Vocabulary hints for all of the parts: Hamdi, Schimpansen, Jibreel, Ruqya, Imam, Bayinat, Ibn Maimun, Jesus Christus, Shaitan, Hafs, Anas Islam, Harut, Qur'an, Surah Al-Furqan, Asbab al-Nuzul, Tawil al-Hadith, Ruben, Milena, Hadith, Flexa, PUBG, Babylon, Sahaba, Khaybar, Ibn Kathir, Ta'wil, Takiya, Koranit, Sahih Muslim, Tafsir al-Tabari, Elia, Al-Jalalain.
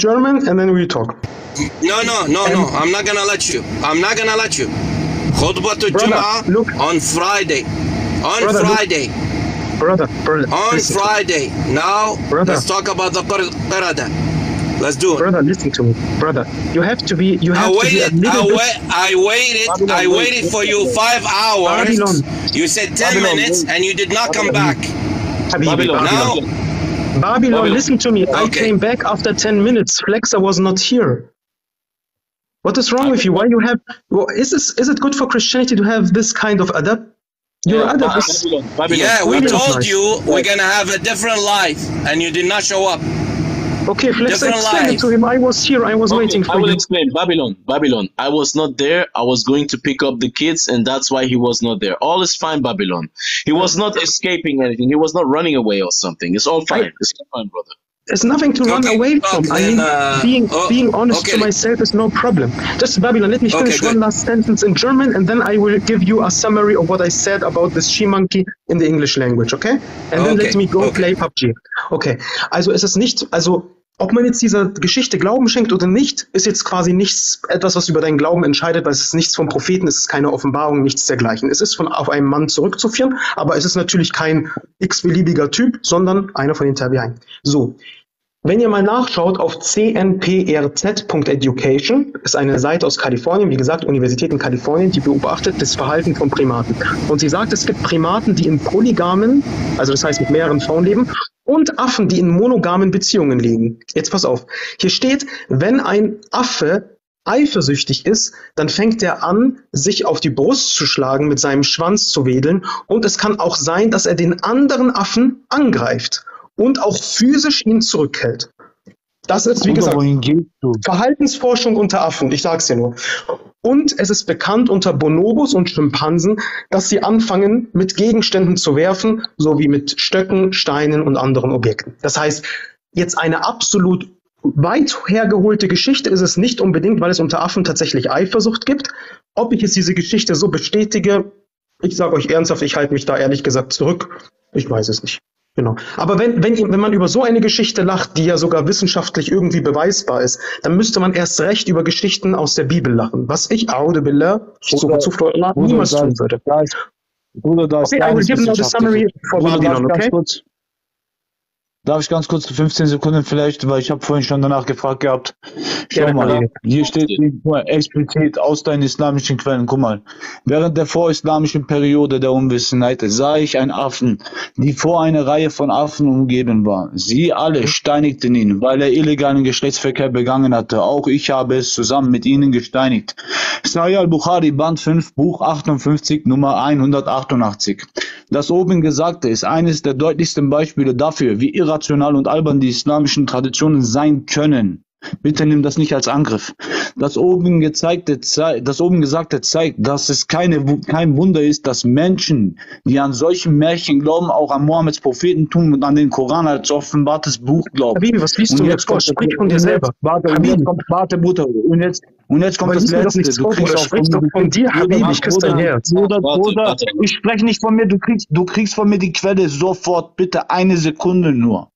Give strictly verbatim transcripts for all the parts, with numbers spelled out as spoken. German and then we talk. No, no, no, and no. I'm not gonna let you. I'm not gonna let you. Khutbatul Juma on Friday. On brother, Friday. Look. Brother, brother. On listen. Friday. Now, brother. Let's talk about the Qur'an. Let's do it. Brother, listen to me. Brother, you have to be... You have I waited, to be a I, wait, I waited, Babylon, I waited for you five hours. Babylon. You said ten Babylon. minutes and you did not Babylon. come back. Babylon. Now... Babylon. Babylon, Babylon, listen to me. Okay. I came back after ten minutes. Flexa was not here. What is wrong with you? Why you have... Well, is, this, is it good for Christianity to have this kind of adab? Your yeah, adab is... Babylon, Babylon. Yeah, we Babylon told you we're going to have a different life and you did not show up. Okay, Flexa, explain it to him. I was here. I was okay, waiting for you. I will you. explain. Babylon, Babylon. I was not there. I was going to pick up the kids and that's why he was not there. All is fine, Babylon. He was not escaping anything. He was not running away or something. It's all fine. I, it's all fine, brother. There's nothing to okay, run away from. Then, I mean, uh, being, oh, being honest okay. to myself is no problem. Just Babylon, let me finish okay, one last sentence in German and then I will give you a summary of what I said about this She-Monkey in the English language, okay? And then okay, let me go okay. play P U B G. Okay, also es ist nicht, also ob man jetzt dieser Geschichte Glauben schenkt oder nicht, ist jetzt quasi nichts, etwas, was über deinen Glauben entscheidet, weil es ist nichts vom Propheten, es ist keine Offenbarung, nichts dergleichen. Es ist von auf einen Mann zurückzuführen, aber es ist natürlich kein x-beliebiger Typ, sondern einer von den Tabi'in. So. Wenn ihr mal nachschaut auf c n p r z punkt education, ist eine Seite aus Kalifornien, wie gesagt, Universität in Kalifornien, die beobachtet das Verhalten von Primaten. Und sie sagt, es gibt Primaten, die in polygamen, also das heißt mit mehreren Frauen leben, und Affen, die in monogamen Beziehungen leben. Jetzt pass auf, hier steht, wenn ein Affe eifersüchtig ist, dann fängt er an, sich auf die Brust zu schlagen, mit seinem Schwanz zu wedeln und es kann auch sein, dass er den anderen Affen angreift. Und auch physisch ihn zurückhält. Das ist, wie gesagt, Verhaltensforschung unter Affen, ich sag's dir nur. Und es ist bekannt unter Bonobos und Schimpansen, dass sie anfangen, mit Gegenständen zu werfen, sowie mit Stöcken, Steinen und anderen Objekten. Das heißt, jetzt eine absolut weit hergeholte Geschichte ist es nicht unbedingt, weil es unter Affen tatsächlich Eifersucht gibt. Ob ich jetzt diese Geschichte so bestätige, ich sage euch ernsthaft, ich halte mich da ehrlich gesagt zurück, ich weiß es nicht. Genau. Aber wenn, wenn, wenn man über so eine Geschichte lacht, die ja sogar wissenschaftlich irgendwie beweisbar ist, dann müsste man erst recht über Geschichten aus der Bibel lachen. Was ich, Aude Billah, so zuvor niemals tun würde. Okay, I will give you the summary for Babylon, okay? Darf ich ganz kurz fünfzehn Sekunden vielleicht, weil ich habe vorhin schon danach gefragt gehabt. Schau ja, mal, hier steht explizit aus deinen islamischen Quellen. Guck mal, während der vorislamischen Periode der Unwissenheit sah ich einen Affen, die vor einer Reihe von Affen umgeben war. Sie alle steinigten ihn, weil er illegalen Geschlechtsverkehr begangen hatte. Auch ich habe es zusammen mit ihnen gesteinigt. Sahih al-Bukhari, Band fünf, Buch achtundfünfzig, Nummer hundertachtundachtzig. Das oben Gesagte ist eines der deutlichsten Beispiele dafür, wie irrational und albern die islamischen Traditionen sein können. Bitte nimm das nicht als Angriff. Das oben, gezeigte, das oben Gesagte zeigt, dass es keine, kein Wunder ist, dass Menschen, die an solchen Märchen glauben, auch an Mohammeds Prophetentum und an den Koran als offenbartes Buch glauben. Habibi, was liest und du jetzt? Kommt, sprich von dir selber. Warte, und jetzt kommt, warte, Bruder. Und jetzt, und jetzt kommt das Letzte. Du kriegst auch von, doch von dir, Habibi, ich küsse dein Herz. Bruder, Bruder, ich spreche nicht von mir. Du kriegst, du kriegst von mir die Quelle sofort. Bitte eine Sekunde nur.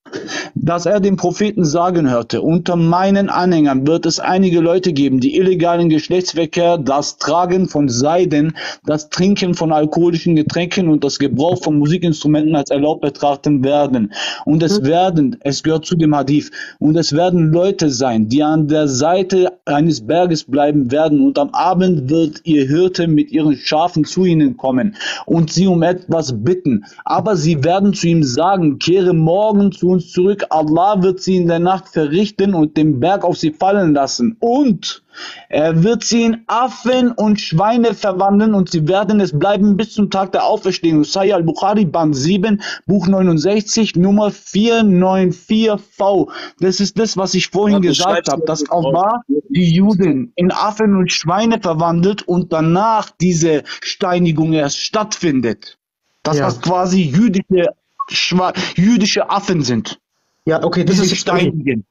Dass er den Propheten sagen hörte, unter meinen Anhängern wird es einige Leute geben, die illegalen Geschlechtsverkehr, das Tragen von Seiden, das Trinken von alkoholischen Getränken und das Gebrauch von Musikinstrumenten als erlaubt betrachten werden. Und es werden, es gehört zu dem Hadith, und es werden Leute sein, die an der Seite eines Berges bleiben werden und am Abend wird ihr Hirte mit ihren Schafen zu ihnen kommen und sie um etwas bitten. Aber sie werden zu ihm sagen, kehre morgen zu uns zurück, Allah wird sie in der Nacht verrichten und den Berg auf sie fallen lassen und er wird sie in Affen und Schweine verwandeln und sie werden es bleiben bis zum Tag der Auferstehung. Sahih al-Bukhari, Band sieben, Buch neunundsechzig, Nummer vier neun vier v. Das ist das, was ich vorhin ja, gesagt habe, dass Allah die Juden in Affen und Schweine verwandelt und danach diese Steinigung erst stattfindet. Das ja. was quasi jüdische Schwa jüdische Affen sind. Ja, okay, das ist steinigen.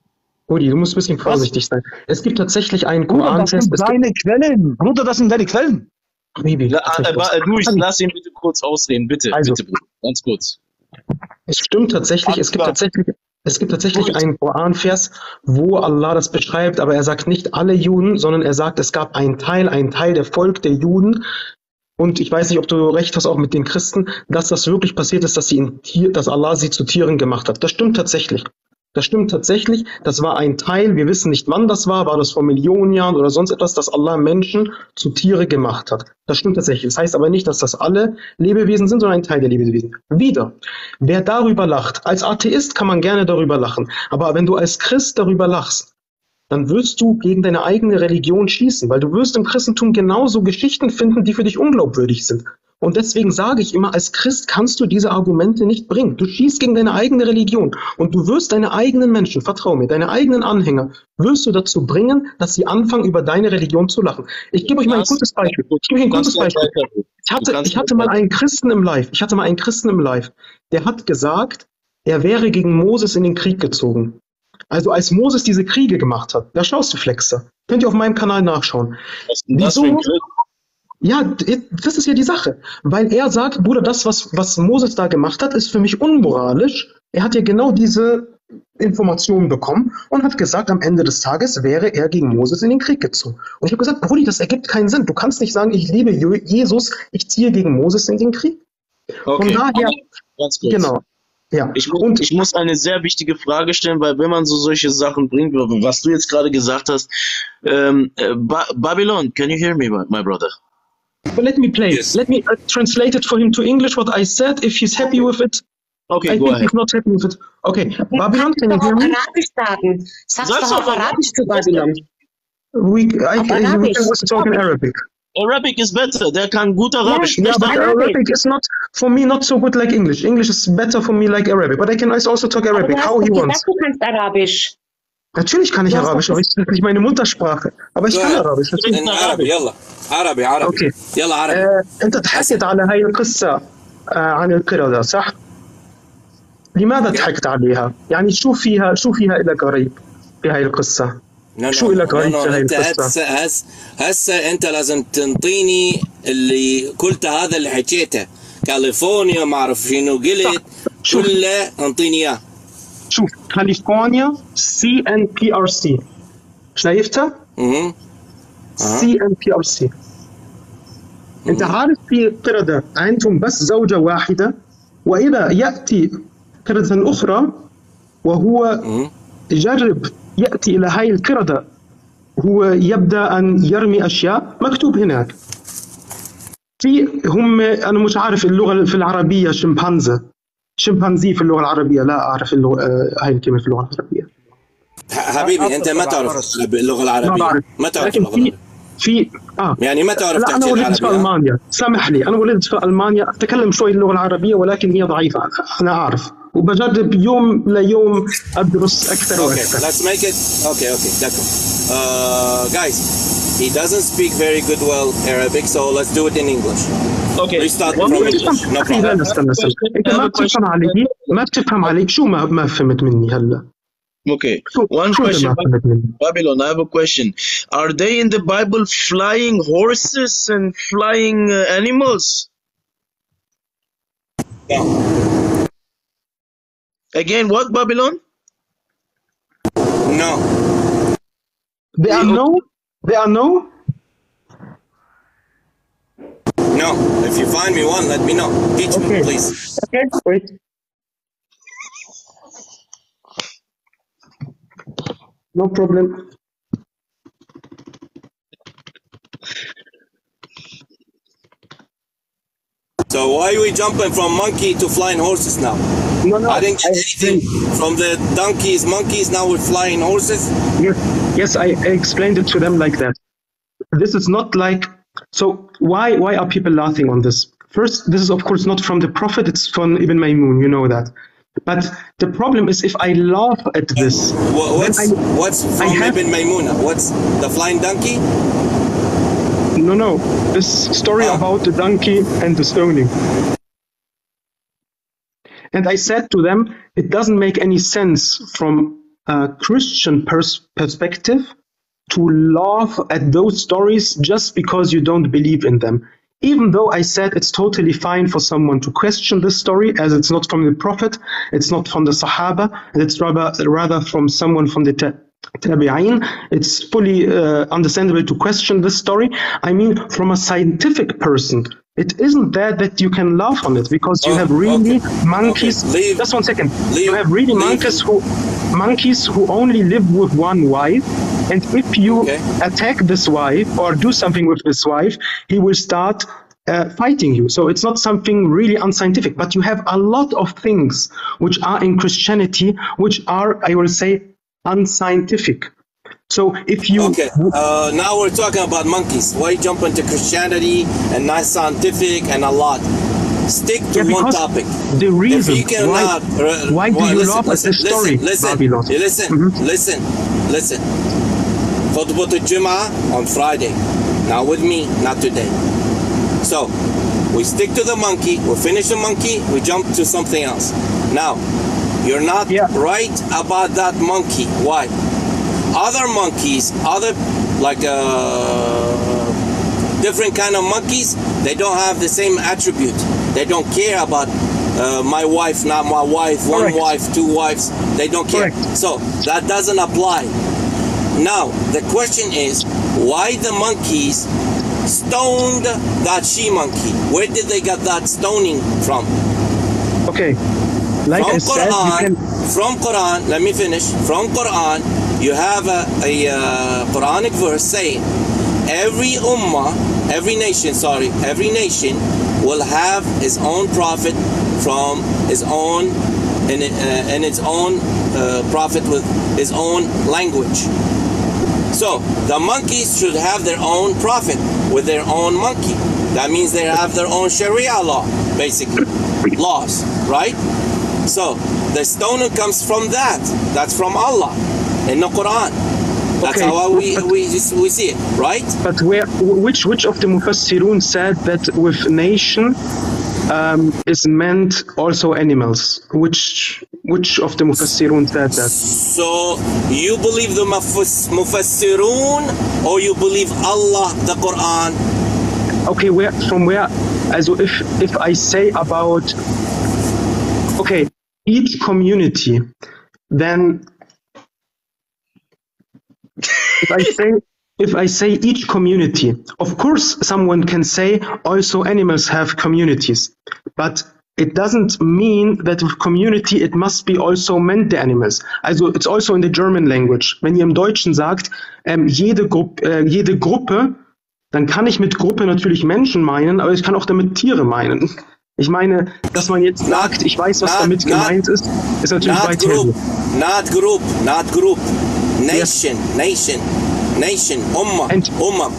Rudi, du musst ein bisschen vorsichtig sein. Es gibt tatsächlich einen Koran-Test. Das sind deine Quellen. Bruder, das sind deine Quellen. Baby, La, äh, Luis, lass ihn bitte kurz ausreden, bitte. Also, bitte, Bruder. Ganz kurz. Es stimmt tatsächlich, es gibt tatsächlich Es gibt tatsächlich einen Koranvers, wo Allah das beschreibt, aber er sagt nicht alle Juden, sondern er sagt, es gab einen Teil, einen Teil der Volk der Juden. Und ich weiß nicht, ob du recht hast, auch mit den Christen, dass das wirklich passiert ist, dass, sie in Tier, dass Allah sie zu Tieren gemacht hat. Das stimmt tatsächlich. Das stimmt tatsächlich. Das war ein Teil. Wir wissen nicht, wann das war. War das vor Millionen Jahren oder sonst etwas, dass Allah Menschen zu Tiere gemacht hat. Das stimmt tatsächlich. Das heißt aber nicht, dass das alle Lebewesen sind, sondern ein Teil der Lebewesen. Wieder, wer darüber lacht, als Atheist kann man gerne darüber lachen. Aber wenn du als Christ darüber lachst, dann wirst du gegen deine eigene Religion schießen, weil du wirst im Christentum genauso Geschichten finden, die für dich unglaubwürdig sind. Und deswegen sage ich immer, als Christ kannst du diese Argumente nicht bringen. Du schießt gegen deine eigene Religion und du wirst deine eigenen Menschen, vertrau mir, deine eigenen Anhänger, wirst du dazu bringen, dass sie anfangen, über deine Religion zu lachen. Ich gebe euch mal ein gutes Beispiel. Ich gebe euch ein gutes Beispiel. Ich hatte, ich hatte mal einen Christen im Live. Ich hatte mal einen Christen im Live. Der hat gesagt, er wäre gegen Moses in den Krieg gezogen. Also als Moses diese Kriege gemacht hat, da schaust du Flexa. Könnt ihr auf meinem Kanal nachschauen. Wieso? Ja, das ist ja die Sache. Weil er sagt, Bruder, das, was, was Moses da gemacht hat, ist für mich unmoralisch. Er hat ja genau diese Informationen bekommen und hat gesagt, am Ende des Tages wäre er gegen Moses in den Krieg gezogen. Und ich habe gesagt, Brudi, das ergibt keinen Sinn. Du kannst nicht sagen, ich liebe Jesus, ich ziehe gegen Moses in den Krieg. Okay. Von daher, ganz kurz. Genau. Ja. Ich, und ich muss eine sehr wichtige Frage stellen, weil wenn man so solche Sachen bringt, was du jetzt gerade gesagt hast, ähm, ba Babylon, can you hear me, my brother? But let me play. Yes. Let me uh, translate it for him to English what I said. If he's happy with it, okay, I go think ahead. He's not happy with it. Okay, Babylon, can you hear me? Sag's auf Arabisch zu Babylon. We, I, I, we can talk in Arabic. Arabic is better. There can good Arabic. Yeah, but Arabic is not for me not so good like English. English is better for me like Arabic. But I can also talk Arabic. How he wants. Du kannst Arabisch. Natürlich kann ich Arabisch, aber es ist nicht meine Muttersprache. Aber ich kann Arabisch. In Arabisch. Yalla. Arabisch, Arabisch. Okay. Yalla Arabisch. أنت تحسد على هاي القصة عن القردة صح؟ لماذا ضحكت عليها؟ يعني شو فيها شو فيها إلى قريب في هاي القصة؟ شو لك انت هسه هسه هسه انت لازم تنطيني اللي قلت هذا اللي حكيته كاليفورنيا ما اعرف شنو قلت كله انطيني اياه شوف كاليفورنيا سي ان بي ار سي شايفتها؟ اها سي ان بي ار سي انت عارف في قردة عندهم بس زوجة واحدة واذا ياتي قردة اخرى وهو يجرب يأتي إلى هاي القردة هو يبدأ أن يرمي أشياء مكتوب هناك في هم أنا مش عارف اللغة في العربية شمبانزا شمبانزي في اللغة العربية لا أعرف اللغة هاي الكلمة في اللغة العربية حبيبي أنت ما تعرف اللغة العربية ما تعرف اللغة العربية في آه يعني ما تعرف لا أنا ولدت في ألمانيا سامح لي أنا ولدت في ألمانيا أتكلم شوي اللغة العربية ولكن هي ضعيفة أنا أعرف وبجرب يوم ليوم ادرس اكثر واكثر. Okay, let's make it. Okay, okay, d'accord. Uh, guys, he doesn't speak very good well Arabic, so let's do it in English. Okay. We start from English. No problem. انت ما بتفهم علي، ما بتفهم علي، شو ما ما فهمت مني هلا؟ Okay. One question. Babylon, I have a question. Are they in the Bible flying horses and flying uh, animals? Yeah. Again, what Babylon? No. There are no? There are no? No. If you find me one, let me know. Teach okay. me, please. Okay, wait. No problem. So why are we jumping from monkey to flying horses now? No, no, I didn't get I, anything from the donkeys, monkeys, now we're flying horses? Yes, yes, I explained it to them like that. This is not like, so why why are people laughing on this? First, this is of course not from the Prophet, it's from Ibn Maimun, you know that. But the problem is if I laugh at this. Well, what's, I, what's from have, Ibn Maimun? What's the flying donkey? No, no, this story ah. about the donkey and the stoning. And I said to them, it doesn't make any sense from a Christian pers perspective to laugh at those stories just because you don't believe in them. Even though I said it's totally fine for someone to question this story, as it's not from the Prophet, it's not from the Sahaba, and it's rather, rather from someone from the Tabi'in, it's fully uh, understandable to question this story. I mean, from a scientific person, it isn't that that you can laugh on it, because you oh, have really okay. monkeys. Okay, just one second. Leave, you have really monkeys who, monkeys who only live with one wife. And if you okay. attack this wife or do something with this wife, he will start uh, fighting you. So it's not something really unscientific. But you have a lot of things which are in Christianity, which are, I will say, unscientific. So if you... Okay, uh, now we're talking about monkeys. Why jump into Christianity and not scientific and a lot? Stick to yeah, one topic. The reason if you cannot, why, why do why, you listen, love listen, this story, listen, Babylon? Listen, mm-hmm. listen, listen. Khutbatul Juma on Friday. Not with me, not today. So, we stick to the monkey, we finish the monkey, we jump to something else. Now, you're not yeah. right about that monkey. Why? Other monkeys, other, like uh, different kind of monkeys, they don't have the same attribute. They don't care about uh, my wife, not my wife, one Correct. wife, two wives. They don't care. Correct. So, that doesn't apply. Now, the question is, why the monkeys stoned that she-monkey? Where did they get that stoning from? Okay, like from I Quran, said, you can... From Quran, let me finish. From Quran, you have a, a uh, Quranic verse saying, every ummah, every nation, sorry, every nation will have his own prophet from his own, in, uh, in its own uh, prophet with his own language. So, the monkeys should have their own prophet with their own monkey. That means they have their own Sharia law, basically. Laws, right? So, the stoning comes from that. That's from Allah in the Quran. That's okay, how we, but, we, we see it, right? But where, which, which of the Mufassirun said that with nation um, is meant also animals? Which... Which of the Mufassirun said that? So, you believe the Mufassirun or you believe Allah, the Quran? Okay, where, from where, as if, if I say about, okay, each community, then, if I say, if I say each community, of course someone can say also animals have communities, but it doesn't mean that with community it must be also meant the animals. Also, it's also in the German language. Wenn ihr im Deutschen sagt, ähm, jede, Gru äh, jede Gruppe, dann kann ich mit Gruppe natürlich Menschen meinen, aber ich kann auch damit Tiere meinen. Ich meine, dass man jetzt sagt, ich weiß, was not, damit not, gemeint ist, ist natürlich weit group, Not group, not group. Nation, yes. nation, nation, ummah, ummah.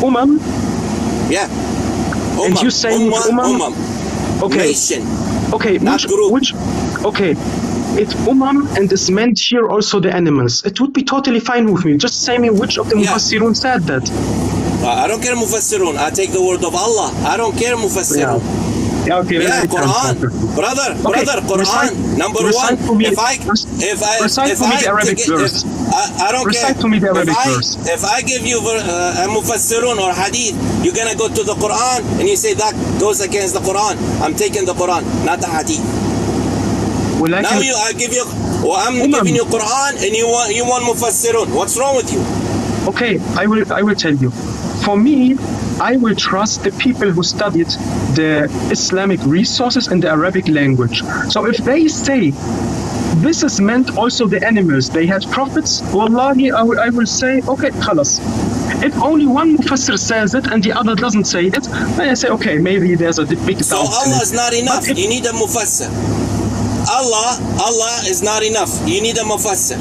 Ummah? Yeah. Ummah. And you say ummah, ummah. ummah. Okay. Nation. Okay. Which, which? Okay. If umam and is meant here also the animals, it would be totally fine with me. Just say me which of the yeah. Mufassirun said that. Uh, I don't care Mufassirun. I take the word of Allah. I don't care Mufassirun. Yeah. yeah okay. Yeah. Quran, brother, okay. brother. Quran. Recite, number recite one. Me, if I, if I, recite if to I, me the Arabic verse. I, I don't recite care. To me the Arabic if, verse. I, if I give you uh, a Mufassirun or Hadith, you're gonna go to the Quran and you say that goes against the Quran. I'm taking the Quran, not the Hadith. Well, now can... you, I give you, well, I'm Umam. giving you Quran and you want you want Mufassirun. What's wrong with you? Okay, I will I will tell you. For me, I will trust the people who studied the Islamic resources and the Arabic language. So if they say this is meant also the animals, they had prophets, wallahi, I will, I will say, okay, khalas. If only one Mufassir says it and the other doesn't say it, then I say, okay, maybe there's a big doubt. So Allah is not enough, if, you need a Mufassir. Allah, Allah is not enough, you need a Mufassir.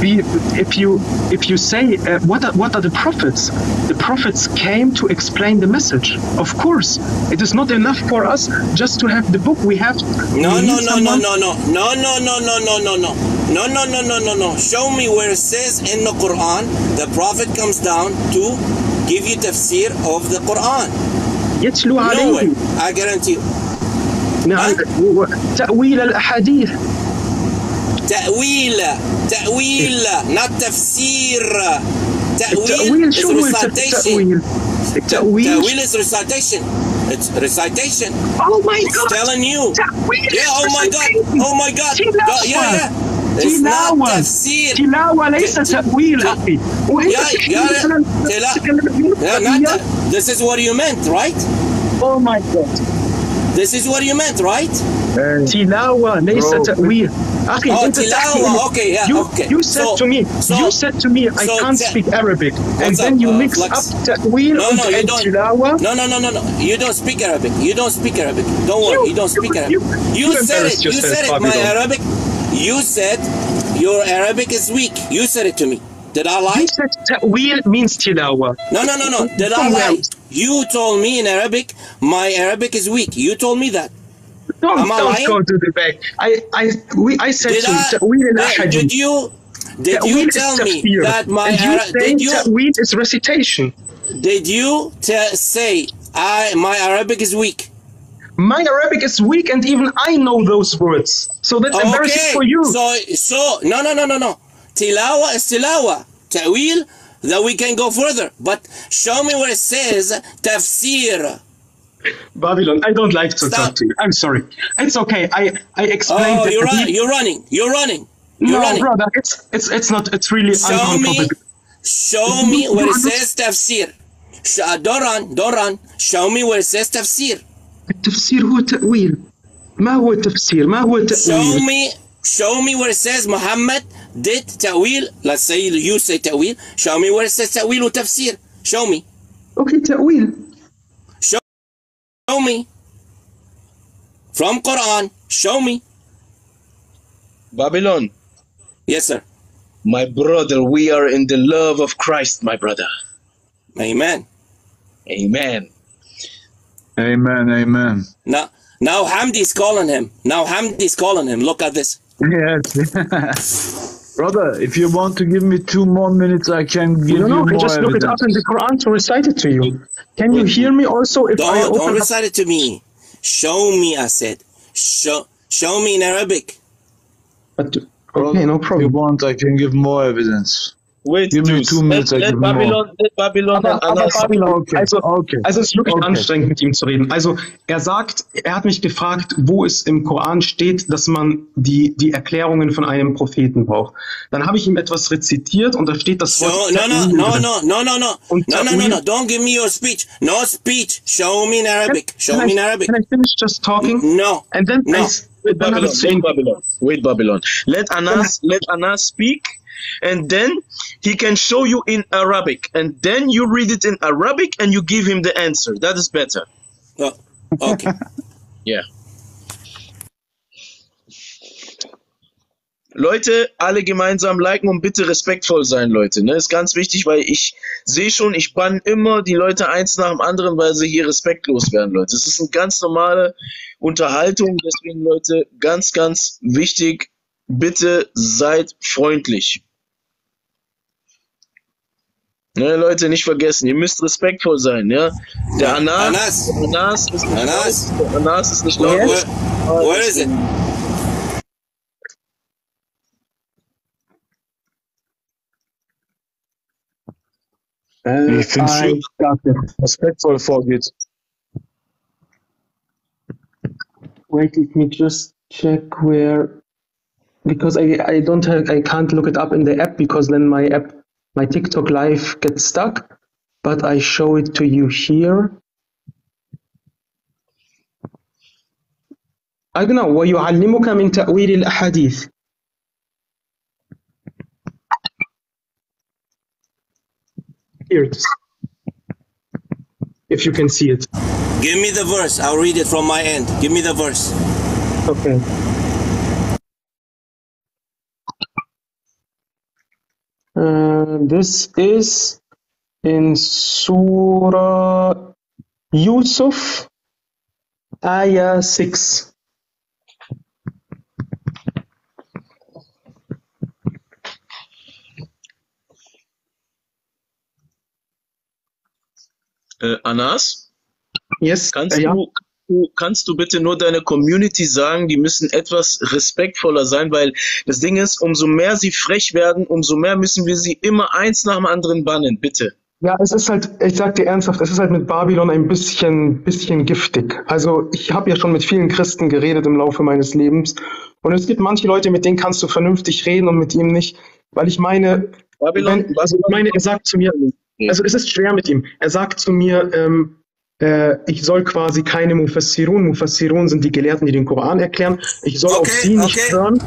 If you, if you say, uh, what, are, what are the prophets? The prophets came to explain the message. Of course, it is not enough for us just to have the book. We have... No, no, no, no, no, no, no, no, no, no, no, no, no, no, no, no, no, no, no. Show me where it says in the Quran, the prophet comes down to give you tafsir of the Quran. No way, I guarantee you. Ta'wil al-Hadith. Ta'wil, ta'wil, not tafsir. Ta'wil is recitation. Ta'wil is recitation. It's recitation. Oh my God! It's telling you. Yeah. Oh my God. Oh my God. God yeah. yeah. تلاوة تلاوة ليس تأويل أخي This is what you meant, right? Oh my God. This is what you meant, right? تلاوة ليس تأويل أخي. Oh, تلاوة. Okay, yeah, you, okay. You said so, to me. So, you said to me. I so can't speak Arabic, and then up, you uh, mix flex. up تأويل no, no, and تلاوة. No, no, no, no, no. You don't speak Arabic. You don't speak Arabic. Don't worry. You, you don't speak Arabic. You, you, you said it. You said it. My Arabic. You said your Arabic is weak. You said it to me. Did I lie? You said ta'wil means tilawa. No, no, no, no. Did I lie? You told me in Arabic, my Arabic is weak. You told me that. Don't, Am I don't lying? go to the back. I, I, we, I said did to I, ta'wil and ahadith. Did you, did you tell me tafsir. that my Arabic... Did you say ta'wil is recitation? Did you say I, my Arabic is weak? My Arabic is weak, and even I know those words. So that's okay. embarrassing for you. So, so no, no, no, no, no. Tilawa is tilawa. Ta'wil, that we can go further. But show me where it says tafsir. Babylon, I don't like to Stop. talk to you. I'm sorry. It's okay. I I explained. Oh, that you're, run, he... you're running. You're running. You're no, running. brother. It's it's it's not. It's really. Show me. Show me where it says tafsir. Don't run. Don't run. Show me where it says tafsir. التفسير هو تأويل ما هو التفسير ما هو التأويل show me show me where it says Muhammad did تأويل let's say you say تأويل show me where it says تأويل وتفسير show me okay تأويل show, show me from Quran show me Babylon yes sir my brother we are in the love of Christ my brother amen amen Amen, amen. Now, now Hamdi's calling him. Now Hamdi's calling him. Look at this. Yes. Brother, if you want to give me two more minutes, I can give no, you no, more just evidence. Look it up in the Quran to recite it to you. Can you hear me also? If don't, I open don't recite it to me. Show me, I said. Show, show me in Arabic. But, okay, no problem. If you want, I can give more evidence. Wait, give me two minutes. Let, let Babylon, let Babylon, aber, aber Babylon. Okay. Also, okay. also es ist wirklich okay. anstrengend, mit ihm zu reden. Also er sagt, er hat mich gefragt, wo es im Koran steht, dass man die, die Erklärungen von einem Propheten braucht. Dann habe ich ihm etwas rezitiert und da steht das Wort. So, no, no, no, no, no, no, no. Und no, no, no, no, don't give me your speech. No speech. Show me in Arabic. Show me in Arabic. Can I finish just talking? No. And then no. Wait, Babylon. Wait, Babylon. Wait, Babylon. Let Anas, let Anas speak. And then he can show you in Arabic, and then you read it in Arabic, and you give him the answer. That is better. Oh, okay. yeah. Leute, alle gemeinsam liken und bitte respektvoll sein, Leute. Ne, ist ganz wichtig, weil ich sehe schon, ich banne immer die Leute eins nach dem anderen, weil sie hier respektlos werden, Leute. Es ist eine ganz normale Unterhaltung, deswegen, Leute, ganz, ganz wichtig. Bitte seid freundlich. Ne, Leute, nicht vergessen, ihr müsst respektvoll sein, ja? Der Anas, Anas, Anas ist nicht Anas. laut. Anas ist nicht laut. Yes. Where, where is it? Ich finde es schön, dass es respektvoll vorgeht. Wait, let me just check where... Because I, I don't have, I can't look it up in the app because then my app, my TikTok live gets stuck, but I show it to you here. I don't know. وَيُعَلِّمُكَ مِنْ تَأْوِيلِ الْأَحَادِيثِ Here it is. If you can see it. Give me the verse. I'll read it from my end. Give me the verse. Okay. Uh, this is in Surah Yusuf, Ayah six. Uh, Anas? Yes. Kannst, ja. du, du, kannst du bitte nur deine Community sagen, die müssen etwas respektvoller sein, weil das Ding ist, umso mehr sie frech werden, umso mehr müssen wir sie immer eins nach dem anderen bannen, bitte. Ja, es ist halt, ich sag dir ernsthaft, es ist halt mit Babylon ein bisschen, bisschen giftig. Also ich habe ja schon mit vielen Christen geredet im Laufe meines Lebens und es gibt manche Leute, mit denen kannst du vernünftig reden und mit ihm nicht, weil ich meine, Babylon, wenn, also ich meine, er sagt zu mir, also es ist schwer mit ihm, er sagt zu mir, ähm, äh, ich soll quasi keine Mufassirun, Mufassirun sind die Gelehrten, die den Koran erklären, ich soll okay, auf sie okay. nicht hören,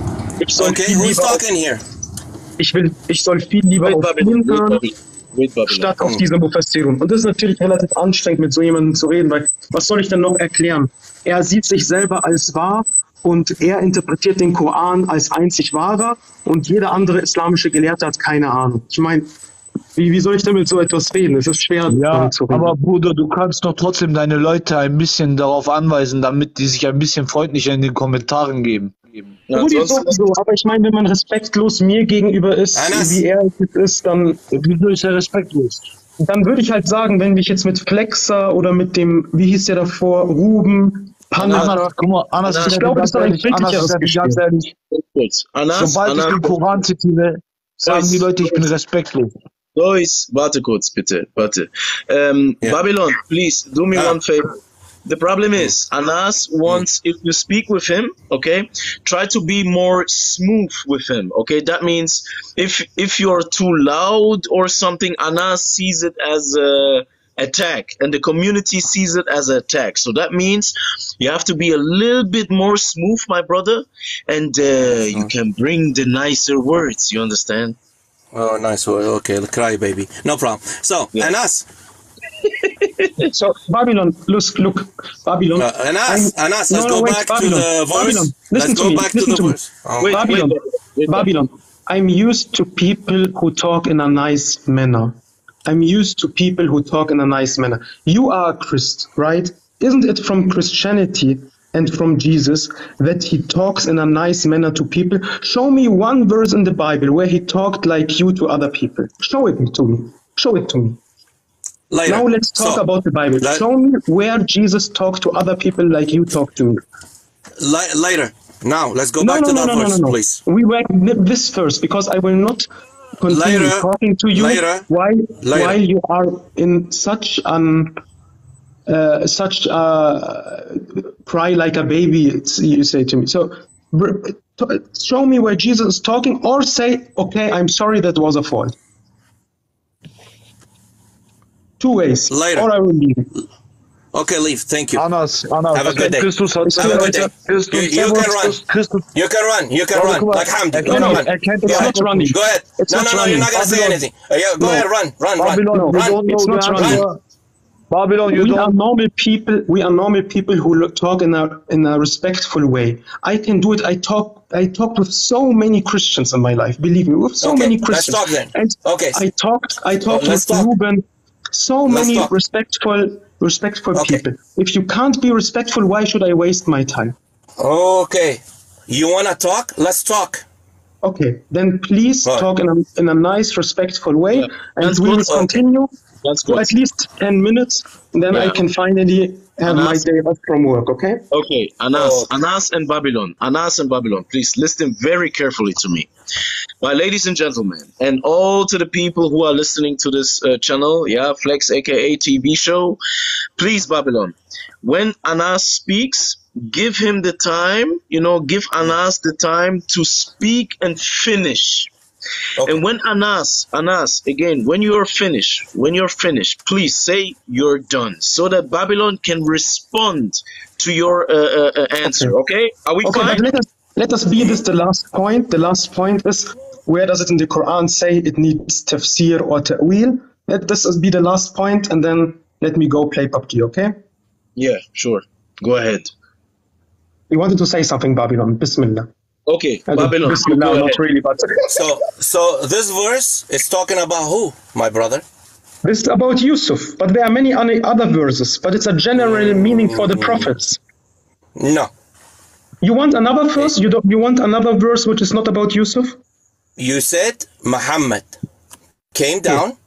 ich soll okay, viel lieber auf, ich will, ich soll viel lieber wait, auf Babylon, ihn hören, statt auf diese Mufassirun. Und das ist natürlich relativ anstrengend, mit so jemandem zu reden, weil was soll ich denn noch erklären? Er sieht sich selber als wahr und er interpretiert den Koran als einzig wahrer und jeder andere islamische Gelehrte hat keine Ahnung. Ich meine, wie, wie soll ich damit so etwas reden? Es ist schwer, ja, damit zu reden. Aber Bruder, du kannst doch trotzdem deine Leute ein bisschen darauf anweisen, damit die sich ein bisschen freundlicher in den Kommentaren geben. Ja, sowieso, aber ich meine, wenn man respektlos mir gegenüber ist, Anas, wie er es ist, dann wieso ist er respektlos? Dann würde ich halt sagen, wenn ich jetzt mit Flexa oder mit dem, wie hieß der davor, Ruben, Punisher, guck mal, Anas, Anas, ich glaube, das ist ein friedlicheres Gespräch. Sobald ich den Koran zitiere, sagen die Leute, ich bin respektlos. Dois, warte kurz, bitte, warte. Um, yeah. Babylon, please, do me ah. one favor. The problem is, Anas wants, if you speak with him, okay, try to be more smooth with him, okay? That means if if you're too loud or something, Anas sees it as a attack, and the community sees it as an attack. So that means you have to be a little bit more smooth, my brother, and uh, you can bring the nicer words, you understand? Oh, nice word, okay, cry baby, no problem. So, yeah. Anas... So Babylon, look, look, Babylon. Uh, Anas, Anas, let's no, go wait, back Babylon, to the voice. Babylon, listen let's to go me, back listen to the voice. Oh. Wait, Babylon, wait, wait, wait. Babylon. I'm used to people who talk in a nice manner. I'm used to people who talk in a nice manner. You are a Christ, right? Isn't it from Christianity and from Jesus that he talks in a nice manner to people? Show me one verse in the Bible where he talked like you to other people. Show it to me. Show it to me. Later. Now let's talk so, about the Bible. Let, Show me where Jesus talked to other people like you talk to me. Later. Now let's go no, back no, to no, that no, verse, no, no. please. We were this first because I will not continue later. talking to you later. while later. while you are in such an uh, such a cry like a baby. It's, you say to me. So. Show me where Jesus is talking, or say, okay, I'm sorry, that was a fault. Two ways. Later. Or I will leave. Okay, leave. Thank you. Anas, Anas. Have a good day. Christus hat Have a good day. Christus, you, you, can Christus, Christus. you can run. You can oh, run. Like Hamdi. No, no, no. It's yeah. not running. Go ahead. It's no, no, no. You're not going to say anything. Uh, yeah, go no. ahead. Run. Run. Babylon, run. Run. Run. It's not run. Run. Babylon, you we don't. are normal people. We are normal people who look, talk in a in a respectful way. I can do it. I talk. I talked with so many Christians in my life. Believe me, with so okay. many Christians. Let's talk then. And okay. I talked. I talked with Ruben. So Let's many talk. respectful, respectful okay. people. If you can't be respectful, why should I waste my time? Okay. You wanna talk? Let's talk. Okay. Then please right. talk in a, in a nice, respectful way, yeah. and That's we good. will continue okay. for at least ten minutes. And then yeah. I can finally have Anas. my day off from work. Okay. Okay. Anas, oh. Anas, and Babylon. Anas and Babylon. Please listen very carefully to me. My ladies and gentlemen, and all to the people who are listening to this uh, channel, yeah, Flex aka T V show, please Babylon, when Anas speaks, give him the time, you know, give Anas the time to speak and finish. Okay. And when Anas, Anas, again, when you are finished, when you're finished, please say you're done, so that Babylon can respond to your uh, uh, answer, okay? okay? Are we okay, fine? Let us be this the last point. The last point is, where does it in the Quran say it needs Tafsir or Ta'wil? Let this be the last point, and then let me go play P U B G, okay? Yeah, sure. Go ahead. You wanted to say something, Babylon. Bismillah. Okay, I Babylon. Bismillah, not really, but... so, so this verse is talking about who, my brother? This is about Yusuf, but there are many other verses, but it's a general meaning for the prophets. No. You want another verse? You don't. You want another verse which is not about Yusuf? You said Muhammad came down yeah.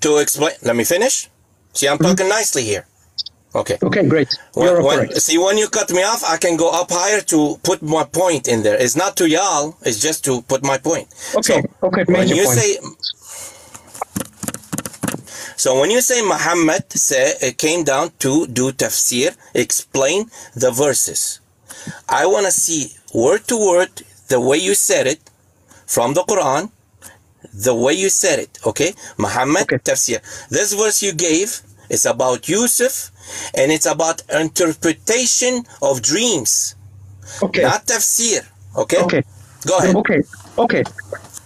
to explain. Let me finish. See, I'm mm-hmm. talking nicely here. Okay. Okay, great. When, when, see, when you cut me off, I can go up higher to put my point in there. It's not to y'all, it's just to put my point. Okay, so okay, when you point. say, so when you say Muhammad say, it came down to do tafsir, explain the verses. I want to see word to word the way you said it from the Quran, the way you said it, okay? Muhammad, okay. Tafsir. This verse you gave, it's about Yusuf, and it's about interpretation of dreams, okay. Not tafsir, okay? Okay. Go ahead. Okay, okay.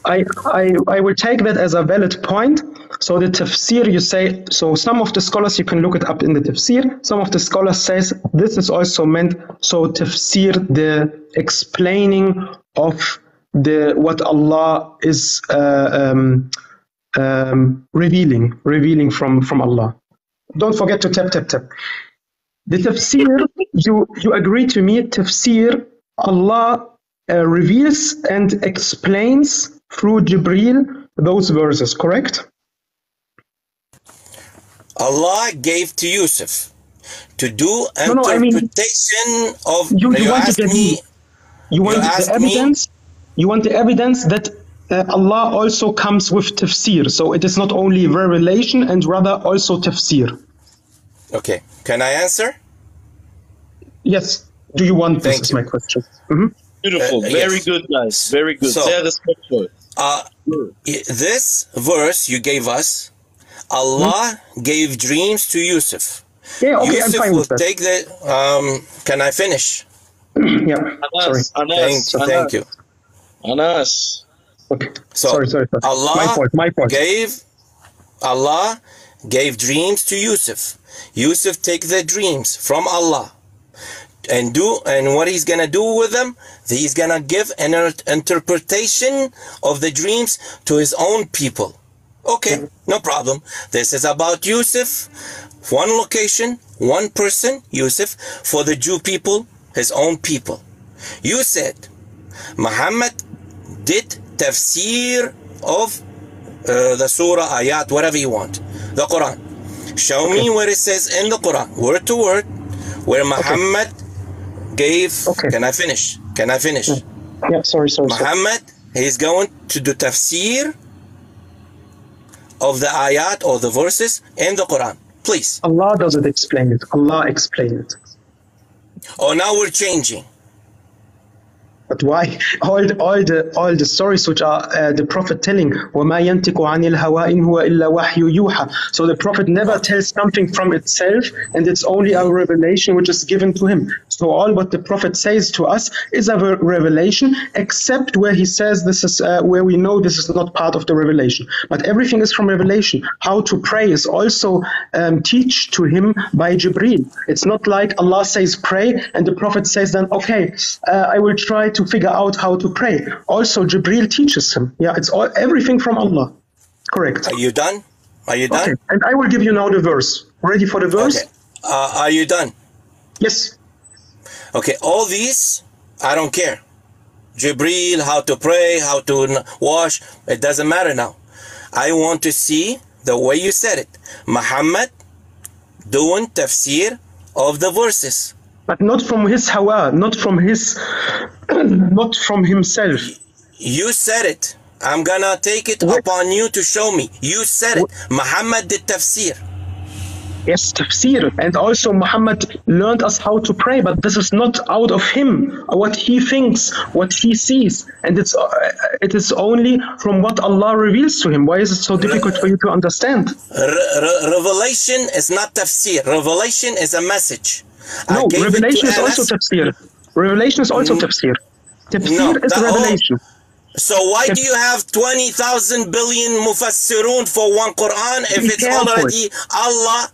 I, I, I will take that as a valid point. So the tafsir, you say, so some of the scholars, you can look it up in the tafsir, some of the scholars says this is also meant, so tafsir, the explaining of the what Allah is uh, um, um, revealing, revealing from, from Allah. Don't forget to tap, tap, tap. The tafsir, you, you agree to me, tafsir, Allah uh, reveals and explains through Jibreel those verses, correct? Allah gave to Yusuf to do interpretation no, no, I mean, of... You, you, you want, the, me, you want you the evidence? Me? You want the evidence that Uh, Allah also comes with tafsir, so it is not only revelation and rather also tafsir. Okay, can I answer? Yes. Do you want? Thank this you. Is my question. Mm-hmm. Beautiful, uh, very yes. good, guys. Very good. So, uh, this verse you gave us, Allah hmm? gave dreams to Yusuf. Yeah, okay, Yusuf I'm fine will with that. take the. Um, can I finish? yeah. Anas, sorry. Anas, thank, Anas, thank you. Anas. Okay. So sorry, sorry, sorry. Allah my fault, my fault. gave Allah gave dreams to Yusuf. Yusuf take the dreams from Allah and do and what he's gonna do with them. He's gonna give an interpretation of the dreams to his own people. Okay, no problem. This is about Yusuf, one location, one person, Yusuf, for the Jew people, his own people. You said Muhammad did tafsir of uh, the surah, ayat, whatever you want, the Quran. Show okay. me where it says in the Quran, word to word, where Muhammad okay. gave. Okay. Can I finish? Can I finish? Yeah, yeah sorry, sorry. Muhammad, sorry. he's going to do tafsir of the ayat or the verses in the Quran. Please. Allah doesn't explain it. Allah explained it. Oh, now we're changing. But why all the, all the all the stories which are uh, the Prophet telling? وَمَا يَنْتِقُ عَنِ الْهَوَىٰ إِنْ هُوَ إِلَّا وَحْيُ يُوحَىٰ. So the Prophet never tells something from itself, and it's only a revelation which is given to him. So all what the Prophet says to us is a revelation, except where he says this is uh, where we know this is not part of the revelation. But everything is from revelation. How to pray is also um, teach to him by Jibreel. It's not like Allah says pray, and the Prophet says then okay, uh, I will try to figure out how to pray. Also, Jibreel teaches him. Yeah, it's all everything from Allah. Correct. Are you done? Are you done? Okay. And I will give you now the verse. Ready for the verse? Okay. Uh, are you done? Yes. Okay. All these, I don't care. Jibreel, how to pray, how to wash. It doesn't matter now. I want to see the way you said it. Muhammad doing tafsir of the verses. But not from his hawa, not from his, not from himself. You said it. I'm gonna take it what? upon you to show me. You said it. What? Muhammad did tafsir. Yes, tafsir. And also Muhammad learned us how to pray, but this is not out of him, what he thinks, what he sees. And it's, uh, it is only from what Allah reveals to him. Why is it so difficult Re for you to understand? Re Re Revelation is not tafsir. Revelation is a message. No, revelation is also tafsir. Revelation is also tafsir. Tafsir is revelation. So why do you have twenty thousand billion Mufassirun for one Quran if it's already Allah?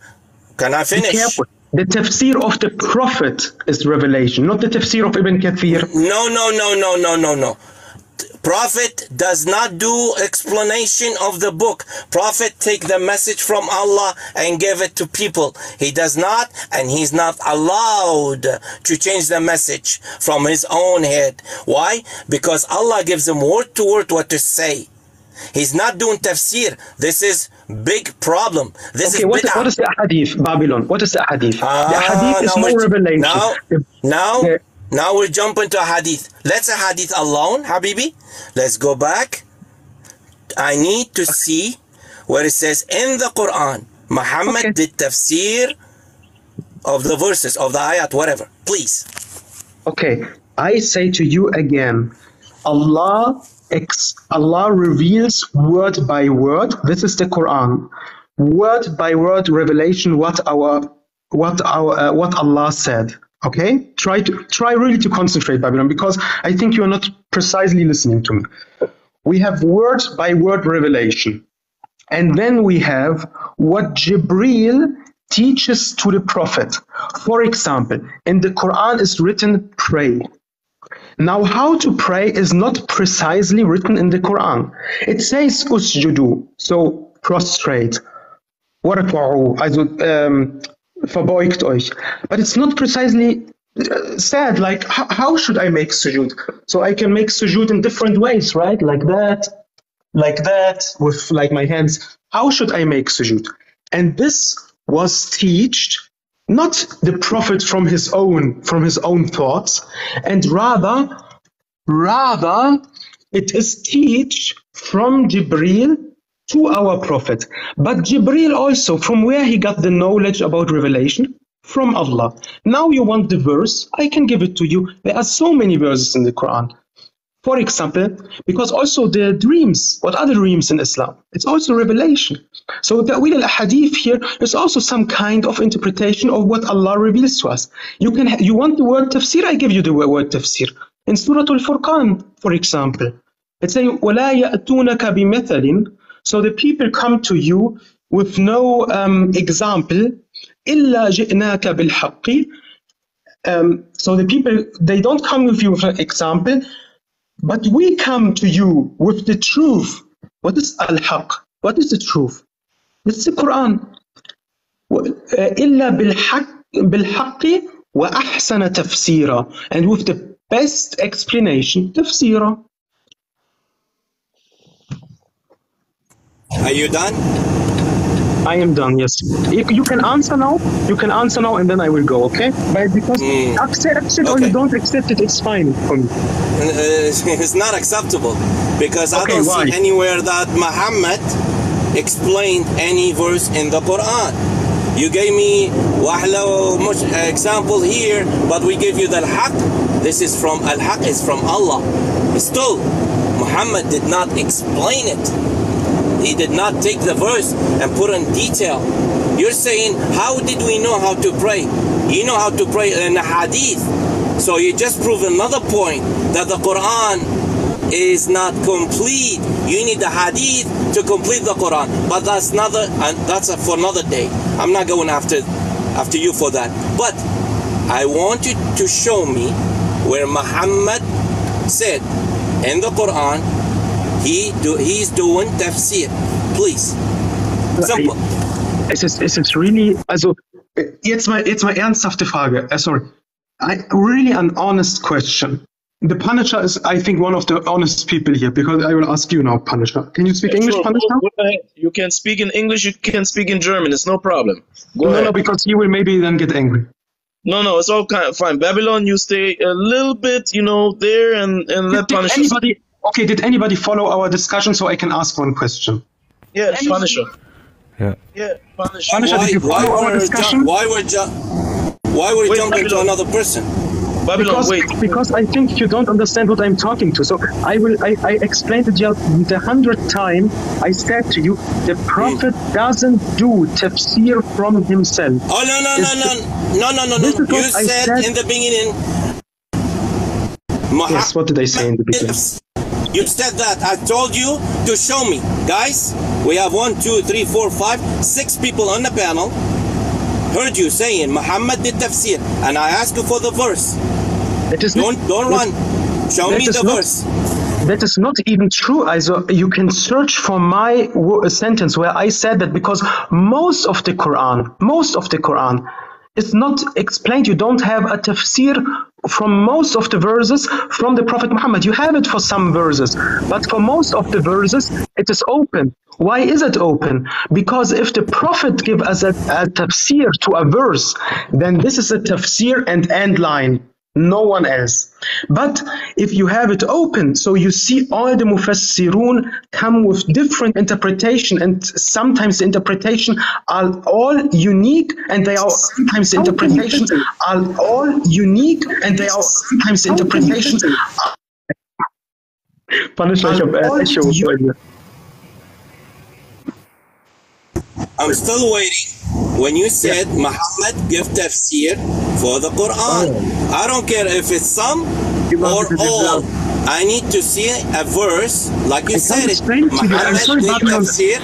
Can I finish? Be careful. The tafsir of the Prophet is revelation, not the tafsir of Ibn Kathir. No, no, no, no, no, no, no. Prophet does not do explanation of the book. Prophet take the message from Allah and give it to people. He does not, and he's not allowed to change the message from his own head. Why? Because Allah gives him word to word what to say. He's not doing tafsir. This is big problem. This okay, is what, what is the hadith? Babylon. What is the hadith? Ah, the hadith is more revelation. Now, now, yeah. now we're jumping to a hadith. Let's a hadith alone, Habibi. Let's go back. I need to see where it says in the Quran, Muhammad okay. did tafsir of the verses, of the ayat, whatever. Please. Okay. I say to you again, Allah ex Allah reveals word by word. This is the Quran, word by word revelation. What our what our uh, what Allah said. Okay, try to try really to concentrate, Babylon, because I think you are not precisely listening to me. We have word by word revelation, and then we have what Jibreel teaches to the Prophet. For example, in the Quran is written pray. Now, how to pray is not precisely written in the Quran. It says usjudu, so prostrate. Warfa'u, also um, verbeugt euch. But it's not precisely said, like, how should I make sujud? So I can make sujud in different ways, right? Like that, like that, with like my hands. How should I make sujud? And this was teached, not the Prophet from his own, from his own thoughts, and rather, rather, it is teach from Jibreel to our Prophet. But Jibreel also, from where he got the knowledge about revelation? From Allah. Now you want the verse, I can give it to you. There are so many verses in the Quran. For example, because also the dreams, what are the dreams in Islam? It's also revelation. So Ta'wil al-Hadith here is also some kind of interpretation of what Allah reveals to us. You can, you want the word tafsir, I give you the word tafsir. In Surah Al-Furqan, for example, it's saying, وَلَا يَأْتُونَكَ بِمَثَلٍ. So the people come to you with no um, example. إِلَّا جِئْنَاكَ بِالْحَقِّ. Um, so the people, they don't come with you with an example, but we come to you with the truth. What is al-haqq? What is the truth? It's the Quran. إِلَّا بِالْحَقِّ وَأَحْسَنَ تَفْسِيرًا. And with the best explanation, tafsira. Are you done? I am done, yes. If you can answer now, you can answer now, and then I will go, okay? But because mm. accept it okay. or you don't accept it, it's fine for me. It's not acceptable, because okay, I don't why? see anywhere that Muhammad explained any verse in the Quran. You gave me wahla example here, but we give you the al-haq. This is from al-haq, is from Allah. Still, Muhammad did not explain it. He did not take the verse and put in detail. You're saying, how did we know how to pray? You know how to pray in the hadith. So you just prove another point that the Quran is not complete. You need the hadith to complete the Quran, but that's another, and that's a, for another day. I'm not going after after you for that, but I want you to show me where Muhammad said in the Quran he do he's doing tafsir, please. Simple. Es ist, es ist really, also jetzt mal jetzt mal ernsthafte Frage, uh, sorry, I, really an honest question. The Punisher is, I think, one of the honest people here, because I will ask you now, Punisher. Can you speak yeah, English, sure. Punisher? You can speak in English, you can speak in German, it's no problem. Go no, ahead. no, because he will maybe then get angry. No, no, it's all kind of fine. Babylon, you stay a little bit, you know, there and, and let Punisher... Anybody, okay, did anybody follow our discussion so I can ask one question? Yeah, anybody? Punisher. Yeah, yeah Punisher. Punisher, why, did you follow our discussion? Why were, why were you jumping to another person? Babylon, because, wait. because I think you don't understand what I'm talking to. So I will. I, I explained it the hundredth time. I said to you, the Prophet mm. doesn't do tafsir from himself. Oh no no it's no no no no no no! You said, said in the beginning. Muhammad, yes. What did I say in the beginning? You said that. I told you to show me, guys. We have one, two, three, four, five, six people on the panel. Heard you saying Muhammad did tafsir, and I asked you for the verse. That is don't not, don't that, run. Show me the not, verse. That is not even true. I, so you can search for my sentence where I said that, because most of the Quran, most of the Quran, is not explained. You don't have a tafsir from most of the verses from the Prophet Muhammad. You have it for some verses, but for most of the verses it is open. Why is it open? Because if the Prophet gives us a, a tafsir to a verse, then this is a tafsir and end line, no one else. But if you have it open, so you see all the Mufassirun come with different interpretation, and sometimes the interpretation are all unique, and they are sometimes the interpretation are all unique, and they are sometimes the interpretation are Punisher, ich hab ein Echo bei dir. I'm still waiting. When you said yeah. Muhammad give tafsir for the Quran, oh. I don't care if it's some or all. I need to see a verse like you I said it. Muhammad sorry, need Babylon. tafsir.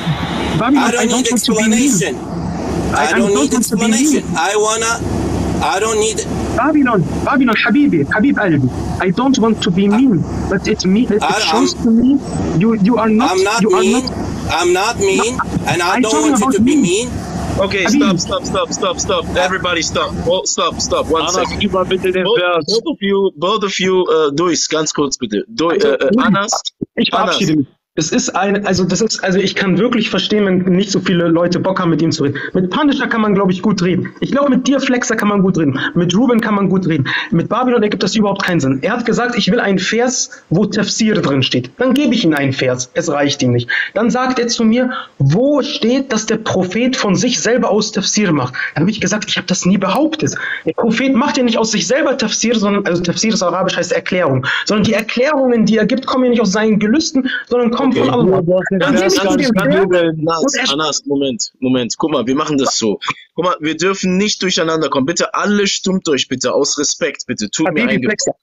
Babylon, I don't I need don't explanation. I, I don't, don't need explanation. I wanna. I don't need. Babylon, Babylon, Habibi, Habib Albi. I don't want to be mean, I, but it me. It, it shows I'm, to me you you are not. I'm not you mean. Are not, I'm not mean, no, and I, I don't want you to be mean. Okay, stop, stop, stop, stop, stop. Everybody stop. Oh, stop, stop. One Anas, second. Gib mal bitte den Vers. Both, both of you, both of you, uh, Dois, ganz kurz bitte. Dois, also, äh, Anas. Ich verabschiede mich. Es ist ein, also das ist, also ich kann wirklich verstehen, wenn nicht so viele Leute Bock haben, mit ihm zu reden. Mit Punisher kann man, glaube ich, gut reden. Ich glaube, mit dir, Flexa, kann man gut reden. Mit Ruben kann man gut reden. Mit Babylon ergibt das überhaupt keinen Sinn. Er hat gesagt, ich will einen Vers, wo Tafsir drin steht. Dann gebe ich ihm einen Vers. Es reicht ihm nicht. Dann sagt er zu mir, wo steht, dass der Prophet von sich selber aus Tafsir macht? Dann habe ich gesagt, ich habe das nie behauptet. Der Prophet macht ja nicht aus sich selber Tafsir, sondern, also Tafsir ist arabisch, heißt Erklärung. Sondern die Erklärungen, die er gibt, kommen ja nicht aus seinen Gelüsten, sondern kommen Okay. Anas, Moment, Moment, guck mal, wir machen das so. Guck mal, wir dürfen nicht durcheinander kommen. Bitte alle stimmt euch, bitte, aus Respekt, bitte. Tut mir einen Gefallen.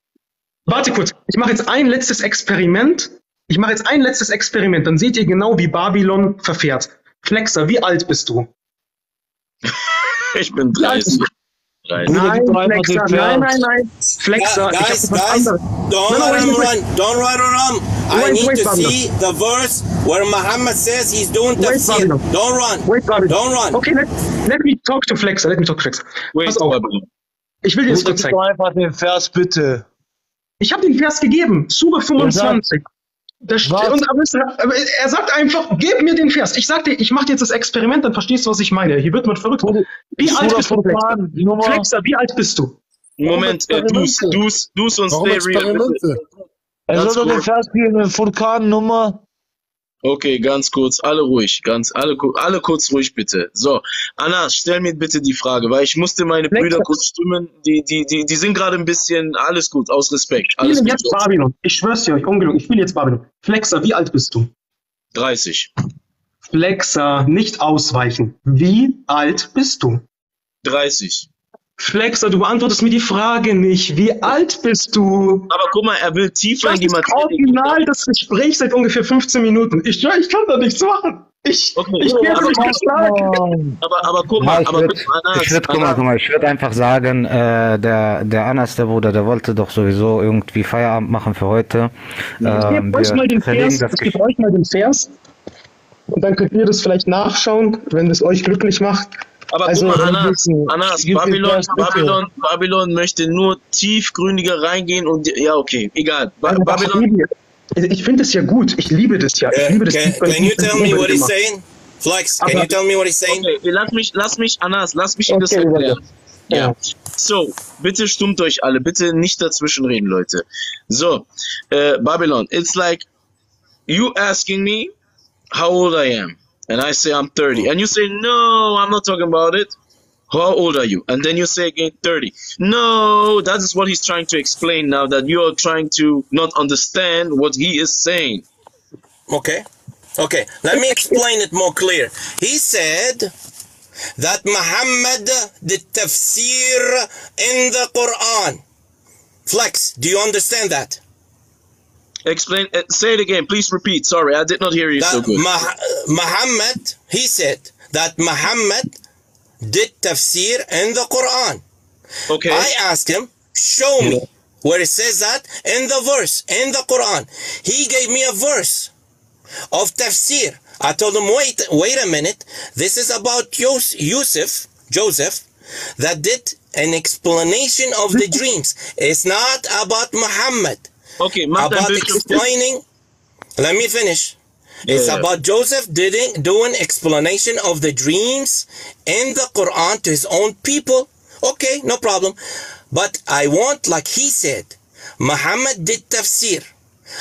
Warte kurz, ich mache jetzt ein letztes Experiment. Ich mache jetzt ein letztes Experiment, dann seht ihr genau, wie Babylon verfährt. Flexa, wie alt bist du? Ich bin dreißig. Nein, nein, Flexa, nein, nein, nein. Flexa, yeah, guys, ich hab guys, don't no, no, let him run, don't let him run. I wait, need wait, to Babylon. see the verse where Muhammad says he's doing tafsir. Don't run, wait, don't run. Okay, let, let me talk to Flexa, let me talk to Flexa. Wait, pass auf. Ich will dir das kurz zeigen. Gib einfach den Vers, bitte. Ich habe den Vers gegeben, Surah fünfundzwanzig. Der und er sagt einfach, gib mir den Vers. Ich sagte, ich mache jetzt das Experiment, dann verstehst du, was ich meine. Hier wird man verrückt. Wie alt bist du, Flexa? Wie alt bist du? Moment, äh, du's, du's, du's und stay real. Er soll doch den Vers spielen mit Furkan-Nummer. Okay, ganz kurz, alle ruhig, ganz, alle, alle kurz ruhig bitte. So, Anas, stell mir bitte die Frage, weil ich musste meine Flexa. Brüder kurz stimmen, die, die, die, die sind gerade ein bisschen, alles gut, aus Respekt. Alles ich spiele jetzt Babylon, ich schwör's dir, ungelogen, ich spiele jetzt Babylon. Flexa, wie alt bist du? dreißig. Flexa, nicht ausweichen, wie alt bist du? dreißig. Flexa, du beantwortest mir die Frage nicht. Wie alt bist du? Aber guck mal, er will tiefer in die Materie. Original, das Gespräch seit ungefähr fünfzehn Minuten. Ich schwöre, ich kann da nichts machen. Ich werde okay. oh, mich geschlagen. Aber, aber guck mal, ja, aber guck mal, Anas. Ich würde würd einfach sagen, äh, der, der Anas, der Bruder, der wollte doch sowieso irgendwie Feierabend machen für heute. Ja, ähm, ich gebe euch mal den Vers. Das ich gebe euch mal den Vers. Und dann könnt ihr das vielleicht nachschauen, wenn es euch glücklich macht. Aber also, guck mal, Anas, Anas Babylon, Babylon, Babylon möchte nur tiefgründiger reingehen und ja, okay, egal. Ba Babylon. Ich finde es ja gut, ich liebe das ja. Ich liebe das can, can you tell me what he's saying? Flex, can you tell me what he's saying? Okay, lass mich, lass mich, Anas, lass mich okay, das erklären. Ja. ja. So, bitte stummt euch alle, bitte nicht dazwischen reden, Leute. So, uh, Babylon, it's like you asking me how old I am. And I say I'm thirty, and you say no, I'm not talking about it. How old are you? And then you say again thirty. No, that is what he's trying to explain now. That you are trying to not understand what he is saying. Okay, okay. Let me explain it more clear. He said that Muhammad did tafsir in the Quran. Flex, do you understand that? Explain. Uh, say it again, please. Repeat. Sorry, I did not hear you that so good. Mah Muhammad, he said that Muhammad did tafsir in the Quran. Okay. I asked him, show me yeah. where it says that in the verse in the Quran. He gave me a verse of tafsir. I told him, wait, wait a minute. This is about Yos Yusuf, Joseph, that did an explanation of the dreams. It's not about Muhammad. Okay, about explaining. Let me finish. It's yeah, about yeah. Joseph didn't do an explanation of the dreams in the Quran to his own people. Okay, no problem. But I want, like he said, Muhammad did tafsir.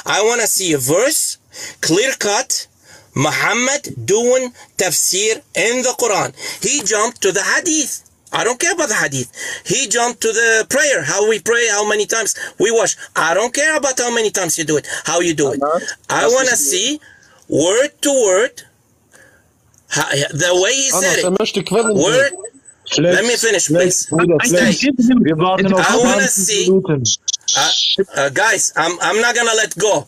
I want to see a verse, clear cut, Muhammad doing tafsir in the Quran. He jumped to the hadith. I don't care about the hadith. He jumped to the prayer, how we pray, how many times we wash. I don't care about how many times you do it, how you do it. I want to see word to word, the way he said it. Word. Let me finish, please. I want to see, uh, uh, guys, I'm, I'm not going to let go.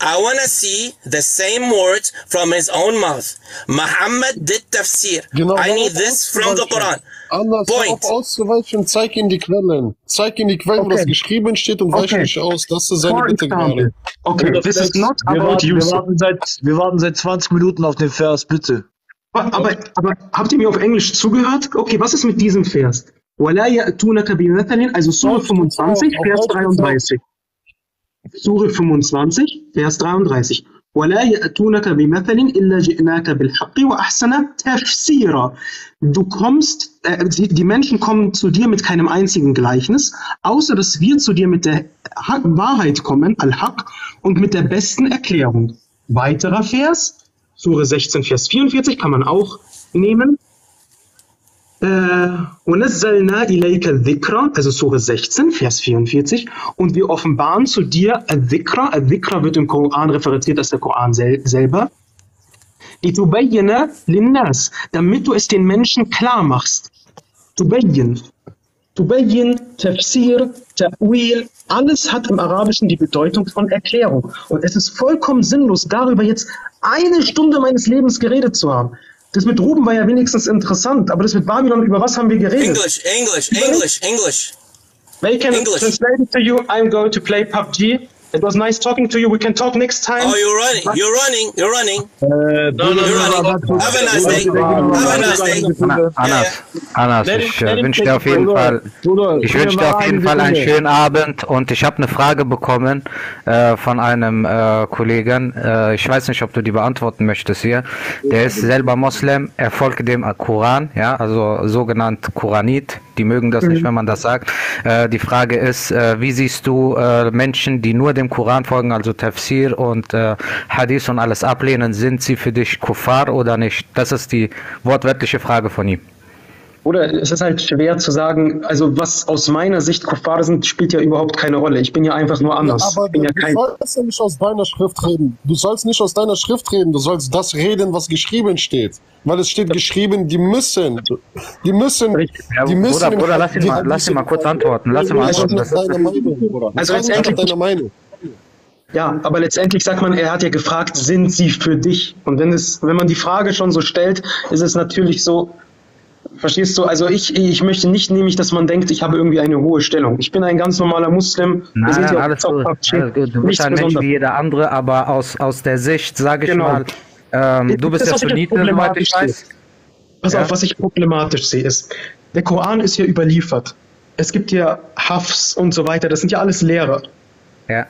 I want to see the same words from his own mouth. Muhammad did tafsir. Genau, I need this from the Quran. Anders, Point. Auszuweichen, zeig ihm die Quellen. Zeig ihm die Quellen, okay. wo das geschrieben steht und okay. weich nicht aus. Das ist seine Bitte gerade. Okay, okay. This is not wir, about warten, wir, warten seit, wir warten seit zwanzig Minuten auf den Vers, bitte. Aber, aber, aber habt ihr mir auf Englisch zugehört? Okay, was ist mit diesem Vers? Also Surah fünfundzwanzig, Vers dreiunddreißig. Surah fünfundzwanzig, Vers dreiunddreißig. Du kommst, äh, die, die Menschen kommen zu dir mit keinem einzigen Gleichnis, außer dass wir zu dir mit der ha Wahrheit kommen, Al-Haqq, und mit der besten Erklärung. Weiterer Vers, Surah sechzehn, Vers vierundvierzig, kann man auch nehmen. Also Surah sechzehn, Vers vierundvierzig. Und wir offenbaren zu dir Al-Dhikra. Al-Dhikra wird im Koran referenziert als der Koran sel selber. Damit du es den Menschen klar machst. Tubayyin. Tubayyin, Tafsir, Ta'wil. Alles hat im Arabischen die Bedeutung von Erklärung. Und es ist vollkommen sinnlos, darüber jetzt eine Stunde meines Lebens geredet zu haben. Das mit Ruben war ja wenigstens interessant, aber das mit Babylon, über was haben wir geredet? English, English, English, English. They can translate it to you. I'm going to play P U B G. It was nice talking to you. We can talk next time. Oh, you're running. You're running. You're running. Uh, no, no, you're running. Have a nice day. Have a nice day. Anas, Anas, ich wünsche dir auf jeden Fall, ich wünsche dir auf jeden Fall einen schönen Abend, und ich habe eine Frage bekommen äh, von einem äh, Kollegen. Äh, ich weiß nicht, ob du die beantworten möchtest hier. Der ist selber Moslem, er folgt dem Koran, ja, also sogenannt Koranit. Die mögen das nicht, wenn man das sagt. Äh, die Frage ist, äh, wie siehst du äh, Menschen, die nur dem Koran folgen, also Tafsir und äh, Hadith und alles ablehnen, sind sie für dich Kuffar oder nicht? Das ist die wortwörtliche Frage von ihm. Oder es ist halt schwer zu sagen, also was aus meiner Sicht Kuffar sind, spielt ja überhaupt keine Rolle. Ich bin ja einfach nur anders. Ja, aber bin ja du kein sollst ja nicht aus deiner Schrift reden. Du sollst nicht aus deiner Schrift reden, du sollst das reden, was geschrieben steht. Weil es steht geschrieben, die müssen, die müssen, die müssen... Ja, Bruder, Bruder, lass ihn mal, lass ihn mal kurz antworten, lass ihn mal antworten. Das ist deine Meinung, Bruder. Also letztendlich... Deine Meinung. Ja, aber letztendlich sagt man, er hat ja gefragt, sind sie für dich? Und wenn, es, wenn man die Frage schon so stellt, ist es natürlich so... Verstehst du? Also ich, ich möchte nicht nämlich, dass man denkt, ich habe irgendwie eine hohe Stellung. Ich bin ein ganz normaler Muslim. Nein, sind nein, alles gut. Alles gut. Du bist ein Mensch wie jeder andere, aber aus, aus der Sicht, sage ich genau. mal, ähm, du bist ja Sunnite, soweit ich weiß. Pass ja. auf, was ich problematisch sehe, ist, der Koran ist ja überliefert. Es gibt ja Hafs und so weiter, das sind ja alles Lehrer. Ja.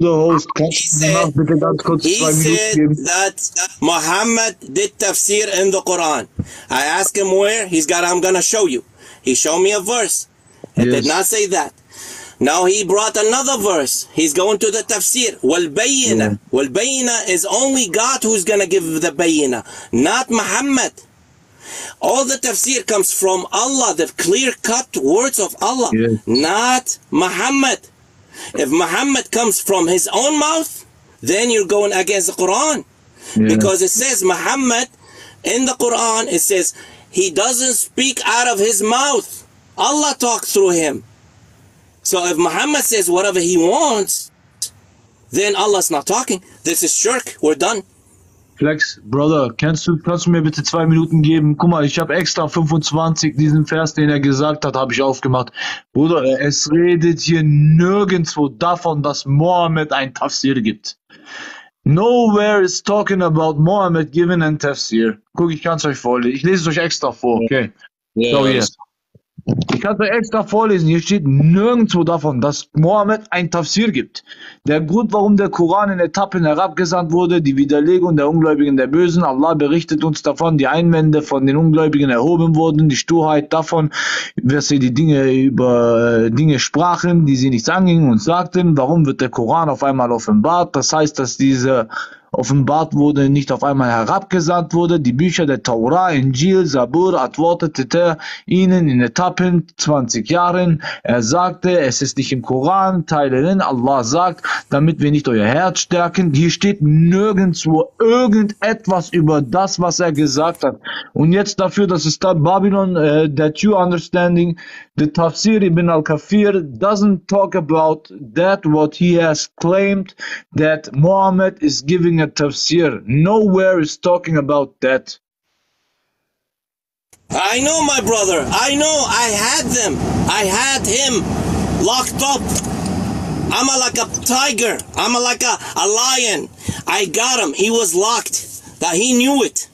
Host, he said, he said that Muhammad did tafsir in the Quran. I asked him where. He's got, I'm going to show you. He showed me a verse. He yes. did not say that. Now he brought another verse. He's going to the tafsir. Wal bayina. Wal bayina is only God who's going to give the bayina, not Muhammad. All the tafsir comes from Allah, the clear-cut words of Allah, yes. not Muhammad. If Muhammad comes from his own mouth, then you're going against the Quran. Yeah. Because it says Muhammad, in the Quran, it says he doesn't speak out of his mouth. Allah talks through him. So if Muhammad says whatever he wants, then Allah's not talking. This is shirk. We're done. Flex, Brother, kannst du, kannst du mir bitte zwei Minuten geben? Guck mal, ich habe extra fünfundzwanzig, diesen Vers, den er gesagt hat, habe ich aufgemacht. Bruder, es redet hier nirgendwo davon, dass Mohammed ein Tafsir gibt. Nowhere is talking about Mohammed giving an Tafsir. Guck, ich kann es euch vorlesen. Ich lese es euch extra vor, okay? Yeah. So, yeah. Ich kann es euch extra vorlesen. Hier steht nirgendwo davon, dass Mohammed ein Tafsir gibt. Der Grund, warum der Koran in Etappen herabgesandt wurde, die Widerlegung der Ungläubigen der Bösen. Allah berichtet uns davon, die Einwände von den Ungläubigen erhoben wurden, die Sturheit davon, dass sie die Dinge über Dinge sprachen, die sie nicht angingen und sagten. Warum wird der Koran auf einmal offenbart? Das heißt, dass diese offenbart wurde, nicht auf einmal herabgesandt wurde. Die Bücher der Tora, Injil, Sabur antwortete ihnen in Etappen zwanzig Jahren. Er sagte, es ist nicht im Koran, Teilen. Allah sagt, damit wir nicht euer Herz stärken. Hier steht nirgendwo irgendetwas über das, was er gesagt hat. Und jetzt dafür, dass es da Babylon, uh, that you understanding, the Tafsir Ibn al-Kathir doesn't talk about that, what he has claimed, that Muhammad is giving a Tafsir. Nowhere is talking about that. I know, my brother. I know. I had them. I had him locked up. I'm a, like a tiger. I'm a, like a, a lion. I got him. He was locked. That he knew it.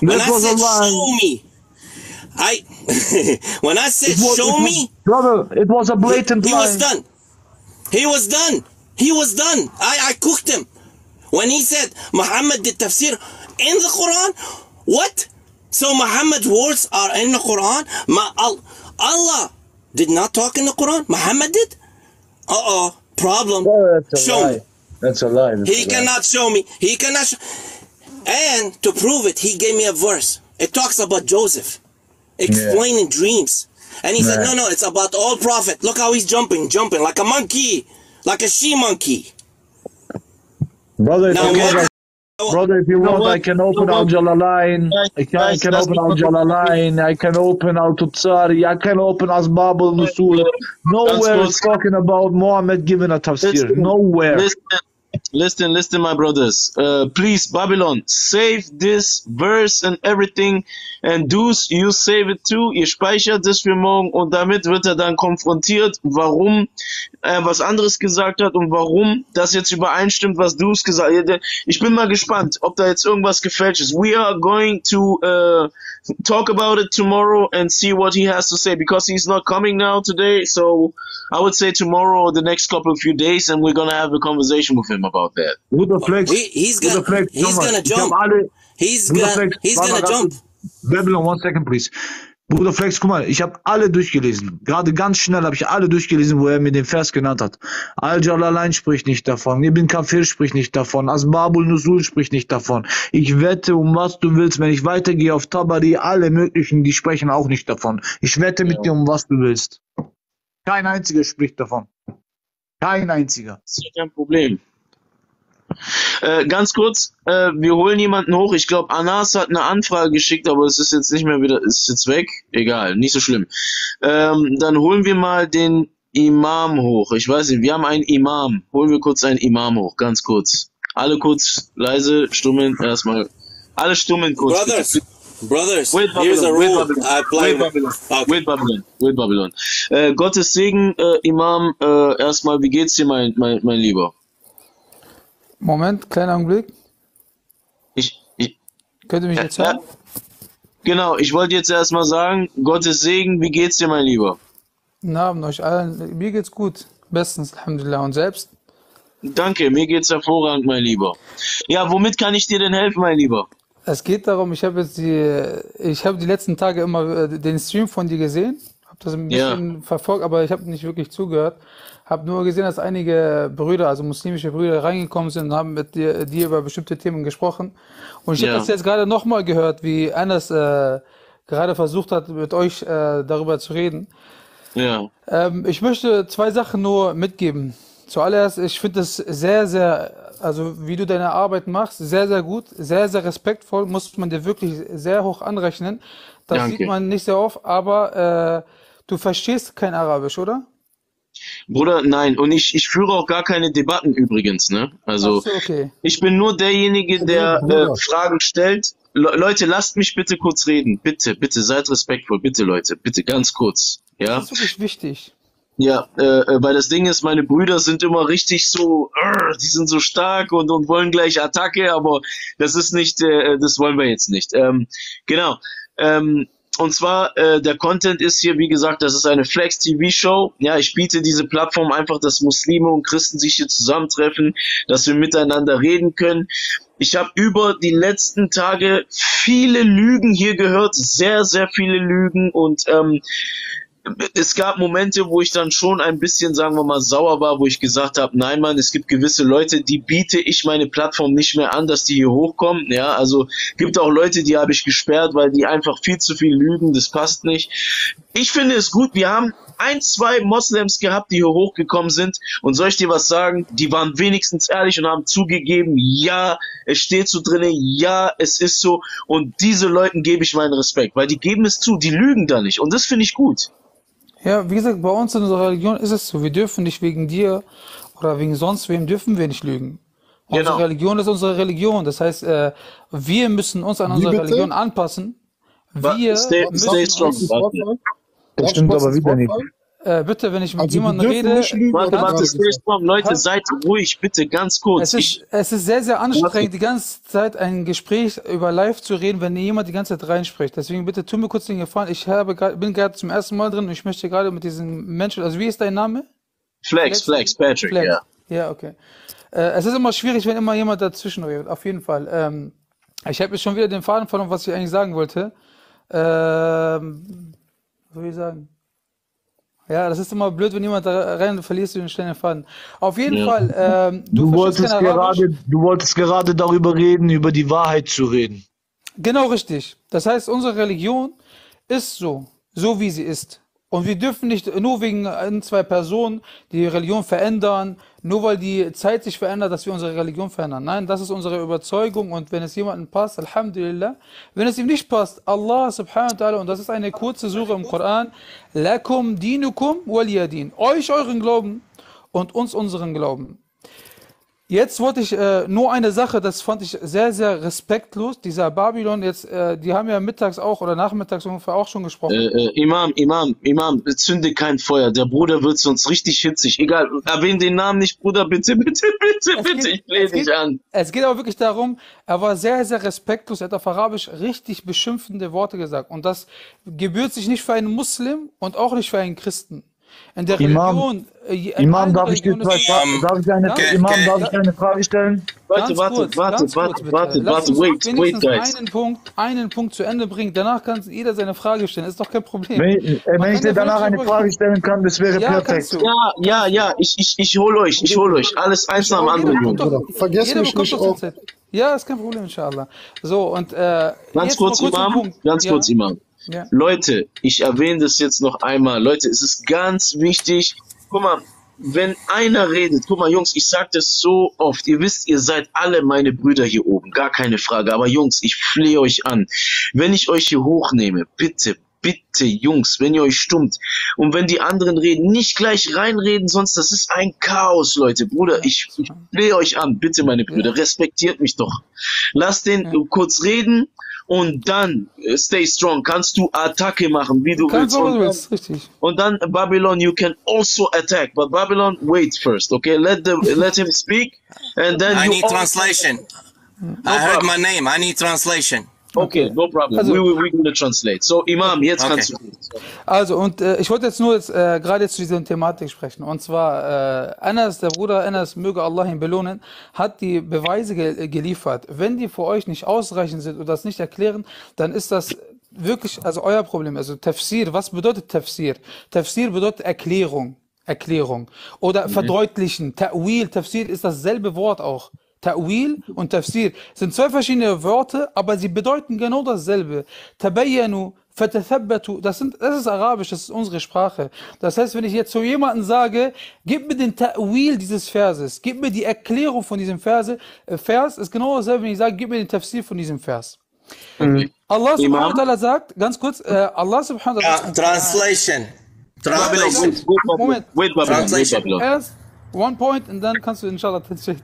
When I said, show me. I... when I said, was, show was, me... Brother, it was a blatant he, he lie. He was done. He was done. He was done. I, I cooked him. When he said, Muhammad did tafsir in the Quran, what? So Muhammad's words are in the Quran? Ma Allah did not talk in the Quran? Muhammad did? Uh-oh. Problem. Oh, that's a show lie. Me. That's a lie. That's he a cannot lie. Show me. He cannot show... And to prove it, he gave me a verse. It talks about Joseph. Explaining yeah. dreams. And he nah. said, no, no, it's about all prophet. Look how he's jumping, jumping like a monkey, like a she-monkey. Brother, if now, you want, I, brother, if you want, what? I can open Al-Jalalain. I can, I can open Al-Jalalain. I can open Al-Tutsari. I can open Asbab al-Nusul. Nowhere is talking about Muhammad giving a tafsir. Listen, Nowhere. Listen, listen, listen, my brothers. Uh, please, Babylon, save this verse and everything. And do you save it too? Ihr speichert es für morgen. Und damit wird er dann konfrontiert, warum er was anderes gesagt hat und warum das jetzt übereinstimmt, was du es gesagt hast. Ich bin mal gespannt, ob da jetzt irgendwas gefälscht ist. We are going to uh, talk about it tomorrow and see what he has to say, because he's not coming now today. So I would say tomorrow or the next couple of few days, and we're gonna have a conversation with him about that. Ruder Flex, we, he's gonna, Flex, he's gonna jump. He's gonna, Flex, he's gonna jump. Babylon, one second, please. Bruder Flex, guck mal, ich habe alle durchgelesen. Gerade ganz schnell habe ich alle durchgelesen, wo er mir den Vers genannt hat. Al-Jalalain spricht nicht davon. Ibn Kathir spricht nicht davon. Asbabul Nusul spricht nicht davon. Ich wette, um was du willst, wenn ich weitergehe auf Tabari, alle möglichen, die sprechen auch nicht davon. Ich wette mit ja. dir, um was du willst. Kein einziger spricht davon. Kein einziger. Das ist kein Problem. Äh, ganz kurz, äh, wir holen jemanden hoch. Ich glaube, Anas hat eine Anfrage geschickt, aber es ist jetzt nicht mehr wieder, ist jetzt weg. Egal, nicht so schlimm. Ähm, dann holen wir mal den Imam hoch. Ich weiß nicht, wir haben einen Imam. Holen wir kurz einen Imam hoch, ganz kurz. Alle kurz, leise, stummen, erstmal. Alle stummen kurz. Brothers, bitte. Brothers, wait, Babylon, here's a rule. Wait, Babylon, wait, Babylon, wait, Babylon. Äh, Gottes Segen, äh, Imam, äh, erstmal, wie geht's dir, mein, mein, mein Lieber? Moment, kleiner Augenblick. Ich, ich, Könnt ihr mich jetzt hören? Genau, ich wollte jetzt erstmal sagen, Gottes Segen, wie geht's dir, mein Lieber? Guten Abend euch allen. Mir geht's gut. Bestens, Alhamdulillah. Und selbst? Danke, mir geht's hervorragend, mein Lieber. Ja, womit kann ich dir denn helfen, mein Lieber? Es geht darum, ich habe jetzt die, ich habe die letzten Tage immer den Stream von dir gesehen, habe das ein bisschen ja. verfolgt, aber ich habe nicht wirklich zugehört. Habe nur gesehen, dass einige Brüder, also muslimische Brüder, reingekommen sind und haben mit dir, dir über bestimmte Themen gesprochen. Und ich yeah. habe das jetzt gerade nochmal gehört, wie Anas äh, gerade versucht hat, mit euch äh, darüber zu reden. Yeah. Ähm, ich möchte zwei Sachen nur mitgeben. Zuallererst, ich finde es sehr, sehr, also wie du deine Arbeit machst, sehr, sehr gut, sehr, sehr respektvoll, muss man dir wirklich sehr hoch anrechnen. Das Danke. Sieht man nicht sehr oft, aber äh, du verstehst kein Arabisch, oder? Bruder, nein. Und ich, ich führe auch gar keine Debatten übrigens, ne? Also, ach so, okay. Ich bin nur derjenige, der äh, Fragen stellt. Le Leute, lasst mich bitte kurz reden. Bitte, bitte, seid respektvoll. Bitte, Leute, bitte, ganz kurz. Ja? Das ist wirklich wichtig. Ja, äh, weil das Ding ist, meine Brüder sind immer richtig so, uh, die sind so stark und, und wollen gleich Attacke, aber das ist nicht, äh, das wollen wir jetzt nicht. Ähm, genau. Ähm, Und zwar, äh, der Content ist hier, wie gesagt, das ist eine Flex-T V-Show. Ja, ich biete diese Plattform einfach, dass Muslime und Christen sich hier zusammentreffen, dass wir miteinander reden können. Ich habe über die letzten Tage viele Lügen hier gehört, sehr, sehr viele Lügen. Und ähm, es gab Momente, wo ich dann schon ein bisschen, sagen wir mal, sauer war, wo ich gesagt habe, nein, Mann, es gibt gewisse Leute, die biete ich meine Plattform nicht mehr an, dass die hier hochkommen. Ja, also gibt auch Leute, die habe ich gesperrt, weil die einfach viel zu viel lügen, das passt nicht. Ich finde es gut, wir haben ein, zwei Moslems gehabt, die hier hochgekommen sind. Und soll ich dir was sagen? Die waren wenigstens ehrlich und haben zugegeben, ja, es steht so drin, ja, es ist so. Und diese Leuten gebe ich meinen Respekt, weil die geben es zu, die lügen da nicht. Und das finde ich gut. Ja, wie gesagt, bei uns in unserer Religion ist es so, wir dürfen nicht wegen dir oder wegen sonst wem dürfen wir nicht lügen. Genau. Unsere Religion ist unsere Religion, das heißt, äh, wir müssen uns an Wie unsere bitte? Religion anpassen. Wir stay, müssen stay strong, das stimmt aber wieder nicht. Äh, bitte, wenn ich mit also jemandem rede... Lügen, warte, warte, stay strong, Leute, was? Seid ruhig, bitte, ganz kurz. Es ist, es ist sehr, sehr anstrengend, warte. Die ganze Zeit ein Gespräch über live zu reden, wenn jemand die ganze Zeit reinspricht. Deswegen bitte, tu mir kurz den Gefallen, ich habe, bin gerade zum ersten Mal drin und ich möchte gerade mit diesen Menschen... Also, wie ist dein Name? Flex, Flex, Flex Patrick, Flex. ja. Ja, okay. Äh, es ist immer schwierig, wenn immer jemand dazwischen redet, auf jeden Fall. Ähm, ich habe jetzt schon wieder den Faden verloren, was ich eigentlich sagen wollte. Ähm, was soll ich sagen? Ja, das ist immer blöd, wenn jemand da rein verlierst du den schnellen Faden. Auf jeden ja. Fall, ähm, du, du, wolltest gerade, du wolltest gerade darüber reden, über die Wahrheit zu reden. Genau, richtig. Das heißt, unsere Religion ist so, so wie sie ist. Und wir dürfen nicht nur wegen ein, zwei Personen die Religion verändern, nur weil die Zeit sich verändert, dass wir unsere Religion verändern. Nein, das ist unsere Überzeugung und wenn es jemandem passt, Alhamdulillah. Wenn es ihm nicht passt, Allah subhanahu wa ta'ala, und das ist eine kurze Sure im Koran, lakum dinukum waliyadin. Euch euren Glauben und uns unseren Glauben. Jetzt wollte ich äh, nur eine Sache, das fand ich sehr, sehr respektlos, dieser Babylon, jetzt, äh, die haben ja mittags auch oder nachmittags ungefähr auch schon gesprochen. Äh, äh, Imam, Imam, Imam, zünde kein Feuer, der Bruder wird sonst richtig hitzig, egal, erwähne den Namen nicht, Bruder, bitte, bitte, bitte, es bitte, geht, ich flehe dich an. Es geht aber wirklich darum, er war sehr, sehr respektlos, er hat auf Arabisch richtig beschimpfende Worte gesagt und das gebührt sich nicht für einen Muslim und auch nicht für einen Christen. In der Imam, Religion, äh, Imam, darf ich, Religion ich, ähm, darf ich eine, okay, Imam, okay. darf ich eine Frage stellen? Warte, warte, warte, warte, warte, warte, wait, wait, guys. Einen Punkt, einen Punkt zu Ende bringen, danach kann jeder seine Frage stellen, ist doch kein Problem. Wenn, äh, wenn ich dir danach eine Frage stellen kann, das wäre ja, perfekt. Ja, ja, ja, ich, ich, ich hole euch, ich hole euch, alles eins nach dem anderen. Doch, vergesst mich nicht auf. Ja, ist kein Problem, inshallah. So, und, äh, ganz kurz, Imam, ganz kurz, Imam. Ja. Leute, ich erwähne das jetzt noch einmal. Leute, es ist ganz wichtig. Guck mal, wenn einer redet, guck mal, Jungs, ich sage das so oft. Ihr wisst, ihr seid alle meine Brüder hier oben. Gar keine Frage. Aber Jungs, ich flehe euch an. Wenn ich euch hier hochnehme, bitte, bitte, Jungs, wenn ihr euch stummt und wenn die anderen reden, nicht gleich reinreden, sonst das ist ein Chaos, Leute. Bruder, ich, ich flehe euch an. Bitte, meine Brüder, respektiert mich doch. Lasst den ja. kurz reden. Und dann, stay strong, kannst du Attacke machen, wie du kannst willst. Du willst richtig. Und dann, Babylon, you can also attack. But Babylon, wait first, okay? Let the, let him speak. And then I you need translation. No I heard problem. My name, I need translation. Okay, okay. No problem, also, we will gonna translate. So, Imam, jetzt okay. kannst du. Also, und äh, ich wollte jetzt nur jetzt, äh, gerade jetzt zu dieser Thematik sprechen. Und zwar, äh, Anas, der Bruder Anas, möge Allah ihn belohnen, hat die Beweise ge geliefert. Wenn die für euch nicht ausreichend sind oder das nicht erklären, dann ist das wirklich also euer Problem. Also Tafsir, was bedeutet Tafsir? Tafsir bedeutet Erklärung, Erklärung. Oder mhm. verdeutlichen, Ta'wil, Tafsir ist dasselbe Wort auch. Ta'wil und Tafsir sind zwei verschiedene Wörter, aber sie bedeuten genau dasselbe. Tabayyanu, fatathabbatu, das sind, das ist Arabisch, das ist unsere Sprache. Das heißt, wenn ich jetzt zu jemandem sage, gib mir den Ta'wil dieses Verses, gib mir die Erklärung von diesem Verse, Vers ist genau dasselbe, wenn ich sage, gib mir den Tafsir von diesem Vers. Mhm. Allah subhanahu wa ta'ala sagt, ganz kurz, äh, Allah subhanahu wa ta'ala sagt, Translation. Trabelon. Moment. Wait, Babylon. Erst one point and then kannst du inshallah translate.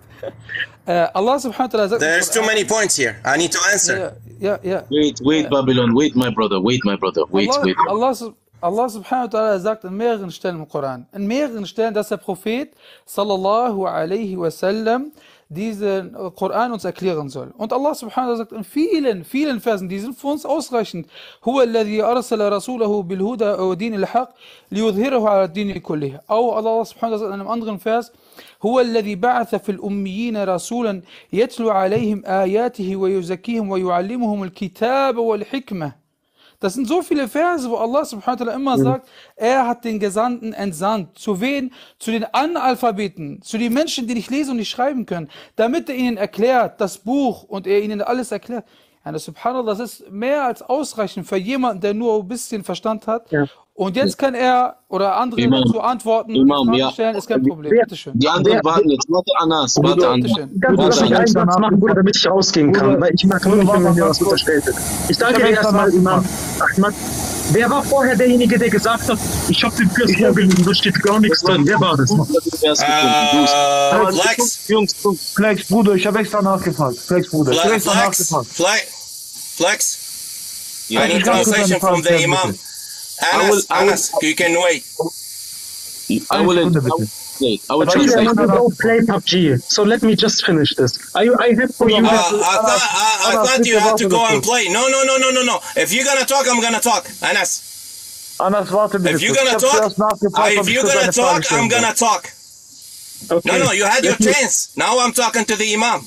Uh, Allah subhanahu wa ta'ala. There's too many points here. I need to answer. Yeah, yeah. yeah. Wait, wait, yeah. Babylon. Wait, my brother. Wait, my brother. Wait, Allah, wait. Allah, Allah subhanahu wa ta'ala sagt in mehreren Stellen im Koran, in mehreren Stellen, dass der Prophet sallallahu alaihi wasallam diesen Koran uns erklären soll. Und Allah subhanahu wa ta'ala sagt in vielen, vielen Versen, die sind für uns ausreichend. Huwa alladhi arsala rasulahu bil huda wa din al-haq liyudhhirahu ala ad-din kullih. Au Allah subhanahu wa ta'ala sagt in einem anderen Vers, huwa alladhi ba'atha fil ummiyina rasulan yatlu alayhim ayatihi wa yuzakkihim wa yu'allimuhum al-kitaba wal hikmah. Das sind so viele Verse, wo Allah subhanahu wa ta'ala immer sagt, er hat den Gesandten entsandt. Zu wen? Zu den Analphabeten, zu den Menschen, die nicht lesen und nicht schreiben können, damit er ihnen erklärt, das Buch, und er ihnen alles erklärt. Ja, das subhanallah, das ist mehr als ausreichend für jemanden, der nur ein bisschen Verstand hat. Ja. Und jetzt kann er oder andere Imam, dazu antworten, Imam, ja. stellen, ist kein Problem. Bitte schön. Die anderen warten jetzt. Warte, Anas. Warte, Anas. Kannst du mich einen Satz machen, Bruder, damit ich rausgehen kann? Weil ich mag nur nicht, wenn mir was unterstellt wird. Ich danke dir erstmal, Imam. Ahmad, wer war vorher derjenige, der gesagt hat, ich habe den Fluss vorgelesen, da steht gar nichts drin? Wer war das? Uh, Flex. Jungs, Flex, Bruder, ich habe extra nachgefragt. Flex, Bruder. Ich habe extra nachgefragt. Flex. Flex. I need translation from the Imam. Anas, I will, Anas, I will, you can wait. I will, I will, I will translate. I will play P U B G, so let me just finish this. I, I have for you. Uh, I, thought, I, I thought you had to go and play. No, no, no, no, no, no. If you're gonna talk, I'm gonna talk. Anas. Anas, warte bitte. If you're gonna talk, if you're gonna talk, I'm gonna talk. Okay. No, no, you had your chance. Now I'm talking to the Imam.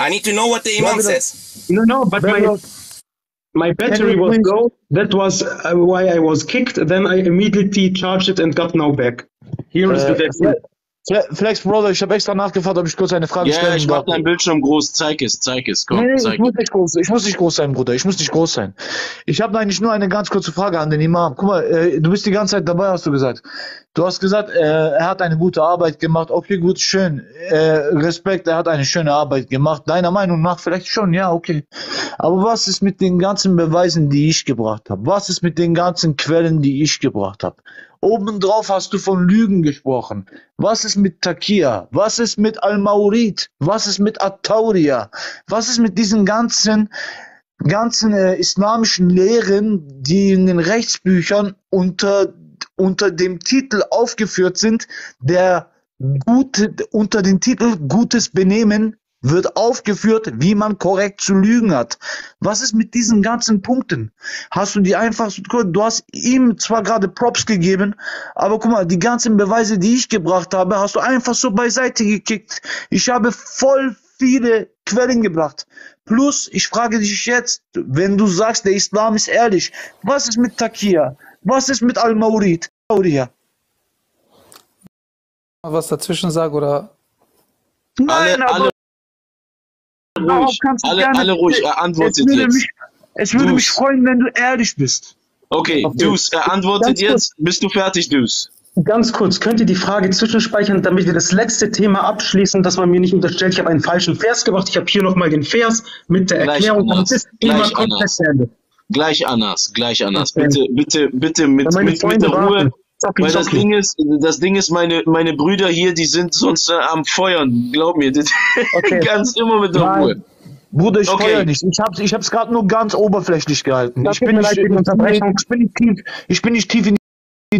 I need to know what the Imam says. No, no, but my. My battery was low, that was uh, why I was kicked, then I immediately charged it and got now back. Here is the battery. Flex, Brother, ich habe extra nachgefragt, ob ich kurz eine Frage yeah, stellen darf. Ja, ich mach deinen Bildschirm groß, zeig es, zeig es, komm, nee, zeig ich, muss nicht groß, ich muss nicht groß sein, Bruder, ich muss nicht groß sein. Ich habe eigentlich nur eine ganz kurze Frage an den Imam. Guck mal, äh, du bist die ganze Zeit dabei, hast du gesagt. Du hast gesagt, äh, er hat eine gute Arbeit gemacht, okay, gut, schön, äh, Respekt, er hat eine schöne Arbeit gemacht, deiner Meinung nach vielleicht schon, ja, okay. Aber was ist mit den ganzen Beweisen, die ich gebracht habe? Was ist mit den ganzen Quellen, die ich gebracht habe? Obendrauf hast du von Lügen gesprochen. Was ist mit Takiya? Was ist mit Al-Maurid? Was ist mit At-Tawriya? Was ist mit diesen ganzen, ganzen äh, islamischen Lehren, die in den Rechtsbüchern unter, unter dem Titel aufgeführt sind, der gute, unter dem Titel Gutes Benehmen wird aufgeführt, wie man korrekt zu lügen hat. Was ist mit diesen ganzen Punkten? Hast du die einfach, du hast ihm zwar gerade Props gegeben, aber guck mal, die ganzen Beweise, die ich gebracht habe, hast du einfach so beiseite gekickt. Ich habe voll viele Quellen gebracht. Plus, ich frage dich jetzt, wenn du sagst, der Islam ist ehrlich, was ist mit Takiya? Was ist mit Al-Maurid? Was dazwischen sag, oder? Nein, alle, aber... Ruhig. Alle, alle ruhig, er antwortet es jetzt. Mich, es würde Duis. mich freuen, wenn du ehrlich bist. Okay, okay. Duis, er antwortet jetzt. Bist du fertig, Duis? Ganz kurz, könnt ihr die Frage zwischenspeichern, damit wir das letzte Thema abschließen, dass man mir nicht unterstellt, ich habe einen falschen Vers gemacht. Ich habe hier nochmal den Vers mit der gleich Erklärung. Anders, das Thema kommt zu Ende. Gleich Anas, gleich Anas. Okay. Bitte, bitte, bitte mit, mit, mit der Ruhe. Weil das Ding ist, das Ding ist, meine, meine Brüder hier, die sind sonst am Feuern, glaub mir, das okay. ganz immer mit der Ruhe. Bruder, ich okay. feuer nicht, ich hab's, ich hab's gerade nur ganz oberflächlich gehalten. Ich bin, nicht, ich, bin nicht tief, ich bin nicht tief in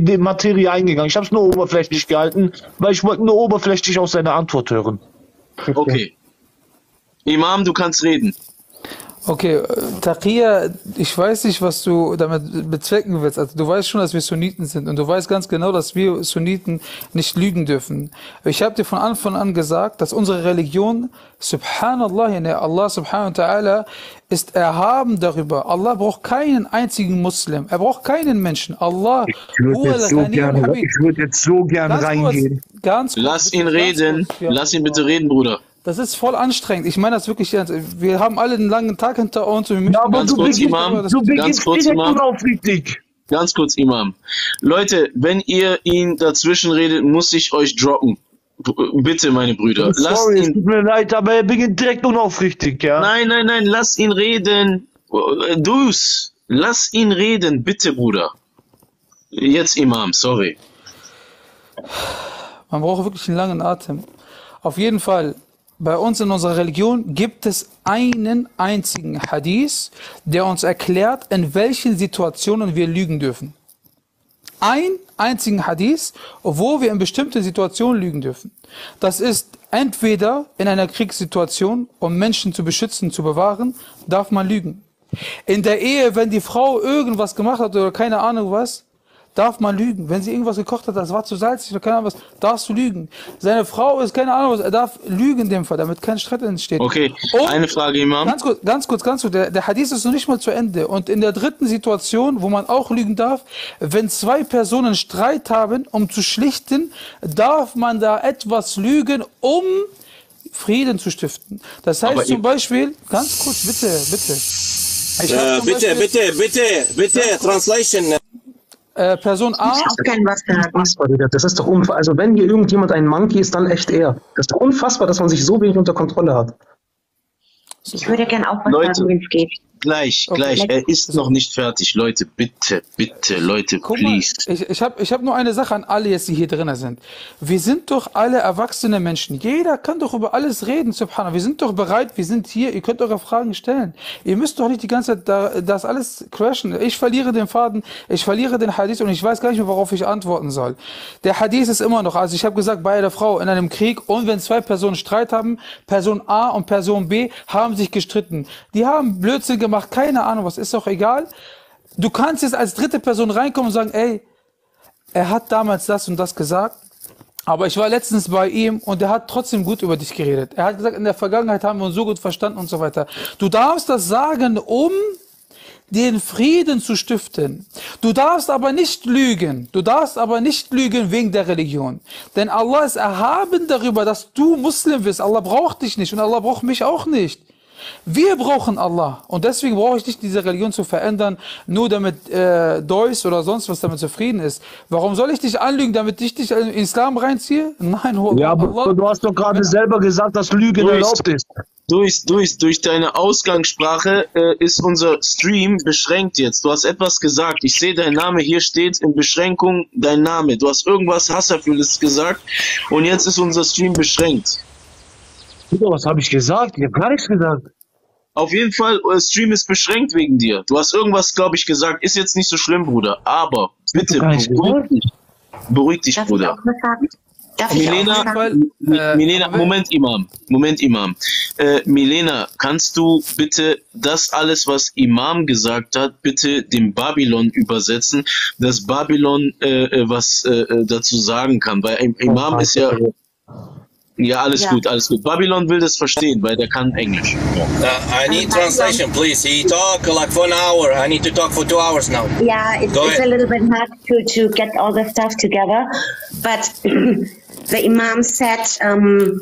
die Materie eingegangen, ich hab's nur oberflächlich gehalten, weil ich wollte nur oberflächlich aus seiner Antwort hören. Okay. okay. Imam, du kannst reden. Okay, Taqiya, ich weiß nicht, was du damit bezwecken willst. Also, du weißt schon, dass wir Sunniten sind und du weißt ganz genau, dass wir Sunniten nicht lügen dürfen. Ich habe dir von Anfang an gesagt, dass unsere Religion, subhanallah, Allah subhanahu wa ta'ala, ist erhaben darüber. Allah braucht keinen einzigen Muslim. Er braucht keinen Menschen. Allah, ich würde jetzt, so würd jetzt so gern ganz reingehen. Kurz, ganz kurz, Lass ihn reden. Kurz, ja, Lass ihn bitte reden, Bruder. Das ist voll anstrengend. Ich meine das wirklich ernst. Wir haben alle einen langen Tag hinter uns. Und wir ja, aber du beginnst direkt unaufrichtig. Ganz kurz, Imam. Leute, wenn ihr ihn dazwischen redet, muss ich euch droppen. Bitte, meine Brüder. I'm sorry, lasst ihn, es tut mir leid, aber er beginnt direkt unaufrichtig, ja? Nein, nein, nein, lass ihn reden. Duis, lass ihn reden, bitte, Bruder. Jetzt Imam, sorry. Man braucht wirklich einen langen Atem. Auf jeden Fall, bei uns in unserer Religion gibt es einen einzigen Hadith, der uns erklärt, in welchen Situationen wir lügen dürfen. Ein einzigen Hadith, wo wir in bestimmten Situationen lügen dürfen. Das ist entweder in einer Kriegssituation, um Menschen zu beschützen, zu bewahren, darf man lügen. In der Ehe, wenn die Frau irgendwas gemacht hat oder keine Ahnung was, darf man lügen. Wenn sie irgendwas gekocht hat, das war zu salzig oder keine Ahnung was, darfst du lügen. Seine Frau ist keine Ahnung was, er darf lügen in dem Fall, damit kein Streit entsteht. Okay, und eine Frage, Imam. Ganz kurz, ganz kurz, ganz kurz. Der, der Hadith ist noch nicht mal zu Ende. Und in der dritten Situation, wo man auch lügen darf, wenn zwei Personen Streit haben, um zu schlichten, darf man da etwas lügen, um Frieden zu stiften. Das heißt aber zum Beispiel, ganz kurz, bitte, bitte. Ich äh, bitte, Beispiel, bitte, bitte, bitte, bitte, Translation. Äh, Person A. Ich hab kein was gesagt. Das ist doch unfassbar. Also, wenn hier irgendjemand ein Monkey ist, dann echt er. Das ist doch unfassbar, dass man sich so wenig unter Kontrolle hat. Ich würde gerne auch was Leute, sagen, wenn es geht. Gleich, okay. gleich. Er ist noch nicht fertig. Leute, bitte, bitte, Leute, Guck please. Mal, ich ich habe ich hab nur eine Sache an alle jetzt, die hier drin sind. Wir sind doch alle erwachsene Menschen. Jeder kann doch über alles reden, subhanallah. Wir sind doch bereit, wir sind hier. Ihr könnt eure Fragen stellen. Ihr müsst doch nicht die ganze Zeit da, das alles crashen. Ich verliere den Faden, ich verliere den Hadith und ich weiß gar nicht mehr, worauf ich antworten soll. Der Hadith ist immer noch, also ich habe gesagt, bei der Frau in einem Krieg und wenn zwei Personen Streit haben, Person A und Person B haben sich gestritten. Die haben Blödsinn gemacht. Macht keine Ahnung was, ist doch egal. Du kannst jetzt als dritte Person reinkommen und sagen, ey, er hat damals das und das gesagt, aber ich war letztens bei ihm und er hat trotzdem gut über dich geredet. Er hat gesagt, in der Vergangenheit haben wir uns so gut verstanden und so weiter. Du darfst das sagen, um den Frieden zu stiften. Du darfst aber nicht lügen. Du darfst aber nicht lügen wegen der Religion. Denn Allah ist erhaben darüber, dass du Muslim bist. Allah braucht dich nicht und Allah braucht mich auch nicht. Wir brauchen Allah und deswegen brauche ich nicht, diese Religion zu verändern, nur damit äh, Dois oder sonst was damit zufrieden ist. Warum soll ich dich anlügen, damit ich dich in den Islam reinziehe? Nein, ho ja, aber Allah, du hast doch gerade selber gesagt, dass Lügen erlaubt ist. Durch, durch, durch deine Ausgangssprache äh, ist unser Stream beschränkt jetzt. Du hast etwas gesagt. Ich sehe, dein Name hier steht in Beschränkung, dein Name. Du hast irgendwas Hasserfülles gesagt und jetzt ist unser Stream beschränkt. Was habe ich gesagt? Ich habe gar nichts gesagt. Auf jeden Fall, der Stream ist beschränkt wegen dir. Du hast irgendwas, glaube ich, gesagt. Ist jetzt nicht so schlimm, Bruder. Aber bitte, beruhig dich. Beruhig dich, Darf Bruder. Darf Milena, äh, Milena Moment, Imam. Moment, Imam. Äh, Milena, kannst du bitte das alles, was Imam gesagt hat, bitte dem Babylon übersetzen, dass Babylon äh, was äh, dazu sagen kann? Weil im, Imam ist ja... Ja, alles ja. gut, alles gut. Babylon will das verstehen, weil der kann Englisch. Uh, I need translation, please. He talk like for an hour. I need to talk for two hours now. Yeah, it's, it's a little bit hard to, to get all the stuff together. But the Imam said um,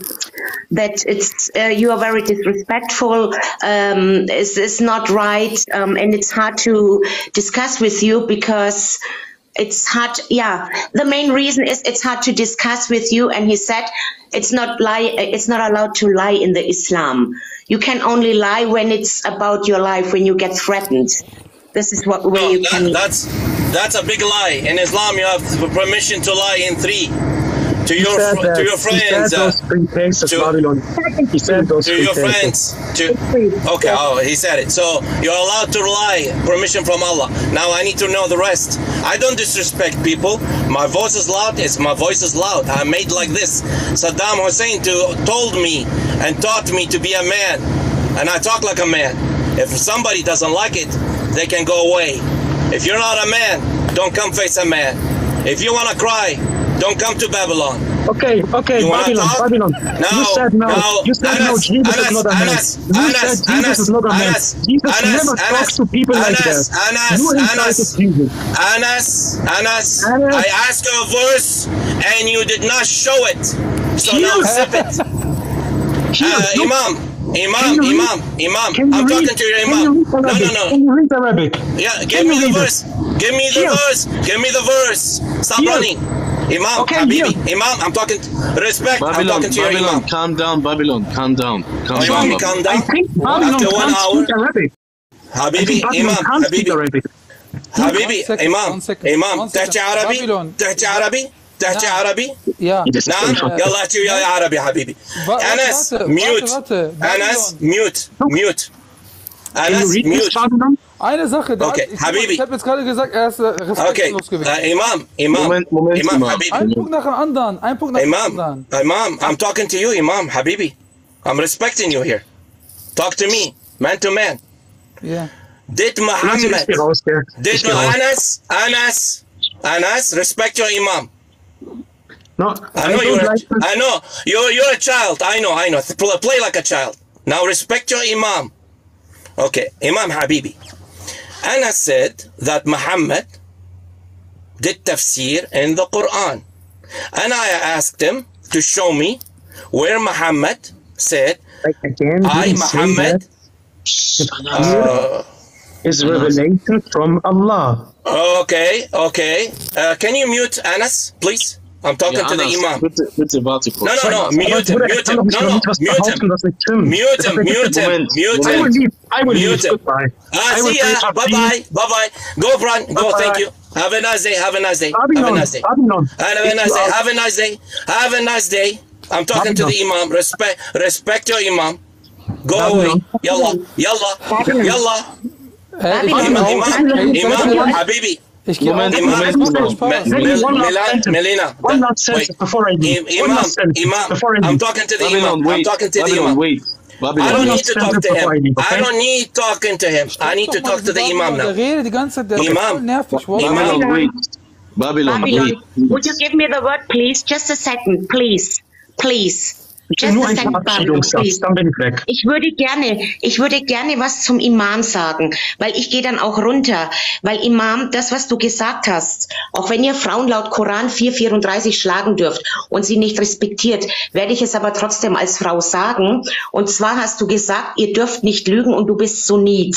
that it's uh, you are very disrespectful. Um, it's, it's not right, um, and it's hard to discuss with you because. It's hard, yeah. The main reason is it's hard to discuss with you. And he said, it's not lie. It's not allowed to lie in the Islam. You can only lie when it's about your life, when you get threatened. This is what way no, you that, can. That's that's a big lie in Islam. You have permission to lie in three to your that, to your friends. Uh, to, he said those to your friends. To, okay, oh, he said it. So you're allowed to lie. Permission from Allah. Now I need to know the rest. I don't disrespect people. My voice is loud. It's my voice is loud. I made like this. Saddam Hussein to, told me and taught me to be a man, and I talk like a man. If somebody doesn't like it, they can go away. If you're not a man, don't come face a man. If you want to cry, don't come to Babylon. Okay, okay, you Babylon, Babylon. No, you said no. no. You said Anas, no, Jesus Anas, is not a man. Anas, you Anas, said Jesus Anas, is not a man. Anas, Jesus Anas, never Anas, talks to people Anas, like that. Anas, you Anas, Jesus. Anas, Anas, Anas, I asked you a verse and you did not show it. So Jesus. Now accept it. Uh, Imam. Imam, Imam, Imam, I'm talking to your Imam. No, no, no. Can you read Arabic? Yeah, give me the verse. Give me the verse. Give me the verse. Stop running. Imam, okay, Habibi, yeah. Imam, I'm talking respect. Babylon, I'm talking to Babylon, your Imam. Calm down, Babylon, calm down. Calm Imam, down. Calm down. I think Babylon After one hour, Habibi, Imam, Habibi. حبيبي امام امام تحكي عربي تحكي عربي تحكي عربي نعم يلا احكي وياي عربي حبيبي انس ميوت انس ميوت ميوت انس ميوت Eine Sache, da okay, ich, ich, ich habe jetzt gerade gesagt, er ist respektlos okay. gewesen. Uh, Imam, Imam, Moment, Moment, Imam, Imam, Habibi. Ein Punkt nach dem anderen, ein Punkt nach dem anderen. Imam, I'm talking to you, Imam, Habibi. I'm respecting you here. Talk to me, man to man. Yeah. Did Muhammad, did Anas, Anas, Anas, respect your Imam. No, I know, I you're, like I know. You're, you're a child, I know, I know. Play like a child. Now respect your Imam. Okay, Imam Habibi. Anas said that Muhammad did tafsir in the Quran. And I asked him to show me where Muhammad said, like again, I, Muhammad, uh, is revelation from Allah. Okay, okay. Uh, can you mute Anas, please? I'm talking yeah, to the Imam. Bitte, bitte, warte kurz. No, no, no, mute him, mute him, no, no, mute him, mute him, mute him, mute him. I will leave, I will leave, goodbye. Ah, see ya, bye-bye, bye-bye. Go, Bran, go, thank you. Have a nice day, have a nice day, have a nice day. Have a nice day, have a nice day, have a nice day. I'm talking to the Imam, respect, respect your Imam. Go away, yalla, yalla, yalla. Imam, Imam, Imam, Habibi. Ich gehe Moment, Moment, Moment, Moment. Milena, one last sentence before I leave. Imam, Imam, I'm talking to the Imam. I'm talking to the Imam. I don't need to talk to him. I don't need talking to him. I need to talk to the Imam now. Imam, Imam, wait. Babylon, wait. Would you give me the word, please? Just a second, please. Please. Just a second, Babylon, please. Ich würde gerne, ich würde gerne was zum Imam sagen, weil ich gehe dann auch runter, weil Imam, das was du gesagt hast, auch wenn ihr Frauen laut Koran vier vierunddreißig schlagen dürft und sie nicht respektiert, werde ich es aber trotzdem als Frau sagen, und zwar hast du gesagt, ihr dürft nicht lügen und du bist Sunnit.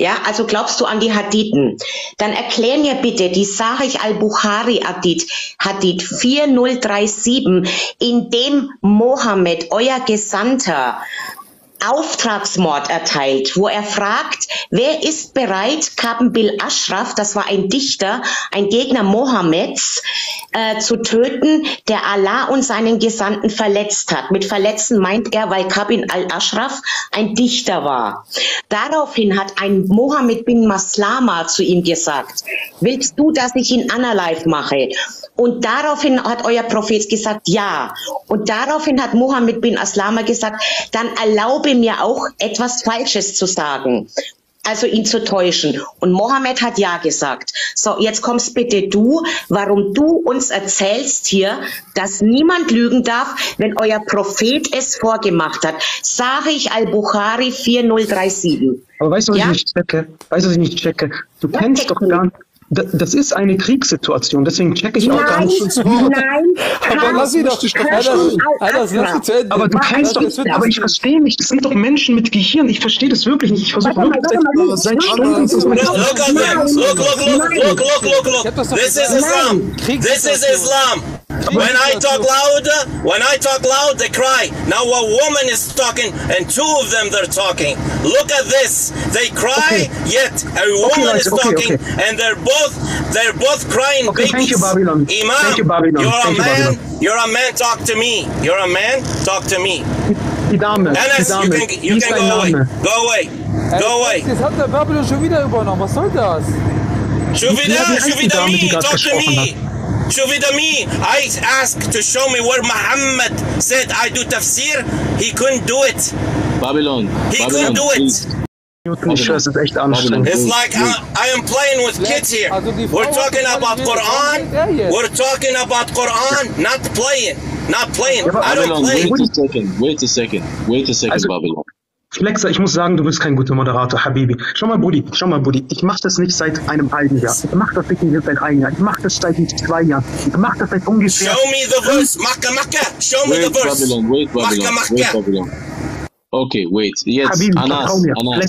Ja, also glaubst du an die Hadithen? Dann erklär mir bitte die Sahih al-Bukhari Hadith, Hadith viertausenddreißig siebzig, in dem Mohammed, euer Gesandter, Auftragsmord erteilt, wo er fragt, wer ist bereit, Kaben Bil Ashraf, das war ein Dichter, ein Gegner Mohammeds, äh, zu töten, der Allah und seinen Gesandten verletzt hat. Mit verletzen meint er, weil Kaben al-Ashraf ein Dichter war. Daraufhin hat ein Mohammed bin Maslama zu ihm gesagt, willst du, dass ich ihn analyf mache? Und daraufhin hat euer Prophet gesagt, ja. Und daraufhin hat Mohammed bin Maslama gesagt, dann erlaube mir auch etwas Falsches zu sagen, also ihn zu täuschen. Und Mohammed hat ja gesagt. So, jetzt kommst bitte du, warum du uns erzählst hier, dass niemand lügen darf, wenn euer Prophet es vorgemacht hat. Sahih al-Bukhari viertausenddreißig siebzig. Aber weißt du, was ja? ich nicht checke? Weißt du, was ich nicht checke? Du ja, kennst doch gar nicht. Das ist eine Kriegssituation, deswegen checke ich auch gar nicht. Nein, nein, aber lass sie doch, aber du kannst doch, aber ich verstehe nicht, das sind doch Menschen mit Gehirn, ich verstehe das wirklich nicht, ich versuche wirklich seit Stunden zu machen. Look at them, look, look, look, look, look, this is Islam, this is Islam. When I talk louder, when I talk loud, they cry. Now a woman is talking and two of them they're talking. Look at this, they cry, yet a woman is talking and they're both Both, they're both crying okay, babies. Thank you, Babylon. Imam, thank you, Babylon. You're a thank man. You, you're a man. Talk to me. You're a man. Talk to me. Anas, you can, you can go away. Go away. Go away. Jetzt hat der Babylon schon wieder übernommen. Was soll das? Schon wieder, schon wieder me. Talk to me. Schon wieder me. I asked to show me where Muhammad said I do tafsir. He couldn't do it. Babylon. He couldn't do it. Ich weiß, es ist echt anstrengend. It's like I, I am playing with kids here. We're talking about Quran. We're talking about Quran. Not playing. Not playing. I don't play. Wait a second. Wait a second. Wait a second, Babylon. Flexa, ich muss sagen, du bist kein guter Moderator, Habibi. Schau mal, Buddy, schau mal, Buddy. Ich mache das nicht seit einem halben Jahr. Ich mache das nicht seit einem Jahr. Ich mache das seit zwei Jahren. Ich mache das seit ungefähr... Show me the verse. Macca, macca. Show me the verse. Wait, Babylon. Wait, Babylon. Okay, wait, jetzt, Habibi, Anas, Anas,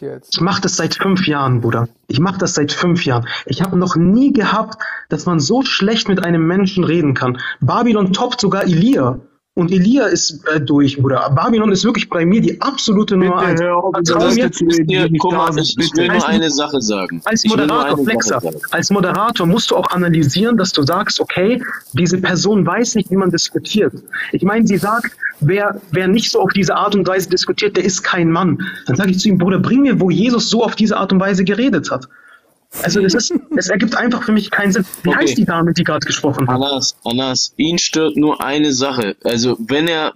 jetzt. Ich mache das seit fünf Jahren, Bruder. Ich mache das seit fünf Jahren. Ich habe noch nie gehabt, dass man so schlecht mit einem Menschen reden kann. Babylon toppt sogar Elia. und Elia ist äh, durch, Bruder. Babylon ist wirklich bei mir die absolute Nummer eins. Guck mal, ich will nur eine Sache sagen. Als Moderator, Flexa, als Moderator musst du auch analysieren, dass du sagst, okay, diese Person weiß nicht, wie man diskutiert. Ich meine, sie sagt, wer, wer nicht so auf diese Art und Weise diskutiert, der ist kein Mann. Dann sage ich zu ihm, Bruder, bring mir, wo Jesus so auf diese Art und Weise geredet hat. Also es, ist, es ergibt einfach für mich keinen Sinn. Wie okay. heißt die Dame, die gerade gesprochen hat? Anas, Anas, ihn stört nur eine Sache. Also wenn er...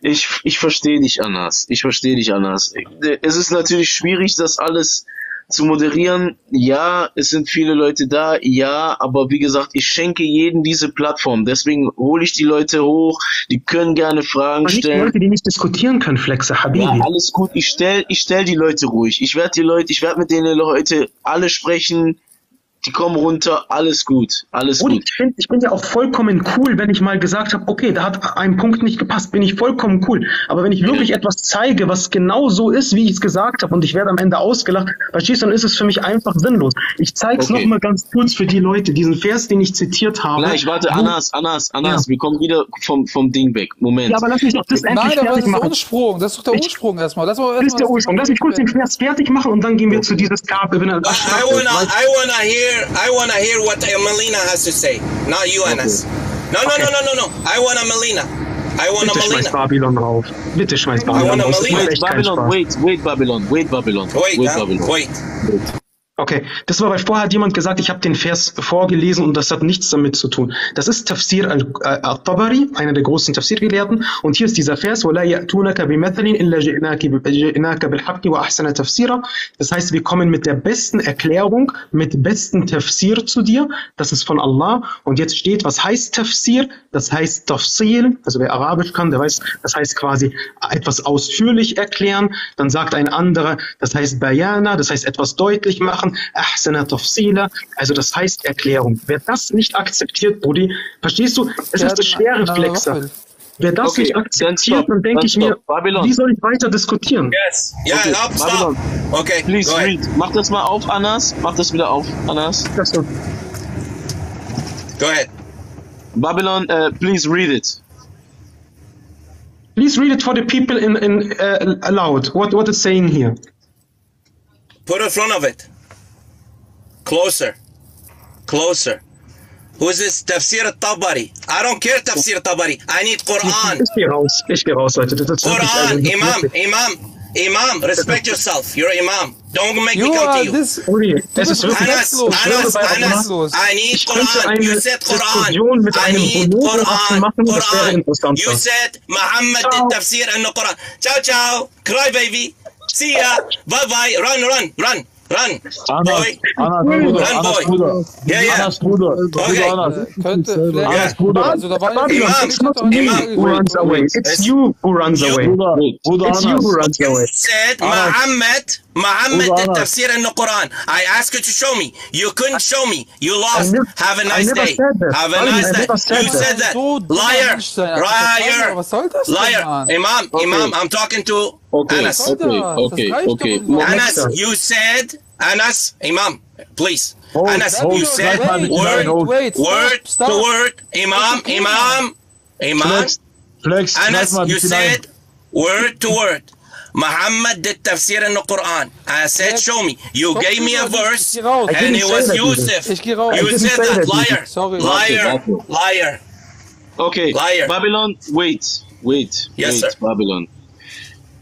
Ich, ich verstehe dich, Anas. Ich verstehe dich, Anas. Es ist natürlich schwierig, das alles zu moderieren. Ja, es sind viele Leute da. Ja, aber wie gesagt, ich schenke jedem diese Plattform. Deswegen hole ich die Leute hoch. Die können gerne Fragen aber stellen. Nicht Leute, die nicht diskutieren können, Flexa, Habibi. Ja, alles gut. Ich stell, ich stell die Leute ruhig. Ich werde die Leute, ich werde mit denen Leute alle sprechen. Die kommen runter, alles gut, alles und gut. Ich bin, ich bin ja auch vollkommen cool, wenn ich mal gesagt habe, okay, da hat ein Punkt nicht gepasst, bin ich vollkommen cool. Aber wenn ich wirklich etwas zeige, was genau so ist, wie ich es gesagt habe, und ich werde am Ende ausgelacht, verstehst du, dann ist es für mich einfach sinnlos. Ich zeige es okay. nochmal ganz kurz für die Leute, diesen Vers, den ich zitiert habe. Nein, ich warte, Anas, Anas, Anas, ja. wir kommen wieder vom, vom Ding weg. Moment. Ja, aber lass mich doch das endlich fertig machen. Nein, das ist der Ursprung, das ist doch der ich, Ursprung erstmal. Das, erst das ist der das Ursprung. Lass mich kurz den Vers fertig machen und dann gehen wir okay. zu dieser Skab. I wanna, I wanna hear I want to hear what Milena has to say, not you, Anas. No, no, okay. no, no, no, no. I want a Milena. I want a Milena. Bitte schmeiß Babylon rauf. Bitte schmeiß Babylon rauf. Wait, Babylon, wait, wait, Babylon, wait, Babylon. Wait, wait, Babylon. Wait. wait. Okay, das war, weil vorher hat jemand gesagt, ich habe den Vers vorgelesen und das hat nichts damit zu tun. Das ist Tafsir al-Tabari, einer der großen Tafsir-Gelehrten. Und hier ist dieser Vers, das heißt, wir kommen mit der besten Erklärung, mit besten Tafsir zu dir. Das ist von Allah. Und jetzt steht, was heißt Tafsir? Das heißt Tafsil, also wer Arabisch kann, der weiß, das heißt quasi etwas ausführlich erklären. Dann sagt ein anderer, das heißt Bayana, das heißt etwas deutlich machen. Also das heißt Erklärung. Wer das nicht akzeptiert, Brudi, verstehst du, es ist das schwere Flexa. Wer das okay, nicht akzeptiert, dann denke ich mir, Babylon. Wie soll ich weiter diskutieren? Yes. Ja, okay. Stop, stop. Babylon. Okay, please read. Mach das mal auf, Anas. Mach das wieder auf, Anas. Go ahead. Babylon, uh, please read it. Please read it for the people in, in uh, aloud. What, what it's saying here. Put in front of it. Closer, closer. Who's this? Tafsir al-Tabari. I don't care Tafsir al-Tabari. I need Quran. Ich gehe raus, ich gehe raus, Leute. Quran, Imam, Imam, Imam. Respect yourself. You're Imam. Don't make me come to you. This, das ist Anas, Anas, Anas. I need Quran. You said Quran. I need Quran. Quran. You said Muhammad al-Tafsir al-Quran. Ciao, ciao. Cry, baby. See ya. Bye, bye. Run, run, run. Run, Anas, boy. Anas, Bruder, Run, Anas, boy. Bruder. Ja, ja. Anas, Bruder. Okay. Anas. Könnte, yeah. Anas, Bruder. Also, da war Babylon, Imam, it's not me who runs away. It's you who runs away. Bruder, Bruder, it's you who runs away. You said Muhammad, Muhammad the Tafsir in the Quran. I asked you to show me. You couldn't show me. You lost. Never, Have a nice day. Have a nice day. Said you said that. So liar. Liar. Was soll das liar. An? Imam, okay. Imam, I'm talking to Okay, Anas. okay, okay, okay. Anas, you said, Anas, Imam, please. Oh, Anas, oh, you said wait, word, wait, wait, word stop, stop. to word, Imam, Imam, Imam. Flex, Flex, Anas, you said word to word. Muhammad did Tafsir in the Quran. I said, show me. You gave me a verse, and it was Yusuf. You said that, liar, liar, liar. Okay, liar. Babylon, wait, wait, yes, wait, sir. Babylon.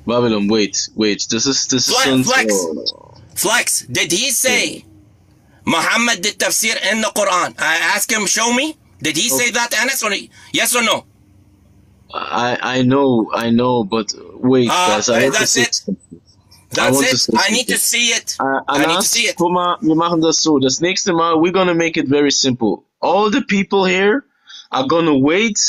Babylon, wait, wait. This is this Flex, Flex. Oh. Flex. Did he say Muhammad did Tafsir in the Quran? I asked him, show me. Did he okay. say that, Anas? Or yes or no? I I know, I know, but wait, uh, guys. I that's to it. That's I it. I need to see it. Uh, Anas, I need to see it. Guck mal, wir machen das so. Das nächste Mal, we're gonna make it very simple. All the people here are gonna wait.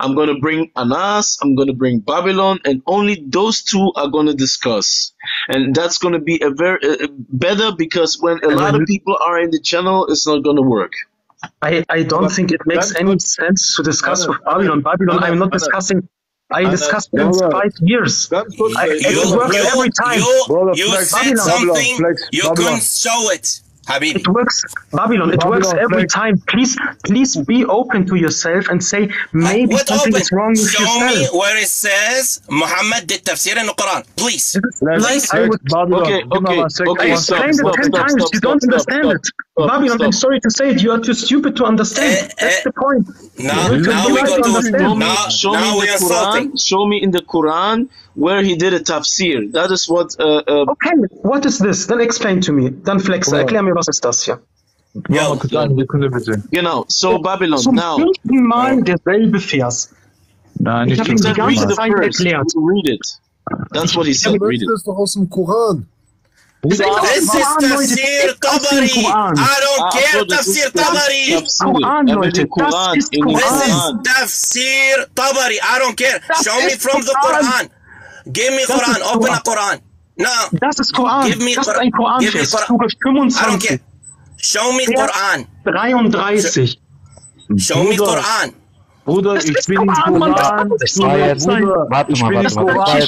I'm going to bring Anas, I'm going to bring Babylon, and only those two are going to discuss. And that's going to be a very uh, better because when a lot of people are in the channel, it's not going to work. I, I don't think it makes any sense to discuss with Babylon. Babylon, I'm not discussing. I discussed this five years. I, it works every time. You, you, you said something, you couldn't show it. Habib. It works, Babylon, it Babylon, works every Flex. time. Please, please be open to yourself and say maybe what something open? is wrong with Show yourself. Show me where it says Muhammad did tafsir in the Quran, please. Let's I would, okay, okay, okay. I explained stop, it ten stop, times. Stop, you don't stop, understand stop, it. Stop, Babylon, stop. I'm sorry to say it. You are too stupid to understand. Uh, That's uh, the point. Now, now we go to now. Show now me in the Quran. Show me in the Quran where he did a tafsir. That is what. Uh, uh, okay, what is this? Then explain to me. Dann Flexa, wow. Erklär mir, was ist das hier? Ja, genau, so Babylon, zum now. Zum fünften Mal derselbe Vers. Nein, ich habe ihm die ganze Zeit erklärt. Read it. That's what he said, read it. Das ist doch aus dem Koran. This is Tafsir al-Tabari. I don't care, Tafsir al-Tabari. This is Tafsir al-Tabari. I don't care. Show me from the Koran. Give me Koran, open a Koran. No. Das ist Koran. Give me Koran. Give me Koran. I don't care. Show me Quran. dreiunddreißig. Show me Quran. Bruder, ich bin Quran. Warte mal,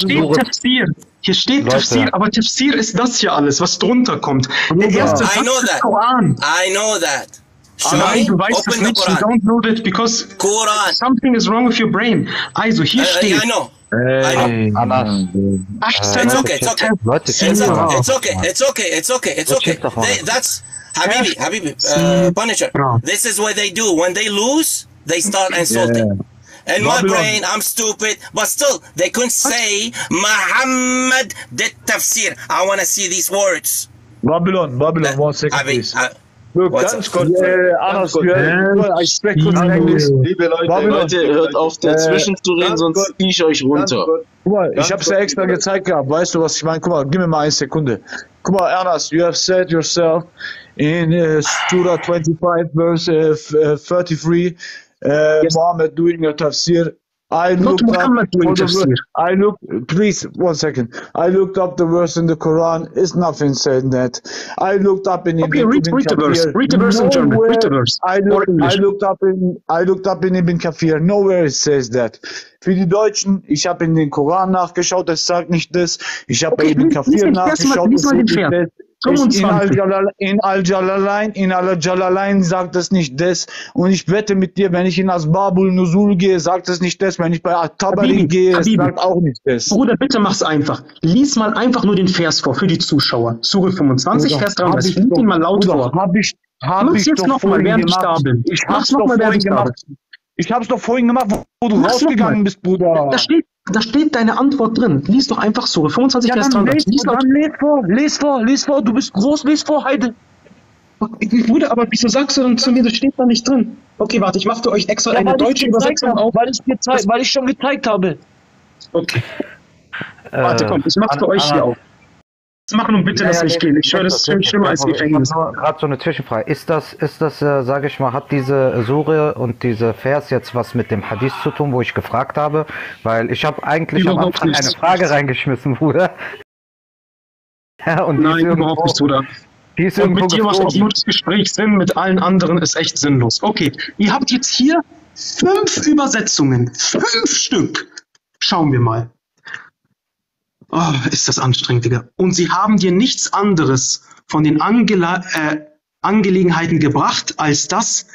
hier steht Tafsir, aber Tafsir ist das hier alles, was drunter kommt. Der erste Satz ist Quran. I know that. Show me, open the Quran. You don't know that because something is wrong with your brain. Also hier steht. Hey, Anas. It's okay, it's okay. It's okay, it's okay, it's okay, it's okay. That's Habibi, Habibi, uh, Punisher. This is what they do. When they lose, they start insulting. Yeah. In my brain, I'm stupid, but still, they couldn't say Muhammad did tafsir. I want to see these words. Babylon, Babylon, one second, please. Look, ganz kurz, yeah, Anas, wir hören ich spreche kurz Englisch. Liebe Leute, Babylon, Leute, hört auf dazwischen äh, zu reden, sonst ziehe ich euch runter. Guck mal, ich hab's ja extra gezeigt gehabt, weißt du, was ich meine? Guck mal, gib mir mal eine Sekunde. Guck mal, Anas, you have said yourself in uh, Surah twenty-five, verse uh, thirty-three, uh, yes. Muhammad doing a tafsir. I looked Not Muhammad doing tafsir. I look, please, one second. I looked up the verse in the Quran. It's nothing saying that. I looked up in. Okay, Ibn read, Ibn read the verse. Read the verse in German. Read the verse. I looked, I looked up in. I looked up in Ibn Kathir. Nowhere it says that. Für die Deutschen, ich habe in den Koran nachgeschaut, es sagt nicht das. Ich habe okay, Ibn Kathir nachgeschaut, es sagt nicht das. In Al-Jalalain, in Al-Jalalain sagt es nicht das. Und ich wette mit dir, wenn ich in Asbabul Nuzul gehe, sagt es nicht das. Wenn ich bei At-Tabari gehe, Habibi, sagt auch nicht das. Bruder, bitte mach's einfach. Lies mal einfach nur den Vers vor für die Zuschauer. Surah fünfundzwanzig, Bruder, Vers dreiunddreißig. Lies ihn mal laut Bruder, vor. Hab ich, hab mach's ich jetzt nochmal, während ich da bin. Ich mach's nochmal, während ich da bin. Ich hab's doch vorhin gemacht, wo du mach's rausgegangen bist, Bruder. Da steht. Da steht deine Antwort drin. Lies doch einfach so. fünfundzwanzig, ja, Vers dreiunddreißig. Lies, lies vor, lies vor, lies vor. Du bist groß, lies vor, Heide. Bruder, aber wieso sagst du denn zu mir, das steht da nicht drin? Okay, warte, ich mache für euch extra ja, eine deutsche Übersetzung auf. Weil, weil ich schon gezeigt habe. Okay. Äh, warte, komm, ich mache für euch an, hier auf. Machen und bitte, ja, dass ja, ich gehe. Ich höre, das ist viel schlimmer als Gefängnis. Gerade so eine Zwischenfrage. Ist das, ist das, äh, sage ich mal, hat diese Sure und diese Vers jetzt was mit dem Hadith zu tun, wo ich gefragt habe? Weil ich habe eigentlich am Anfang eine Frage reingeschmissen, Bruder. Ja, und nein, überhaupt nicht, Bruder. Die ist und mit dir macht auch nur das Gespräch Sinn, mit allen anderen ist echt sinnlos. Okay, ihr habt jetzt hier fünf Übersetzungen. Fünf Stück. Schauen wir mal. Oh, ist das anstrengend, Digga. Und sie haben dir nichts anderes von den Angela äh, Angelegenheiten gebracht, als das,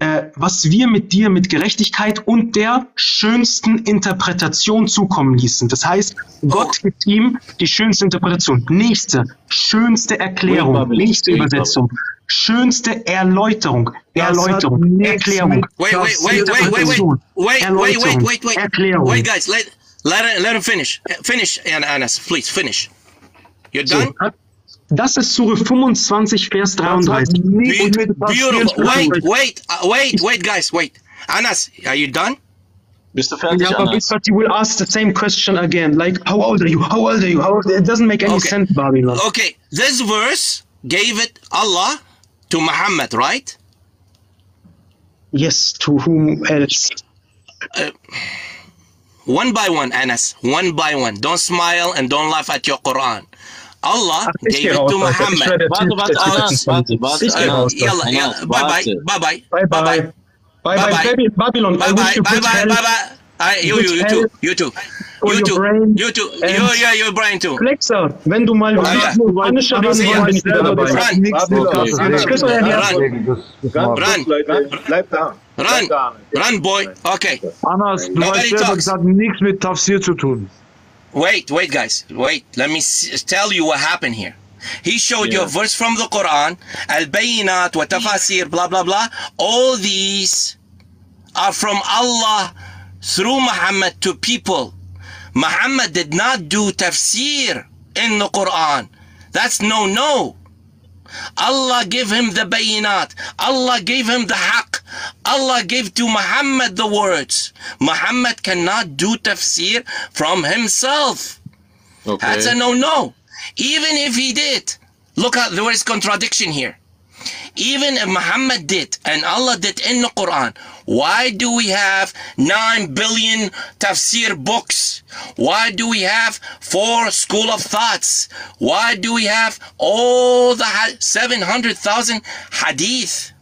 äh, was wir mit dir mit Gerechtigkeit und der schönsten Interpretation zukommen ließen. Das heißt, Gott gibt ihm die schönste Interpretation. Nächste, schönste Erklärung, nächste Übersetzung. Schönste Erläuterung, Erläuterung, Erklärung. Wait, wait, wait, wait, wait, wait, wait, wait, wait, wait, Erklärung. Wait, guys, let Let him, let him finish. Finish, Anas, please, finish. You're done? Das ist Surah fünfundzwanzig, Vers dreiunddreißig. Beautiful. Wait, wait, wait, wait, guys, wait. Anas, are you done? Bist du fertig, yeah, Anas? But you will ask the same question again. Like, how old are you? How old are you? How old are you? It doesn't make any okay. sense, Babylon. Okay, this verse gave it Allah to Muhammad, right? Yes, to whom else? Uh, One by one, Anas. One by one. Don't smile and don't laugh at your Quran. Allah gave it to Muhammad. Warte, warte, Anas. Warte, warte, Anas. Yalla, yalla. Bye-bye. Bye-bye. Bye-bye. Bye-bye. Bye-bye. Bye-bye. Bye-bye. Bye-bye. I, you, you, you too, you too. You too, you too, you, yeah, your brain too. Flexa, wenn du mal willst, nur Punisher reden, dann bin ich wieder dabei. Ran, bleib da. Ran, ran, boy, okay. Anas, du hast selber gesagt, nichts mit Tafsir zu tun. Wait, wait, guys, wait. Let me tell you what happened here. He showed yeah. you a verse from the Quran, Al-Bayinat, wa Tafasir, blah, blah, blah. All these are from Allah through Muhammad to people. Muhammad did not do tafsir in the Quran. That's no, no. Allah gave him the bayinat. Allah gave him the haqq. Allah gave to Muhammad the words. Muhammad cannot do tafsir from himself. Okay. That's a no, no. Even if he did, look at there is contradiction here. Even if Muhammad did and Allah did in the Quran, why do we have nine billion tafsir books? Why do we have four school of thoughts? Why do we have all the seven hundred thousand hadith?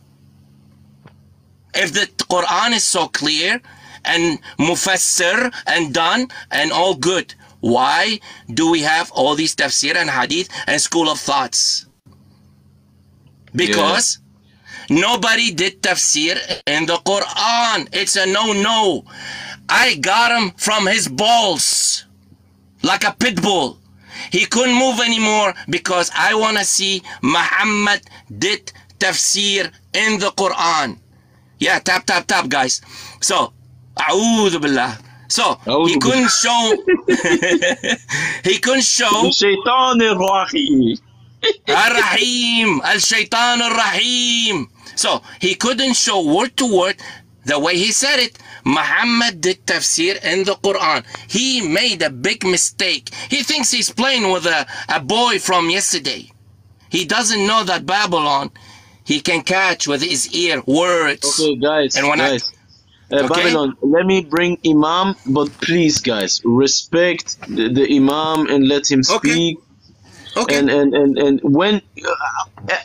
If the Quran is so clear and Mufassir and done and all good, why do we have all these tafsir and hadith and school of thoughts? Because yeah. nobody did tafsir in the Quran. It's a no-no. I got him from his balls, like a pit bull. He couldn't move anymore because I want to see Muhammad did tafsir in the Quran. Yeah, tap, tap, tap, guys. So, a'udhu billah. So, he couldn't show... he couldn't show... Shaitan al-Rahim. Al-Rahim, Al-Shaitan Al-Rahim. So he couldn't show word to word the way he said it. Muhammad did tafsir in the Quran. He made a big mistake. He thinks he's playing with a, a boy from yesterday. He doesn't know that Babylon, he can catch with his ear words. Okay, guys, and when guys. I, Uh, okay. Babylon, let me bring Imam, but please, guys, respect the, the Imam and let him speak. Okay. Okay. And, and, and, and when,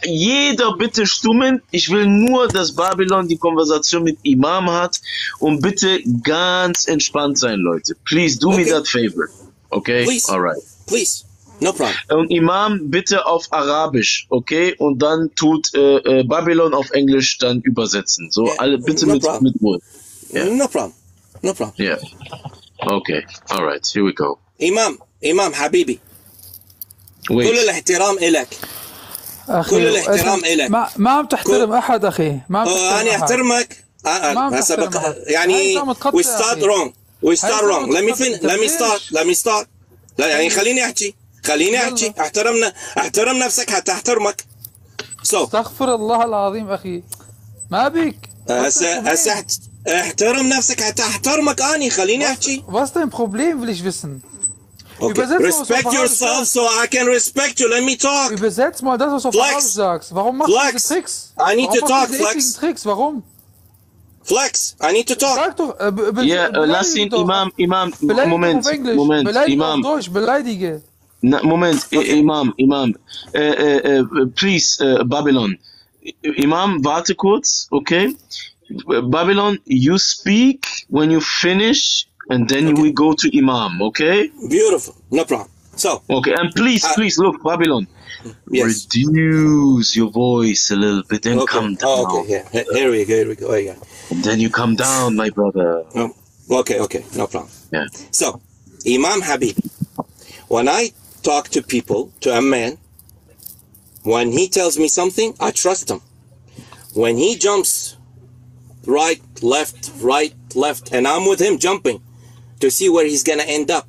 jeder bitte stummen, ich will nur, dass Babylon die Konversation mit Imam hat und bitte ganz entspannt sein, Leute. Please do okay. me that favor. Okay? Please. All right. Please. No problem. Und Imam bitte auf Arabisch, okay? Und dann tut äh, äh, Babylon auf Englisch dann übersetzen. So, yeah. alle bitte no mit, mit Ruhe. Yeah. No problem. No problem. Yeah. Okay. All right. Here we go. Imam. Imam Habibi. Wait. كل الاحترام إلك. كل الاحترام إلك. ما ما عم تحترم أحد أخي. ما عم تحترم أنا أحترمك. هسا بق يعني we start wrong. We start wrong. Let me fin. Let me start. Let me start. لا يعني خليني أحكي. خليني أحكي. احترمنا احترم نفسك حتى أحترمك. So. استغفر الله العظيم أخي. ما بيك. هسا هسا احترم نفسك حتى أحترمك أني خليني أحكي. Was dein Problem will ich wissen. Okay. Respect yourself so I can respect you. Let me talk. Übersetz mal das, was du auf Arabisch sagst. Warum machst du diese Tricks? I need to talk, Flex. Warum? Flex, I need to talk. Sag doch, ja, lass ihn, Imam, Imam, Moment, Moment, Imam. Beleidige auf Deutsch, beleidige. Moment, Imam, Imam. Please, Babylon. Imam, warte kurz, okay? Babylon, you speak when you finish. And then okay. we go to Imam, okay? Beautiful, no problem. So okay, and please, uh, please look, Babylon, yes. reduce your voice a little bit, then okay. come down. Oh, okay, yeah. Here we go, here we go. Here we go. And then you come down, my brother. Oh, okay, okay, no problem. Yeah. So, Imam Habib, when I talk to people, to a man, when he tells me something, I trust him. When he jumps, right, left, right, left, and I'm with him jumping. To see where he's gonna end up.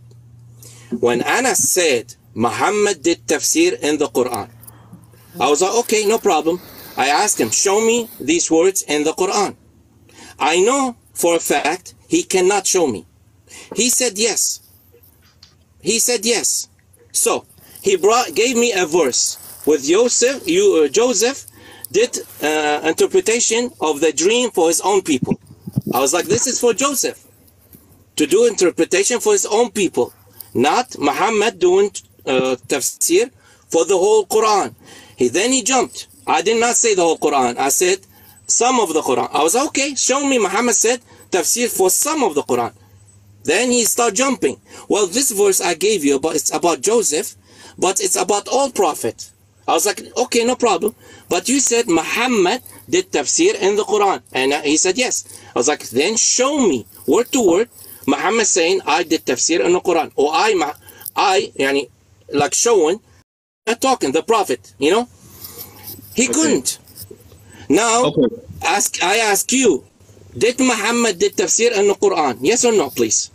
When Anas said Muhammad did tafsir in the Quran, I was like, okay, no problem. I asked him, show me these words in the Quran. I know for a fact he cannot show me. He said yes. He said yes. So he brought, gave me a verse with Joseph. You, uh, Joseph, did uh, interpretation of the dream for his own people. I was like, this is for Joseph. To do interpretation for his own people, not Muhammad doing uh, tafsir for the whole Quran. He then he jumped. I did not say the whole Quran. I said some of the Quran. I was okay. Show me Muhammad said tafsir for some of the Quran. Then he start jumping. Well, this verse I gave you, but it's about Joseph, but it's about all prophet. I was like, okay, no problem. But you said Muhammad did tafsir in the Quran. And he said, yes. I was like, then show me word to word Muhammad saying, I did tafsir in the Quran. Or I, I, yani, like showing, not talking, the prophet, you know? He okay. couldn't. Now, okay. ask, I ask you, did Muhammad did tafsir in the Quran? Yes or no, please?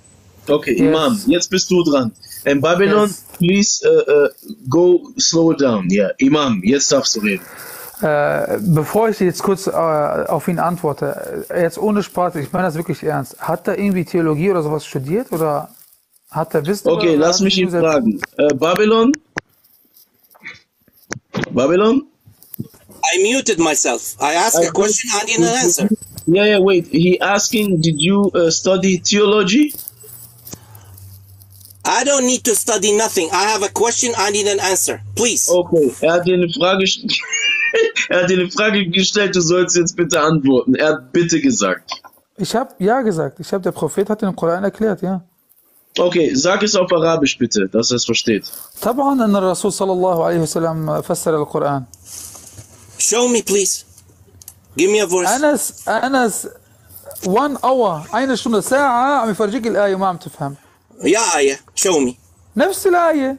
Okay, yes. Imam, jetzt bist du dran. In Babylon, yes. please uh, uh, go slow down. Yeah, Imam, jetzt darfst du reden. Äh, bevor ich jetzt kurz äh, auf ihn antworte, jetzt ohne Spaß, ich meine das wirklich ernst. Hat er irgendwie Theologie oder sowas studiert oder hat er Wissen? Okay, lass mich ihn fragen. Äh, Babylon? Babylon? I muted myself. I asked I a question and didn't answer. Yeah, yeah, wait. He asking, did you uh, study theology? I don't need to study nothing. I have a question, I need an answer. Please. Okay, er hat dir eine Frage, er hat dir eine Frage gestellt, du sollst jetzt bitte antworten. Er hat bitte gesagt. Ich habe ja gesagt. Ich habe, der Prophet hat den Koran erklärt, ja. Okay, sag es auf Arabisch bitte, dass er es versteht. طبعا أن الرسول صلى الله عليه وسلم فسر القرآن. Show me, please. Give me a verse. Anas, Anas, one hour, eine Stunde, ساعة عم يفرجيك الآية وما عم تفهم. يا آية, show me. نفس الآية.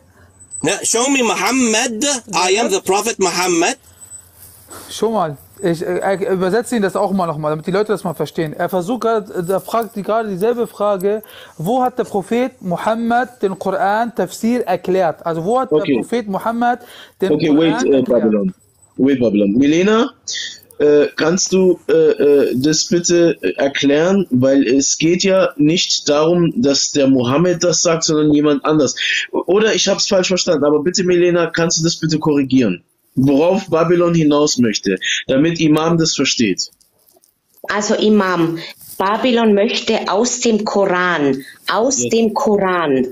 Show me Muhammad. I am the Prophet Muhammad. Schau mal, ich äh, übersetze Ihnen das auch mal nochmal, damit die Leute das mal verstehen. Er versucht gerade, er fragt gerade dieselbe Frage, wo hat der Prophet Muhammad den Koran Tafsir erklärt? Also wo hat okay. der Prophet Muhammad den okay, Koran wait, erklärt? Okay, wait, Babylon. Wait, Babylon. Milena, äh, kannst du äh, das bitte erklären? Weil es geht ja nicht darum, dass der Mohammed das sagt, sondern jemand anders. Oder ich habe es falsch verstanden, aber bitte Milena, kannst du das bitte korrigieren? Worauf Babylon hinaus möchte, damit Imam das versteht. Also Imam, Babylon möchte aus dem Koran, aus ja. dem Koran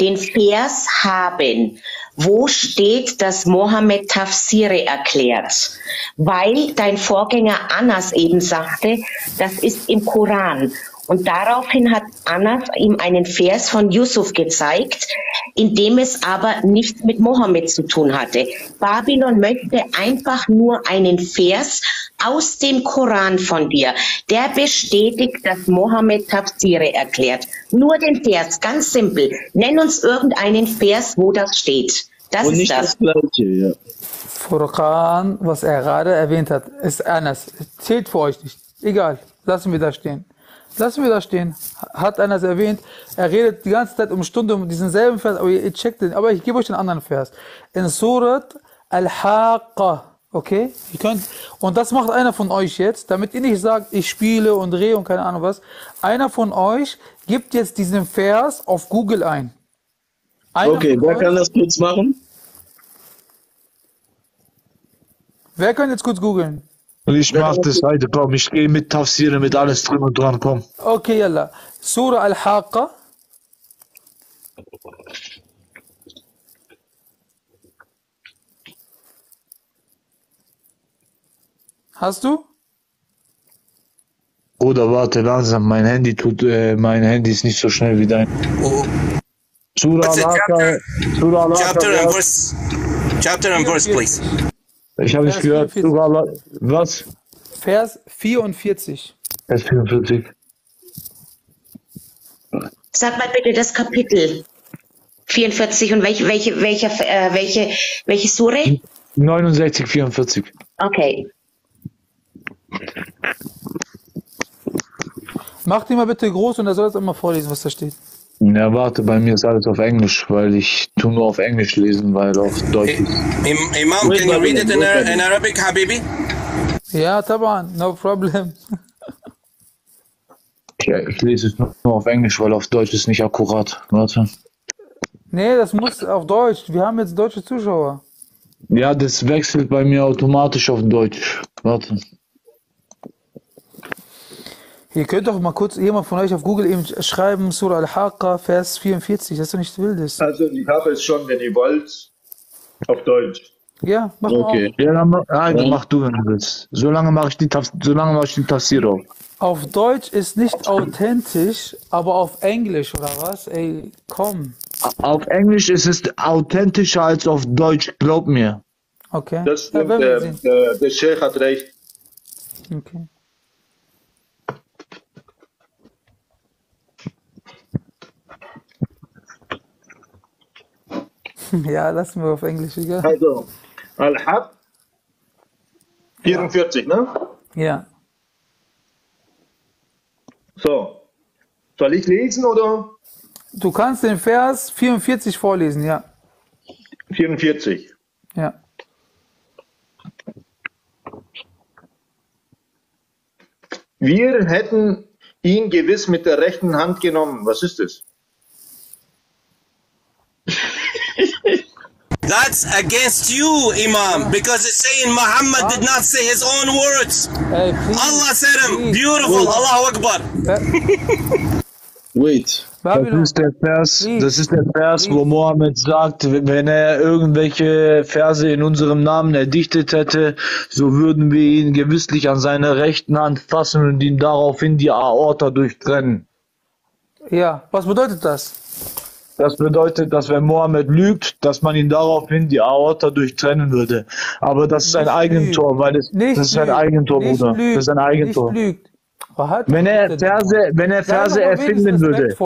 den Vers haben, wo steht, dass Mohammed Tafsire erklärt. Weil dein Vorgänger Anas eben sagte, das ist im Koran. Und daraufhin hat Anas ihm einen Vers von Yusuf gezeigt, in dem es aber nichts mit Mohammed zu tun hatte. Babylon möchte einfach nur einen Vers aus dem Koran von dir, der bestätigt, dass Mohammed Tafsire erklärt. Nur den Vers, ganz simpel. Nenn uns irgendeinen Vers, wo das steht. Das Und ist nicht das. das Gleiche, ja. Furqan, was er gerade erwähnt hat, ist Anas. Zählt für euch nicht. Egal, lassen wir das stehen. Lassen wir da stehen. Hat einer erwähnt, er redet die ganze Zeit um Stunde um diesen selben Vers, aber ihr checkt den. Aber ich gebe euch den anderen Vers. In Surah Al-Haqqa. Okay? Ihr könnt, und das macht einer von euch jetzt, damit ihr nicht sagt, ich spiele und drehe und keine Ahnung was. Einer von euch gibt jetzt diesen Vers auf Google ein. Einer okay, wer euch, kann das kurz machen? Wer kann jetzt kurz googeln? Und ich mache das weiter, komm, ich gehe mit Tafsir, mit alles drin und dran, komm. Okay, yalla. Surah Al-Haqqa. Hast du? Oder warte, langsam, mein Handy tut, äh, mein Handy ist nicht so schnell wie dein. Oh. Surah Al-Haqqa. Surah Al-Haqqa. Chapter and verse. Chapter and verse, please. Ich habe nicht gehört. vierundvierzig. Was? Vers vierundvierzig. Vers vierundvierzig. Sag mal bitte das Kapitel. vierundvierzig und welche, welche, welche, äh, welche, welche Sure? neunundsechzig, vierundvierzig. Okay. Mach die mal bitte groß und er soll jetzt immer vorlesen, was da steht. Ja, warte, bei mir ist alles auf Englisch, weil ich tu nur auf Englisch lesen, weil auf Deutsch. Imam, can you read it in, in Arabic, Habibi? Ja, taban, no problem. Ja, ich lese es nur auf Englisch, weil auf Deutsch ist nicht akkurat. Warte. Nee, das muss auf Deutsch. Wir haben jetzt deutsche Zuschauer. Ja, das wechselt bei mir automatisch auf Deutsch. Warte. Ihr könnt doch mal kurz jemand von euch auf Google eben schreiben, Surah Al-Haqqa, Vers vierundvierzig, das ist doch nichts Wildes. Also ich habe es schon, wenn ihr wollt, auf Deutsch. Ja, mach okay. mal auf. Ja, dann, nein, ja. mach du, wenn du willst. Solange mache ich die, Taf so mach ich die Tafsir auf. Auf Deutsch ist nicht authentisch, aber auf Englisch, oder was? Ey, komm. Auf Englisch ist es authentischer als auf Deutsch, glaub mir. Okay. Das stimmt, ja, der, der, der Sheikh hat recht. Okay. Ja, lassen wir auf Englisch, egal. Also, Al-Hab vierundvierzig, ne? Ja. So. Soll ich lesen, oder? Du kannst den Vers vierundvierzig vorlesen, ja. vierundvierzig? Ja. Wir hätten ihn gewiss mit der rechten Hand genommen. Was ist das? That's against you, Imam, because it's saying Muhammad did not say his own words. Hey, please, Allah said him. Beautiful. Allahu Akbar. Wait. Babylon. Das ist der Vers, please, das ist der Vers, please, wo Mohammed sagt, wenn er irgendwelche Verse in unserem Namen erdichtet hätte, so würden wir ihn gewisslich an seiner rechten Hand fassen und ihm daraufhin die Aorta durchtrennen. Ja, was bedeutet das? Das bedeutet, dass wenn Mohammed lügt, dass man ihn daraufhin die Aorta durchtrennen würde. Aber das ist ein Eigentor, weil es das ist ein Eigentor, Bruder. Das ist ein Eigentor. Wenn er Verse, wenn er Verse erfinden würde.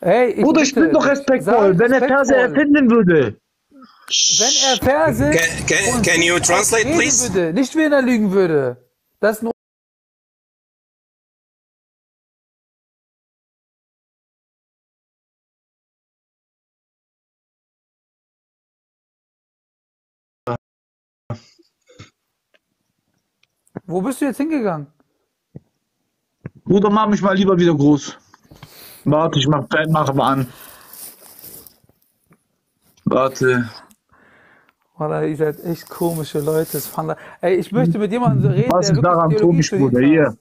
Hey, Bruder, ich bin doch respektvoll, wenn er Verse erfinden würde. Wenn er Verse Can you translate, please? Nicht wenn er lügen würde. Das nur Wo bist du jetzt hingegangen? Bruder, mach mich mal lieber wieder groß. Warte, ich mach, mach mal an. Warte. Wallah, ihr seid echt komische Leute. Ey, ich möchte mit jemandem reden, was der ist daran komisch, Bruder, hier.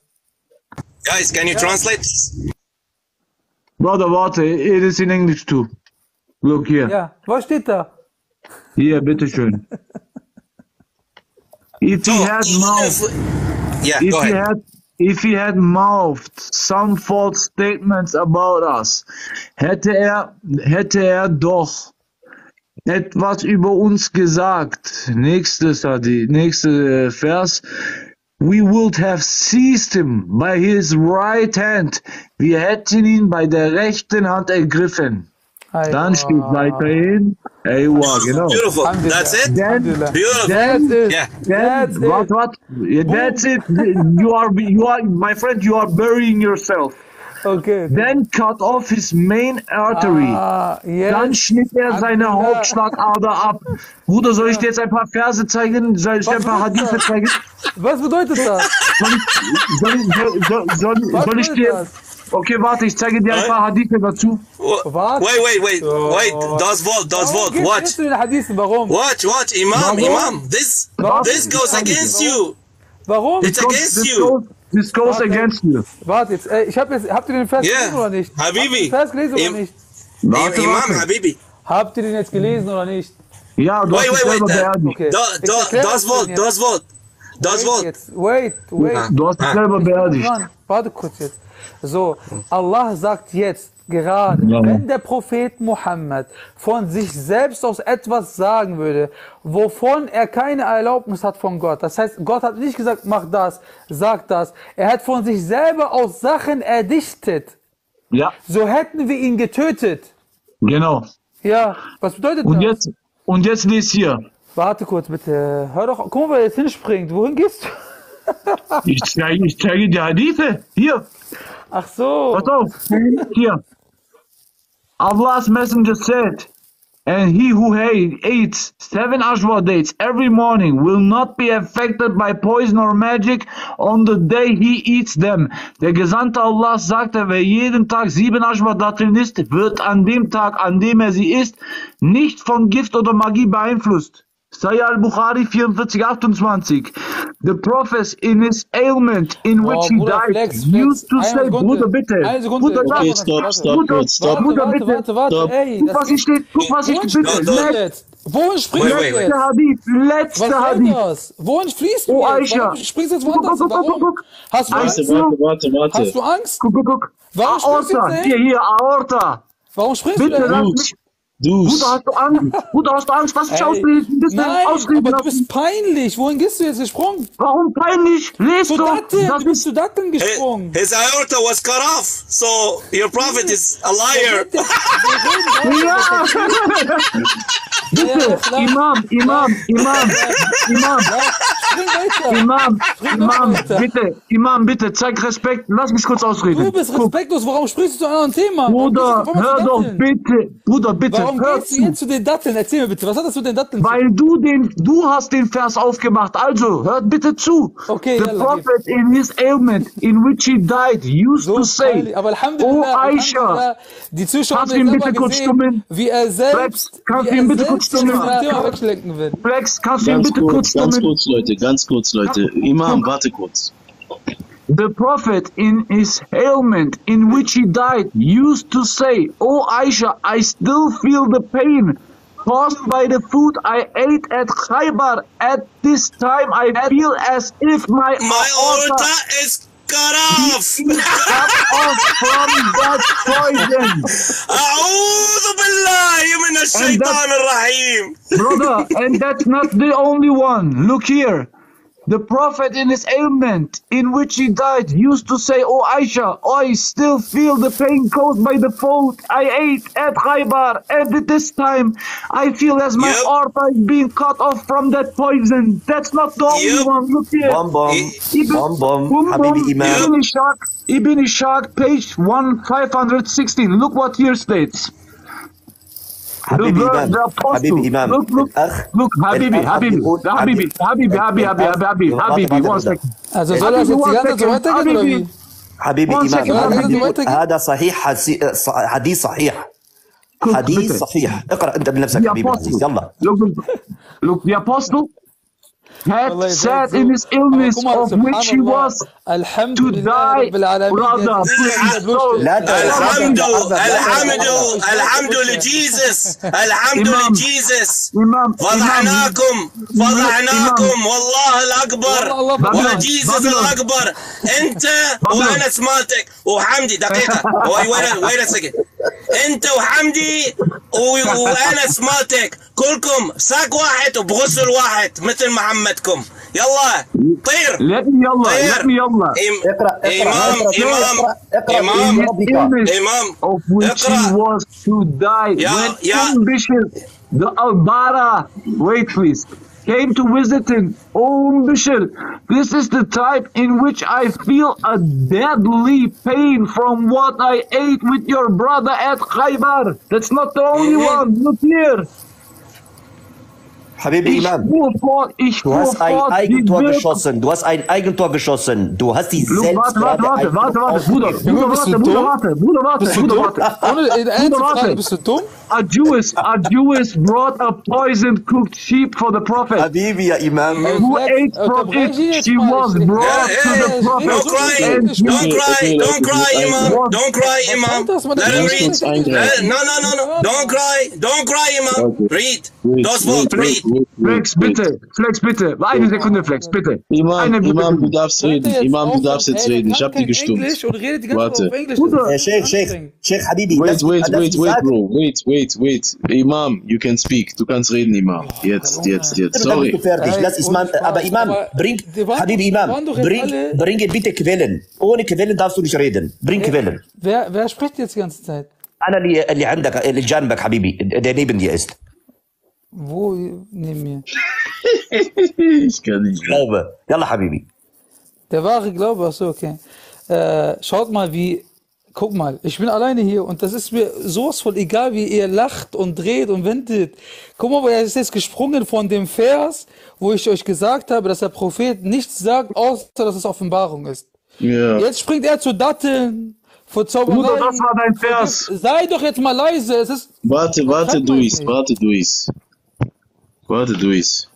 Guys, can you translate? Bruder, warte, it is in English too. Look here. Ja, was steht da? Hier, bitteschön. If he had mouth, yeah, if he had, if he had mouthed some false statements about us, hätte er, hätte er doch etwas über uns gesagt. Nächstes Hadith, nächste Vers. We would have seized him by his right hand. Wir hätten ihn bei der rechten Hand ergriffen. Aywa. Dann steht weiterhin Aywa, genau. Beautiful. That's it. Then, beautiful. That's it. Yeah. That's then, it. What, what? That's it. You are, you are, my friend, you are burying yourself. Okay. Then cut off his main artery. Ah, yes. Dann schnitt er seine Hauptschlagader ab. Bruder, soll ich dir jetzt ein paar Verse zeigen? Soll ich dir ein paar Hadithe zeigen? Was bedeutet das? Soll ich, soll, soll, soll, Was soll ich dir... Das? Okay, warte, ich zeige dir ein paar Hadithe dazu. Wait, wait, wait, wait, das Wort, das Wort, watch. Watch, watch, Imam, Imam, this, this goes against you. Warum? It's against you. This goes against you. Warte jetzt, ich hab jetzt, habt ihr den Vers gelesen oder nicht? Habibi. Habt ihr den Vers gelesen oder nicht? Warte, Imam, Habibi. Habt ihr den jetzt gelesen oder nicht? Ja, du hast selber beerdigt. Das Wort, das Wort, das Wort. Wait, wait. Du hast selber beerdigt. Warte kurz jetzt. So, Allah sagt jetzt gerade, ja, wenn der Prophet Mohammed von sich selbst aus etwas sagen würde, wovon er keine Erlaubnis hat von Gott. Das heißt, Gott hat nicht gesagt, mach das, sag das. Er hat von sich selber aus Sachen erdichtet. Ja. So hätten wir ihn getötet. Genau. Ja, was bedeutet und das? Jetzt, und jetzt lies hier. Warte kurz bitte. Hör doch, guck mal, wer jetzt hinspringt. Wohin gehst du? Ich zeige, ich zeige die Hadithe. Hier. Ach so. Pass auf. Hier. Allah's Messenger said, and he who eats seven Ashwa dates every morning will not be affected by poison or magic on the day he eats them. Der Gesandte Allah sagte, wer jeden Tag sieben Ashwa Datteln isst, wird an dem Tag, an dem er sie isst, nicht von Gift oder Magie beeinflusst. Sahih al-Bukhari vierundvierzig achtundzwanzig. The prophet in his ailment in which oh, he Bruder, died Flex, Flex. used to say, Bruder, bitte. Bruder, okay, stop, stop, Bruder, stop, stop. Bruder, bitte. Warte, warte, warte. Ey, guck, was ich steht, guck, was ich bitte. Wohin springst du jetzt? Letzter Hadith, letzter Hadith. Was soll das? Wohin fließt du jetzt? Oh, Aisha. Du springst jetzt woanders. Warum? Hast du Angst? Warte, warte, warte. Hast du Angst? Guck, guck, guck. Warum springst du jetzt? Hier, hier, Aorta. Warum springst du jetzt? Du. Bruder, hast du Angst? Bruder, hast du Angst? Was ich ausreden? Nein, aber du bist peinlich. Wohin gehst du jetzt gesprungen? Warum peinlich? Lest du das? Bist du das denn gesprungen? His aorta was cut off. So, your prophet is a liar. Ja. Bitte, Imam, Imam, Imam, Imam. Imam, Imam, bitte, Imam, bitte, zeig Respekt. Lass mich kurz ausreden. Du bist respektlos. Warum sprichst du zu einem anderen Thema? Bruder, hör doch bitte. Bruder, bitte. Warum gehst du jetzt zu den Datteln? Erzähl mir bitte, was hat das mit den Datteln zu tun? Weil du den, du hast den Vers aufgemacht, also hört bitte zu. Okay, the prophet in his ailment, in which he died, used so to say, aber oh Aisha, die Zuschauer kannst du ihn bitte kurz stummen? Wie er selbst, Flex, kannst du ihn bitte kurz stummen? Flex, kannst du ihn bitte kurz stummen? Ganz kurz, Leute, ganz kurz, Leute. Imam, warte kurz. The Prophet in his ailment in which he died used to say, O Aisha, I still feel the pain caused by the food I ate at Khaybar. At this time I feel as if my My aorta is cut off. Cut off from that poison. A'udhu billahi minash shaitanir raheem. Brother, and that's not the only one. Look here. The prophet in his ailment, in which he died, used to say, O Aisha, I still feel the pain caused by the food I ate at Khaybar, and at this time, I feel as my aorta is being cut off from that poison. That's not the only one. Look here. Bomb, bomb, bomb, bomb, Habibi Imam. Ibn Ishaq, Ibn Ishaq, page fifteen sixteen. Look what here states. Habibi Imam, Habibi Imam, look, look, look, Habibi, Habibi, Habibi, Habibi, Habibi, Habibi, one second. Also soll das jetzt die ganze Zeit weitergehen, oder wie? Habibi Imam, هذا صحيح حديث صحيح. حديث صحيح. اقرأ أنت بنفسك حبيبي. يلا. Look, look, the apostle had said in his illness of which he was to die. Brother, لا الحمد الحمد الحمد لجيزس الحمد لجيزس فضحناكم فضحناكم والله الأكبر وجيزس الأكبر أنت وأنس مالتك وحمدي دقيقة وين وين سكت أنت وحمدي وأنس مالتك كلكم ساق واحد وبغسل واحد مثل محمدكم يلا طير طير يلا اقرأ اقرأ إمام إمام of which he was to die when King Bishop the Al-Bara wait please came to visit him. Oh Bishop, this is the type in which I feel a deadly pain from what I ate with your brother at Khaybar. That's not the only one. Look here. Habibi Imam, du hast ein Eigentor geschossen, du hast ein Eigentor geschossen, du hast die Selbstmörder... Warte, warte, warte, Bruder, Bruder, warte, Bruder, warte, Bruder, warte, Bruder, warte, bist du dumm? A Jewish, a Jewish brought a poisoned cooked sheep for the prophet. Habibi Imam, who ate from it, she was brought to the prophet. Don't cry, don't cry, don't cry, Imam, don't cry, Imam, let him read. No, no, no, no, don't cry, don't cry, Imam, read, das Wort, read. Flex, bitte, Flex, bitte. Eine Sekunde, Flex, bitte. Imam, Imam, du darfst reden. Imam, du darfst jetzt reden. Ich hab die gestummt. Warte. Sheikh, Sheikh, Sheikh Habibi. Wait, wait, wait, wait, bro. Wait, wait, wait. Imam, you can speak. Du kannst reden, Imam. Jetzt, jetzt, jetzt. Sorry. Lass Imam, aber Imam, bring, Habibi Imam, bring, bringe bitte Quellen. Ohne Quellen darfst du nicht reden. Bring Quellen. Wer, wer spricht jetzt die ganze Zeit? Einer, der Janbak, Habibi, der neben dir ist. Wo neben mir? Ich kann nicht. Glaube. Yalla, Habibi. Der wahre Glaube, achso, okay. Äh, schaut mal, wie. Guck mal, ich bin alleine hier und das ist mir sowas von egal, wie ihr lacht und dreht und wendet. Guck mal, er ist jetzt gesprungen von dem Vers, wo ich euch gesagt habe, dass der Prophet nichts sagt, außer dass es Offenbarung ist. Ja. Jetzt springt er zu Datteln. Bruder, das war dein Vers. Sei doch jetzt mal leise. Es ist warte, warte, Dois, warte, Dois. Warte, Dois.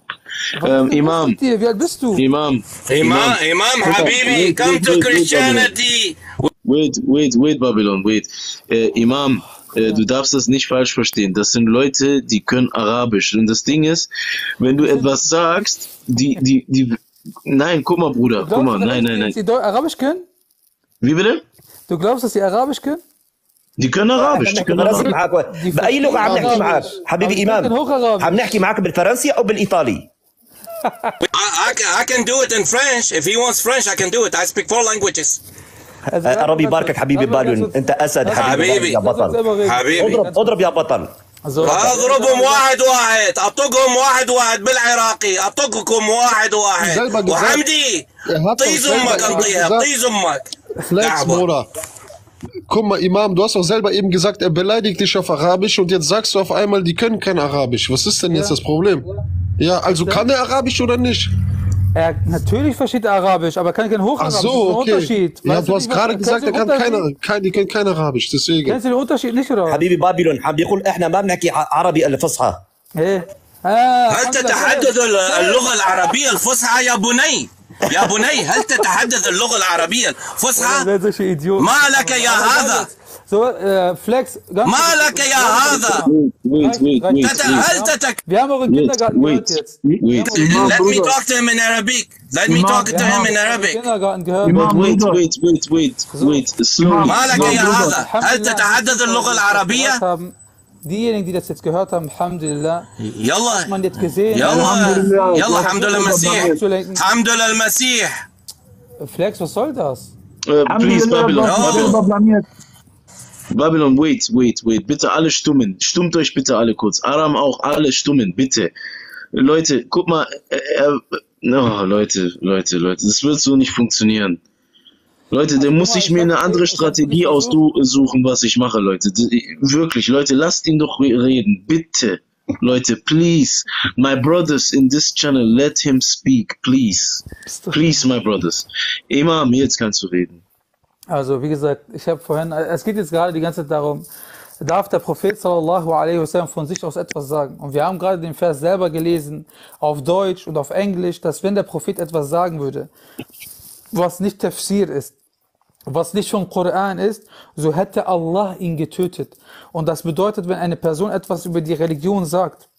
Ähm, Imam. Wie alt bist du? Imam. Imam, Imam, Habibi, come to Christianity. Wait, wait, wait, Babylon, wait. Äh, Imam, Äh, du darfst das nicht falsch verstehen. Das sind Leute, die können Arabisch. Und das Ding ist, wenn du etwas sagst, die, die, die, nein, guck mal, Bruder, guck mal, nein, nein, nein. Die Arabisch können? Wie bitte? Du glaubst, dass die Arabisch können? Die können Arabisch, die können Arabisch. بأي لغة عم نحكي معك حبيبي إمام؟ عم نحكي معك بالفرنسي أو بالإيطالي؟ I can do it in French. If he wants French, I can do it. I speak four languages. ربي يباركك حبيبي بالون، أنت أسد حبيبي يا بطل. حبيبي اضرب اضرب يا بطل. اضربهم واحد واحد، اطقهم واحد واحد بالعراقي، اطقكم واحد واحد. وحمدي طيز أمك أنطيها، طيز أمك. Flex, Bruder. Guck mal, Imam, du hast auch selber eben gesagt, er beleidigt dich auf Arabisch und jetzt sagst du auf einmal, die können kein Arabisch. Was ist denn jetzt das Problem? Ja, also kann er Arabisch oder nicht? Er natürlich versteht er Arabisch, aber kann kein Hocharabisch. Ach so, okay. Das ist ein Unterschied. Ja, du hast gerade gesagt, er kann keine, kein, die können kein Arabisch, deswegen. Kennst du den Unterschied nicht, oder? Habibi Babylon, Habibi, wir machen Arabisch al-Fasha. Hey. هل تتحدث اللغة العربية الفصحى يا بني؟ يا بني هل تتحدث اللغة العربية الفصحى؟ ما لك يا هذا؟ ما لك يا هذا؟ هل تتك؟ Let me talk to him in Arabic. Let me talk to him in Arabic. Wait, wait, wait, wait, wait. Slowly. ما لك يا هذا؟ هل تتحدث اللغة العربية؟ Diejenigen, die das jetzt gehört haben, Alhamdulillah, Yalla, hat man jetzt gesehen. Yalla, Yalla, Alhamdulillah al-Masih, Alhamdulillah al-Masih. Flex, was soll das? Uh, please, Babylon. No. Babylon, wait, wait, wait. Bitte alle stummen. Stummt euch bitte alle kurz. Aram auch, alle stummen, bitte. Leute, guck mal. Äh, äh, no, Leute, Leute, Leute, das wird so nicht funktionieren. Leute, dann muss ich mir eine andere Strategie aussuchen, was ich mache, Leute. Wirklich, Leute, lasst ihn doch reden, bitte. Leute, please, my brothers in this channel, let him speak, please. Please, my brothers. Imam, jetzt kannst du reden. Also, wie gesagt, ich habe vorhin, es geht jetzt gerade die ganze Zeit darum, darf der Prophet sallallahu alaihi wasallam von sich aus etwas sagen? Und wir haben gerade den Vers selber gelesen, auf Deutsch und auf Englisch, dass wenn der Prophet etwas sagen würde, was nicht Tafsir ist, was nicht vom Koran ist, so hätte Allah ihn getötet. Und das bedeutet, wenn eine Person etwas über die Religion sagt,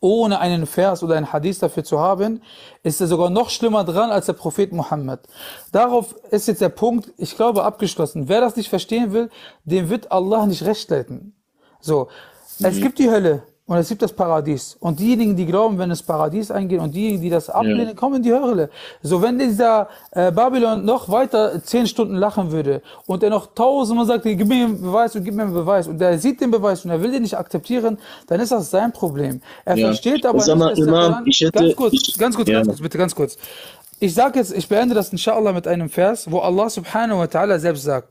ohne einen Vers oder einen Hadith dafür zu haben, ist er sogar noch schlimmer dran als der Prophet Muhammad. Darauf ist jetzt der Punkt, ich glaube, abgeschlossen. Wer das nicht verstehen will, dem wird Allah nicht recht leiten. So, es gibt die Hölle. Und es gibt das Paradies. Und diejenigen, die glauben, wenn ins Paradies eingehen, und diejenigen, die das ablehnen, ja, kommen in die Hölle. So, wenn dieser äh, Babylon noch weiter zehn Stunden lachen würde und er noch tausendmal sagt, gib mir einen Beweis und gib mir einen Beweis, und er sieht den Beweis und er will den nicht akzeptieren, dann ist das sein Problem. Er ja. versteht aber Osama, nicht, dass Imam, daran, ich hätte, ganz kurz, ich, ganz kurz, ja. ganz kurz, bitte, ganz kurz. Ich sage jetzt, ich beende das inshallah mit einem Vers, wo Allah subhanahu wa ta'ala selbst sagt,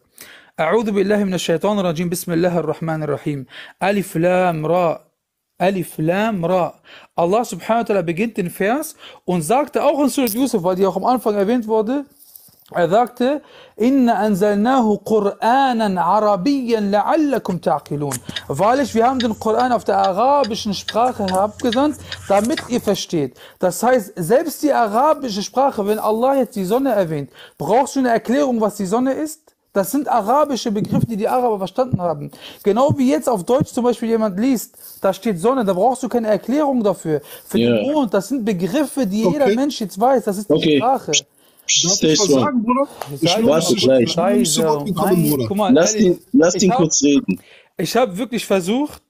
A'udhu billahi minash shaitanir rajim, bismillahir rahmanir rahim, alif lam ra, Alif Lam Ra. Allah subhanahu wa ta'ala beginnt den Vers und sagte auch in Surah Yusuf, weil die auch am Anfang erwähnt wurde, er sagte, Inna anzalnahu Qur'anan Arabiyyan la'allakum ta'qilun. Wahrlich, wir haben den Koran auf der arabischen Sprache herabgesandt, damit ihr versteht. Das heißt, selbst die arabische Sprache, wenn Allah jetzt die Sonne erwähnt, brauchst du eine Erklärung, was die Sonne ist? Das sind arabische Begriffe, die die Araber verstanden haben. Genau wie jetzt auf Deutsch zum Beispiel jemand liest, da steht Sonne, da brauchst du keine Erklärung dafür. Für yeah. den Mond, das sind Begriffe, die okay. jeder Mensch jetzt weiß, das ist die okay. Sprache. Stay strong. Warte gleich. Lass ihn, lass ihn kurz reden. Ich habe wirklich versucht,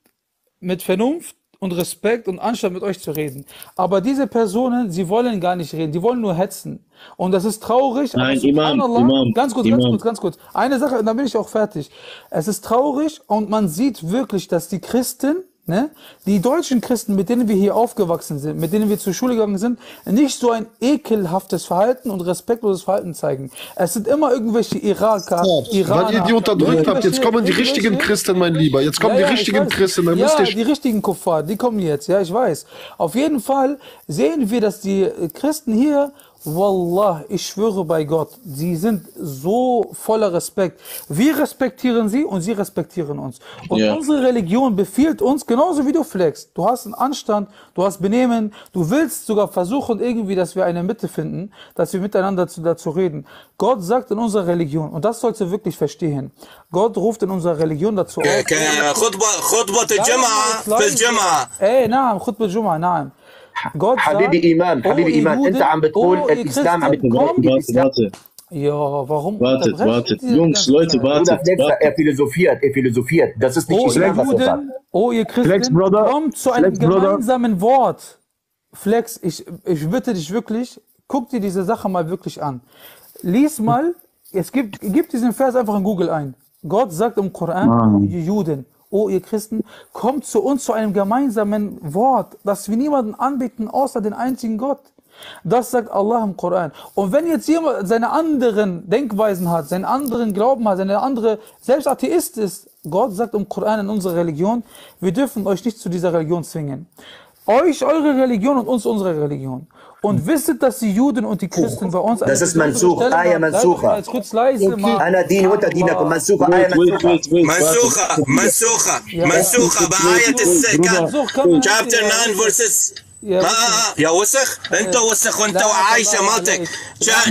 mit Vernunft und Respekt und Anstand mit euch zu reden. Aber diese Personen, sie wollen gar nicht reden, die wollen nur hetzen. Und das ist traurig. Nein, also, Imam, Imam, ganz kurz, Imam. ganz kurz, ganz kurz. Eine Sache, dann bin ich auch fertig. Es ist traurig und man sieht wirklich, dass die Christen, ne, die deutschen Christen, mit denen wir hier aufgewachsen sind, mit denen wir zur Schule gegangen sind, nicht so ein ekelhaftes Verhalten und respektloses Verhalten zeigen. Es sind immer irgendwelche Iraker, Stop. Iraner. Weil ihr die unterdrückt habt, jetzt kommen die richtigen Christen, mein Lieber. Jetzt kommen ja, ja, die richtigen Christen. Dann ja, die richtigen Kuffar, die kommen jetzt. Ja, ich weiß. Auf jeden Fall sehen wir, dass die Christen hier Wallah, ich schwöre bei Gott, sie sind so voller Respekt. Wir respektieren sie und sie respektieren uns. Und yeah. unsere Religion befiehlt uns, genauso wie du flexst. Du hast einen Anstand, du hast Benehmen, du willst sogar versuchen irgendwie, dass wir eine Mitte finden, dass wir miteinander zu, dazu reden. Gott sagt in unserer Religion, und das sollst du wirklich verstehen, Gott ruft in unserer Religion dazu auf. Khutbatul Juma, fil Juma. Ey, naam, Khutbatul Juma, naam. Gott Habibi sagt, Imam, Habibi Imam, Juden, Inter am Beton, oh, Islam am Beton. Warte, warte. Ja, warum? Wartet, wartet. Jungs, Leute, wartet. Wartet. Er philosophiert, er philosophiert. Das ist nicht oh, Islam, Juden, was er sagt. Oh, ihr Christen, kommt zu einem Flex, gemeinsamen Brother. Wort. Flex, ich, ich bitte dich wirklich, guck dir diese Sache mal wirklich an. Lies mal, es gibt, gib diesen Vers einfach in Google ein. Gott sagt im Koran, die Juden. Oh, ihr Christen, kommt zu uns zu einem gemeinsamen Wort, dass wir niemanden anbeten, außer den einzigen Gott. Das sagt Allah im Koran. Und wenn jetzt jemand seine anderen Denkweisen hat, seinen anderen Glauben hat, seine andere, selbst Atheist ist, Gott sagt im Koran in unserer Religion, wir dürfen euch nicht zu dieser Religion zwingen. Euch eure Religion und uns unsere Religion. Und wisset, dass die Juden und die Christen bei uns... Das ist Mansuch, Aya Mansucha. Ana Din, Wata Dinakum, Mansucha, Aya Mansucha. Mansucha, Mansucha, Mansucha, Ba'ayat al-Sakan, Chapter neun, Verses... يا وسخ انت وسخ وانت وعايشه مالتك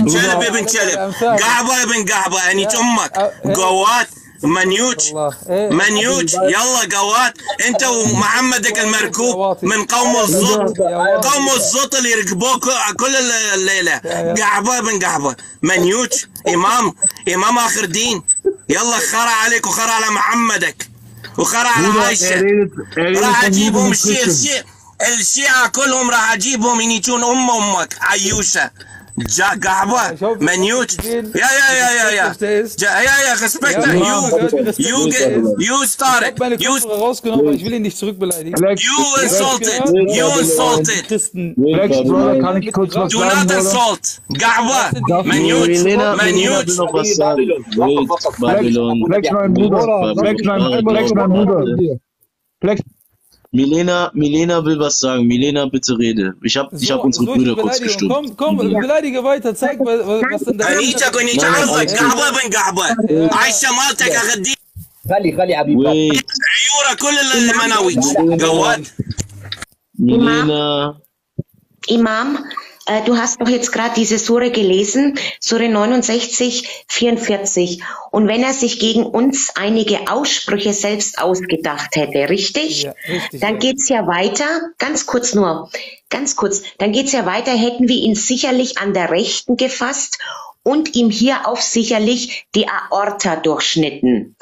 شلب ابن شلب قعبه ابن قعبه يعني امك قوات منيوج منيوج يلا قوات انت ومحمدك المركوب من قوم الزط قوم الزط اللي يركبوك كل الليله قعبه ابن قعبه منيوج امام امام اخر دين يلا خرع عليك وخرع على محمدك وخرع على عايشه راح اجيبهم الشيء الشيء الشيعة كلهم راح اجيبهم ينيتون ام امك عيوشه جا قعبه منيوت يا يا يا يا يا يا يا ريسبكت يو يو يو ستارت يو rausgenommen ich will ihn nicht zurückbeleidigen you insulted you insulted kann ich kurz was sagen قعبه منيوت منيوت Babylon Milena, Milena will was sagen. Milena, bitte rede. Ich habe so, hab unsere so Brüder kurz gestimmt. Komm, komm, beleidige weiter. Zeig, was, was denn da ist. Milena. Imam, äh, du hast doch jetzt gerade diese Sure gelesen, Sure neunundsechzig, vierundvierzig. Und wenn er sich gegen uns einige Aussprüche selbst ausgedacht hätte, richtig? Ja, richtig dann ja. geht's ja weiter, ganz kurz nur, ganz kurz, dann geht's ja weiter, hätten wir ihn sicherlich an der Rechten gefasst und ihm hier auf sicherlich die Aorta durchschnitten.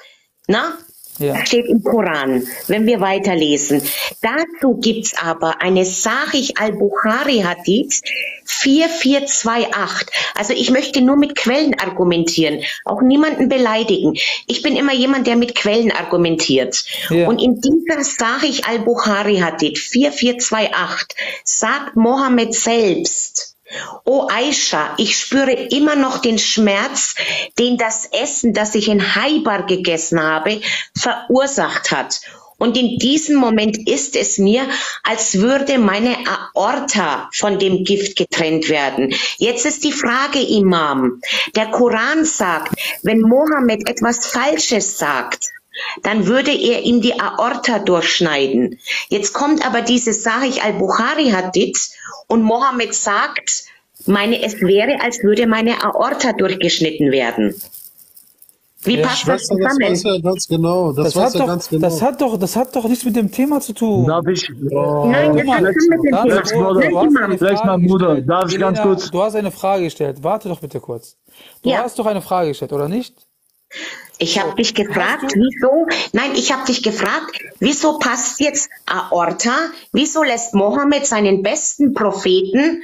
Na? Ja. Steht im Koran, wenn wir weiterlesen. Dazu gibt es aber eine Sahih al-Bukhari Hadith vier vier zwei acht. Also ich möchte nur mit Quellen argumentieren, auch niemanden beleidigen. Ich bin immer jemand, der mit Quellen argumentiert. Ja. Und in dieser Sahih al-Bukhari Hadith vier vier zwei acht sagt Mohammed selbst, O Aisha, ich spüre immer noch den Schmerz, den das Essen, das ich in Haibar gegessen habe, verursacht hat. Und in diesem Moment ist es mir, als würde meine Aorta von dem Gift getrennt werden. Jetzt ist die Frage, Imam. Der Koran sagt, wenn Mohammed etwas Falsches sagt, dann würde er ihm die Aorta durchschneiden. Jetzt kommt aber dieses Sahih al-Bukhari Hadith und Mohammed sagt, meine, es wäre, als würde meine Aorta durchgeschnitten werden. Wie ja, passt das zusammen? Das ja ganz genau. Das, das, hat ja doch, ganz genau. Das, hat doch, das hat doch nichts mit dem Thema zu tun. Darf ich? Oh. Nein, das hat nichts mit dem Thema zu tun. Vielleicht mal, Bruder, darf ich Milena, ganz kurz? Du hast eine Frage gestellt. Warte doch bitte kurz. Du ja. hast doch eine Frage gestellt, oder nicht? Ich habe dich gefragt, wieso, nein, ich habe dich gefragt, wieso passt jetzt Aorta, wieso lässt Mohammed seinen besten Propheten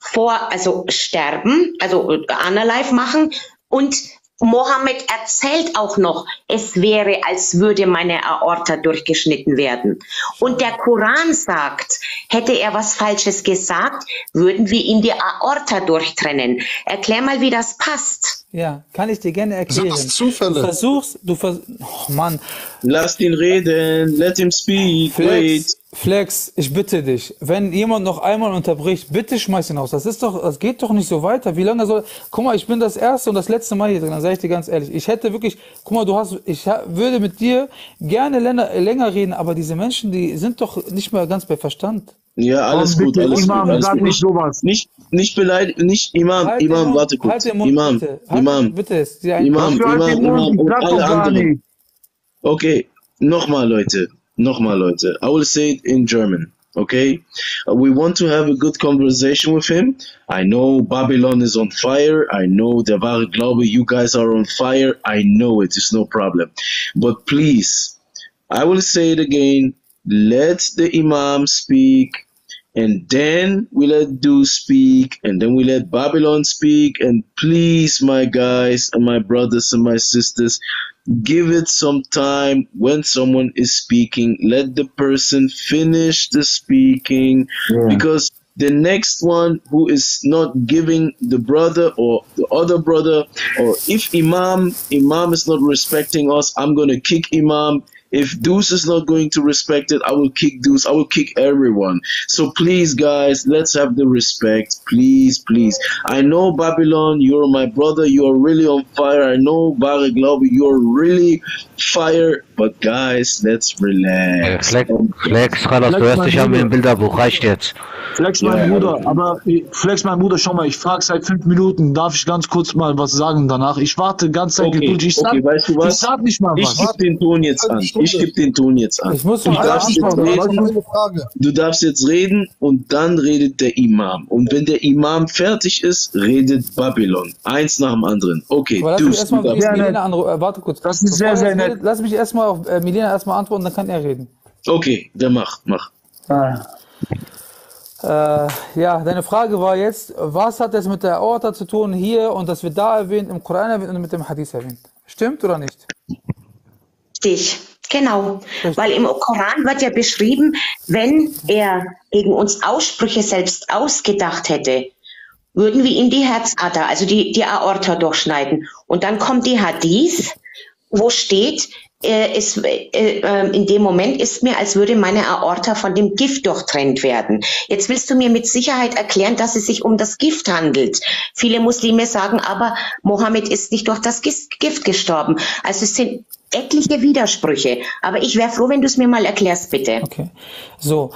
vor, also sterben, also unalive machen und Mohammed erzählt auch noch, es wäre, als würde meine Aorta durchgeschnitten werden. Und der Koran sagt, hätte er was Falsches gesagt, würden wir ihm die Aorta durchtrennen. Erklär mal, wie das passt. Ja, kann ich dir gerne erklären. Sind das Zufälle? Du versuchst, du vers oh Mann. Lass ihn reden, let him speak, Flex, wait. Flex, ich bitte dich, wenn jemand noch einmal unterbricht, bitte schmeiß ihn raus. Das ist doch, das geht doch nicht so weiter. Wie lange soll, guck mal, ich bin das erste und das letzte Mal hier drin, dann sage ich dir ganz ehrlich. Ich hätte wirklich, guck mal, du hast, ich würde mit dir gerne länger, länger reden, aber diese Menschen, die sind doch nicht mehr ganz bei Verstand. Ja, alles gut, alles Imam, gut, alles gut. Nicht sowas. Nicht, nicht beleidigt, nicht Imam, halt Imam, Mund, warte kurz. Halt Mund, Imam, bitte. Halt Imam, bitte. Ist Imam, Imam, Imam, Imam und alle anderen. Okay, nochmal Leute, nochmal Leute. I will say it in German, okay? We want to have a good conversation with him. I know Babylon is on fire. I know der wahre Glaube, you guys are on fire. I know it, it's no problem. But please, I will say it again. Let the Imam speak, and then we let Du speak, and then we let Babylon speak, and please, my guys and my brothers and my sisters, give it some time. When someone is speaking, let the person finish the speaking, yeah. Because the next one who is not giving the brother or the other brother, or if Imam, Imam is not respecting us, I'm going to kick Imam. If Deuce is not going to respect it, I will kick Deuce. I will kick everyone. So please, guys, let's have the respect. Please, please. I know, Babylon, you're my brother. You're really on fire. I know, Bare Glaube, you're really fire. But, guys, let's relax. Flex, Flex, Carlos, du hörst dich an mit dem Bilderbuch. Reicht jetzt. Flex, mein Bruder. Aber, Flex, mein Bruder, schau mal, ich frage seit fünf Minuten. Darf ich ganz kurz mal was sagen danach? Ich warte ganz Zeit geduldig. Ich sag, ich sag nicht mal was. Ich gebe den Ton jetzt an. Ich gebe den Ton jetzt an. Ich muss du, darfst jetzt reden, du darfst jetzt reden und dann redet der Imam. Und wenn der Imam fertig ist, redet Babylon. Eins nach dem anderen. Okay, du warte kurz. Das ist sehr, sehr nett. Lass mich erstmal auf äh, Milena erstmal antworten, dann kann er reden. Okay, dann mach, mach. Ah. Äh, ja, deine Frage war jetzt, was hat das mit der Aorta zu tun hier und dass wir da erwähnt, im Koran erwähnt und mit dem Hadith erwähnt? Stimmt oder nicht? Richtig. Genau, weil im Koran wird ja beschrieben, wenn er gegen uns Aussprüche selbst ausgedacht hätte, würden wir ihm die Herzader, also die, die Aorta durchschneiden. Und dann kommt die Hadith, wo steht, äh, ist, äh, äh, in dem Moment ist mir, als würde meine Aorta von dem Gift durchtrennt werden. Jetzt willst du mir mit Sicherheit erklären, dass es sich um das Gift handelt. Viele Muslime sagen aber, Mohammed ist nicht durch das Gift gestorben. Also es sind etliche Widersprüche, aber ich wäre froh, wenn du es mir mal erklärst, bitte. Okay, so,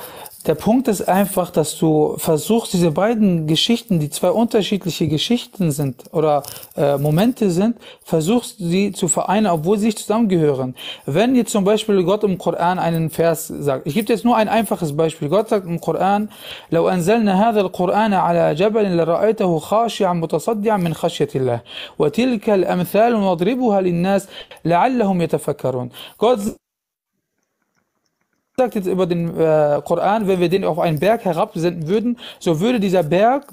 der Punkt ist einfach, dass du versuchst, diese beiden Geschichten, die zwei unterschiedliche Geschichten sind oder äh, Momente sind, versuchst sie zu vereinen, obwohl sie nicht zusammengehören. Wenn jetzt zum Beispiel Gott im Koran einen Vers sagt, ich gebe jetzt nur ein einfaches Beispiel, Gott sagt im Koran, لو أنزلنا هذا القرآن على جبل لرأيته خاشعا متصدعا من خشية الله وتلك الأمثال نضربها للناس لعلهم يتفكرون. Gott sagt jetzt über den äh, Koran, wenn wir den auf einen Berg herabsenden würden, so würde dieser Berg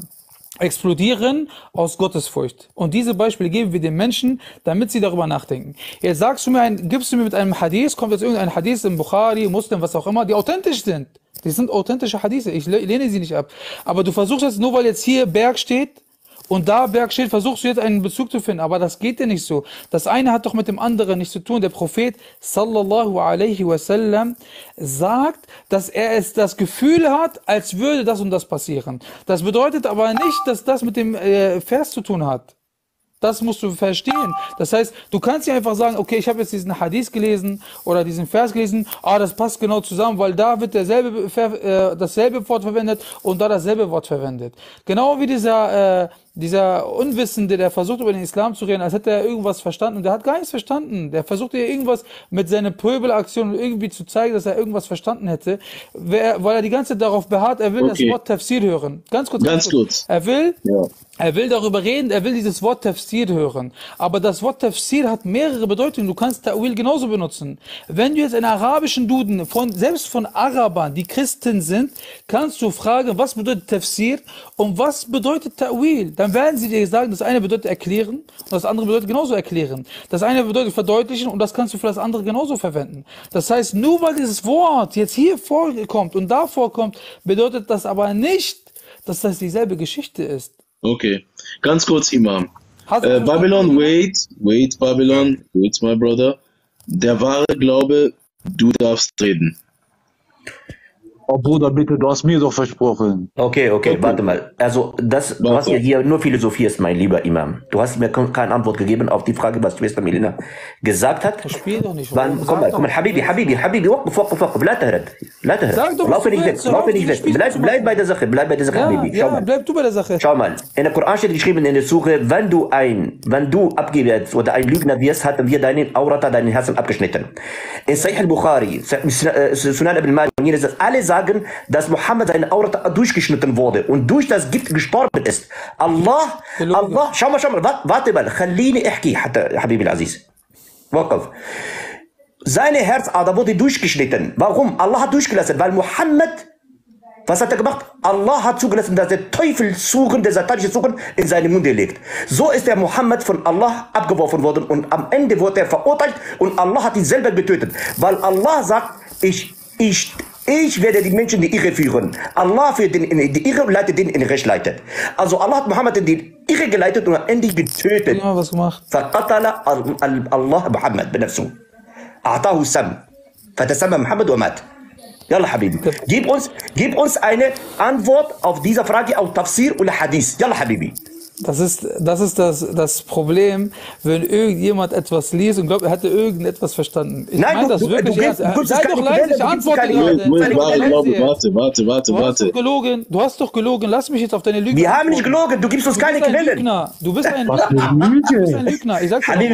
explodieren aus Gottesfurcht. Und diese Beispiele geben wir den Menschen, damit sie darüber nachdenken. Jetzt sagst du mir, ein, gibst du mir mit einem Hadith, kommt jetzt irgendein Hadith im Bukhari, Muslim, was auch immer, die authentisch sind. Die sind authentische Hadithe, ich lehne sie nicht ab. Aber du versuchst jetzt, nur weil jetzt hier Berg steht, und da Berg steht, versuchst du jetzt einen Bezug zu finden, aber das geht ja nicht so. Das eine hat doch mit dem anderen nichts zu tun. Der Prophet sallallahu alaihi wasallam sagt, dass er es das Gefühl hat, als würde das und das passieren. Das bedeutet aber nicht, dass das mit dem äh, Vers zu tun hat. Das musst du verstehen. Das heißt, du kannst nicht einfach sagen, okay, ich habe jetzt diesen Hadith gelesen oder diesen Vers gelesen, ah, das passt genau zusammen, weil da wird derselbe, äh, dasselbe Wort verwendet und da dasselbe Wort verwendet. Genau wie dieser äh, dieser Unwissende, der versucht, über den Islam zu reden, als hätte er irgendwas verstanden. Und der hat gar nichts verstanden. Der versucht, ihr irgendwas mit seiner Pöbelaktion irgendwie zu zeigen, dass er irgendwas verstanden hätte, weil er die ganze Zeit darauf beharrt, er will okay. das Wort Tafsir hören. Ganz kurz. Ganz, ganz kurz. kurz. Er will... Ja. Er will darüber reden, er will dieses Wort Tafsir hören. Aber das Wort Tafsir hat mehrere Bedeutungen. Du kannst Ta'wil genauso benutzen. Wenn du jetzt in arabischen Duden, von, selbst von Arabern, die Christen sind, kannst du fragen, was bedeutet Tafsir und was bedeutet Ta'wil? Dann werden sie dir sagen, das eine bedeutet erklären und das andere bedeutet genauso erklären. Das eine bedeutet verdeutlichen und das kannst du für das andere genauso verwenden. Das heißt, nur weil dieses Wort jetzt hier vorkommt und da vorkommt, bedeutet das aber nicht, dass das dieselbe Geschichte ist. Okay, ganz kurz, Imam. Äh, Babylon, wait, wait, Babylon, wait, my brother. Der wahre Glaube, du darfst reden. Oh Bruder, bitte, du hast mir doch versprochen. Okay, okay, okay. Warte mal. Also, das, du hast ja hier nur Philosophie, ist mein lieber Imam. Du hast mir keine Antwort gegeben auf die Frage, was Schwester Milena gesagt hat. Spiel doch nicht. Wann, komm mal, komm mal, Habibi, Habibi, Habibi, waqf, waqf, waqf, bleib nicht weg, bleib nicht weg. Bleib, bleib bei der Sache, bleib bei der Sache, ja, Habibi. Schau ja, mal. Bleib du bei der Sache. Schau mal, in der Koran steht geschrieben in der Suche, wenn du ein, wenn du abgibst oder ein Lügner wirst, hatten wir deinen Aurata, deinen Herzen abgeschnitten. In Sahih al-Bukhari, Sunan Ibn Maimun, alle sagen, Sagen, dass Mohammed seine Aura durchgeschnitten wurde und durch das Gift gestorben ist. Allah, Allah, schau mal, schau mal, warte mal, Khalini Ihki, Habibi Aziz. Waqf. Seine Herzader wurde durchgeschnitten. Warum? Allah hat durchgelassen, weil Mohammed, was hat er gemacht? Allah hat zugelassen, dass der Teufel suchen, der satanische Suchen in seine Munde legt. So ist der Mohammed von Allah abgeworfen worden und am Ende wurde er verurteilt und Allah hat ihn selber getötet, weil Allah sagt, ich, ich, Ich werde die Menschen in die Irre führen. Allah führt den in die Irre und leitet den in die Recht leitet. Also Allah hat Mohammed in die Irre geleitet und endlich getötet. Ja, was gemacht? Verqatala Allah Mohammed benafsu. Atahu Sam. Fatasama Mohammed wa mat. Yalla Habibi. Gib uns, gib uns eine Antwort auf diese Frage auf Tafsir oder Hadith. Yalla Habibi. Das ist, das ist das, das Problem, wenn irgendjemand etwas liest und glaubt, er hätte irgendetwas verstanden. Ich meine das wirklich ernst. Sei doch leise, ich antworte gerade. Warte, warte, warte, warte. Du hast doch gelogen, lass mich jetzt auf deine Lüge. Wir haben nicht gelogen, du gibst uns keine Quellen. Du bist ein Lügner. Ich sag's dir.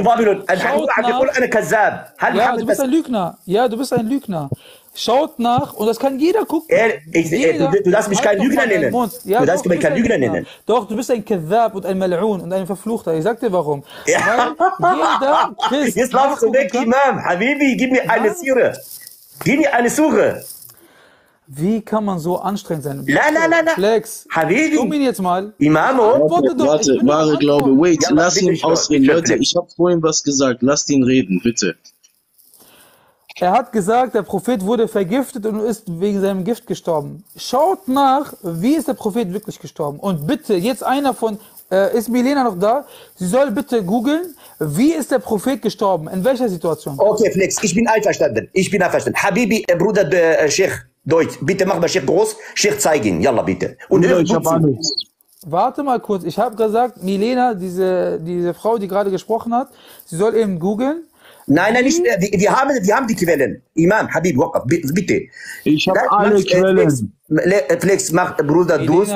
Du bist ein Lügner. Ja, du bist ein Lügner. Schaut nach und das kann jeder gucken. Er, ich, jeder, du, du darfst mich kein Lügner nennen. Ja, du darfst mich kein Lügner nennen. Doch, du bist ein Kedab und ein Mal'un und ein Verfluchter. Ich sag dir warum. Ja. Jeder Christ Jetzt laufst du weg, kann. Imam. Habibi, gib mir eine Sure. Gib mir eine Sure. Wie kann man so anstrengend sein? Nein, nein, nein, nein. Flex. Habibi. Komm ihn jetzt mal. Imamo. Warte, warte, warte wahre Glaube. Wait, ja, lass ihn ausreden. Leute, ich habe vorhin was gesagt. Lasst ihn reden, bitte. Er hat gesagt, der Prophet wurde vergiftet und ist wegen seinem Gift gestorben. Schaut nach, wie ist der Prophet wirklich gestorben? Und bitte, jetzt einer von, äh, ist Milena noch da? Sie soll bitte googeln, wie ist der Prophet gestorben? In welcher Situation? Okay, Flex, ich bin einverstanden. Ich bin einverstanden. Habibi, äh, Bruder, äh, Sheikh, Deutsch, bitte mach mal Sheikh groß. Sheikh, zeig ihn, yalla bitte. Und ja, ich hab Angst. Warte mal kurz, ich habe gesagt, Milena, diese, diese Frau, die gerade gesprochen hat, sie soll eben googeln. Nein, nein, nicht, wir, wir, haben, wir haben die Quellen. Imam, Habib, bitte. Ich habe alle mach, Quellen. Flex, Flex macht Bruder Dus,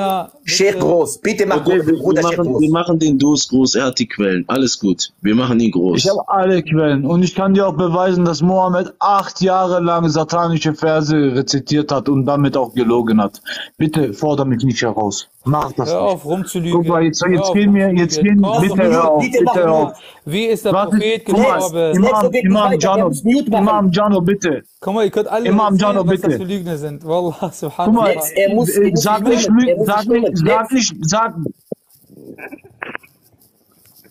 Sheikh groß. Bitte mach okay, Bruder, Bruder Sheikh groß. Wir machen den Dus groß, er hat die Quellen. Alles gut, wir machen ihn groß. Ich habe alle Quellen und ich kann dir auch beweisen, dass Mohammed acht Jahre lang satanische Verse rezitiert hat und damit auch gelogen hat. Bitte fordere mich nicht heraus. Mach das hör auf, rumzulügen. Guck mal, jetzt, jetzt gehen wir, jetzt gehen wir, bitte hör auf, bitte hör auf. Wie ist der Prophet gestorben? Imam, Imam, Jano, Imam, Jano, bitte. Guck mal, ihr könnt alle Imam, Jano, sehen, bitte. Was das für Lügner sind. Wallah, subhanallah. Guck mal, jetzt, er muss, er muss sag nicht, sag nicht, sag nicht, sag,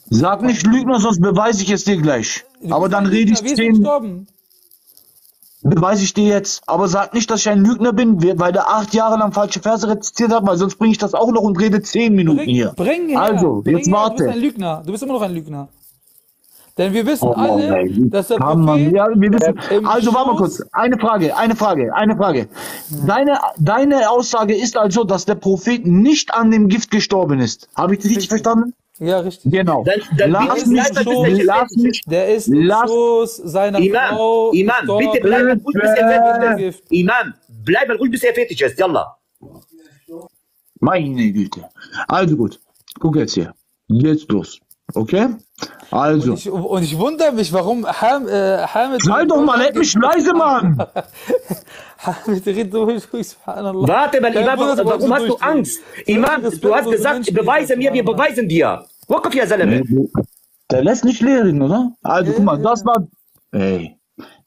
sag nicht Lügner, sonst beweise ich es dir gleich. Aber dann rede ich zehn... Beweise ich dir jetzt. Aber sag nicht, dass ich ein Lügner bin, weil der acht Jahre lang falsche Verse rezitiert hat, weil sonst bringe ich das auch noch und rede zehn Minuten bring, hier. Bring her, also, bring jetzt her, warte. Du bist ein Lügner. Du bist immer noch ein Lügner. Denn wir wissen oh, alle, nein. dass der Prophet... Ja, wir wissen. Also, warte mal kurz. Eine Frage, eine Frage, eine Frage. Deine, deine Aussage ist also, dass der Prophet nicht an dem Gift gestorben ist. Habe ich das richtig verstanden? Ja, richtig. Genau. Dann, dann lass mich, lass mich, der ist los seiner Imam, Frau. Imam, Storb. Bitte bleib mal ruhig, bis er fertig ist. Imam, bleib mal ruhig, bis er fertig ist. Yalla. Meine Güte. Also gut, guck jetzt hier. Jetzt los. Okay? Also. Und ich, und ich wundere mich, warum Ham, äh, Hamid... Sei doch mal, hätte mich leise, Mann! Hamid, red durch, subhanallah. Warte mal, Imam, warum hast du Angst? Imam, du hast gesagt, beweise mir, wir beweisen dir. Waqf, ya Salame. Der lässt nicht lehren, oder? Also, guck mal, das war... Ey.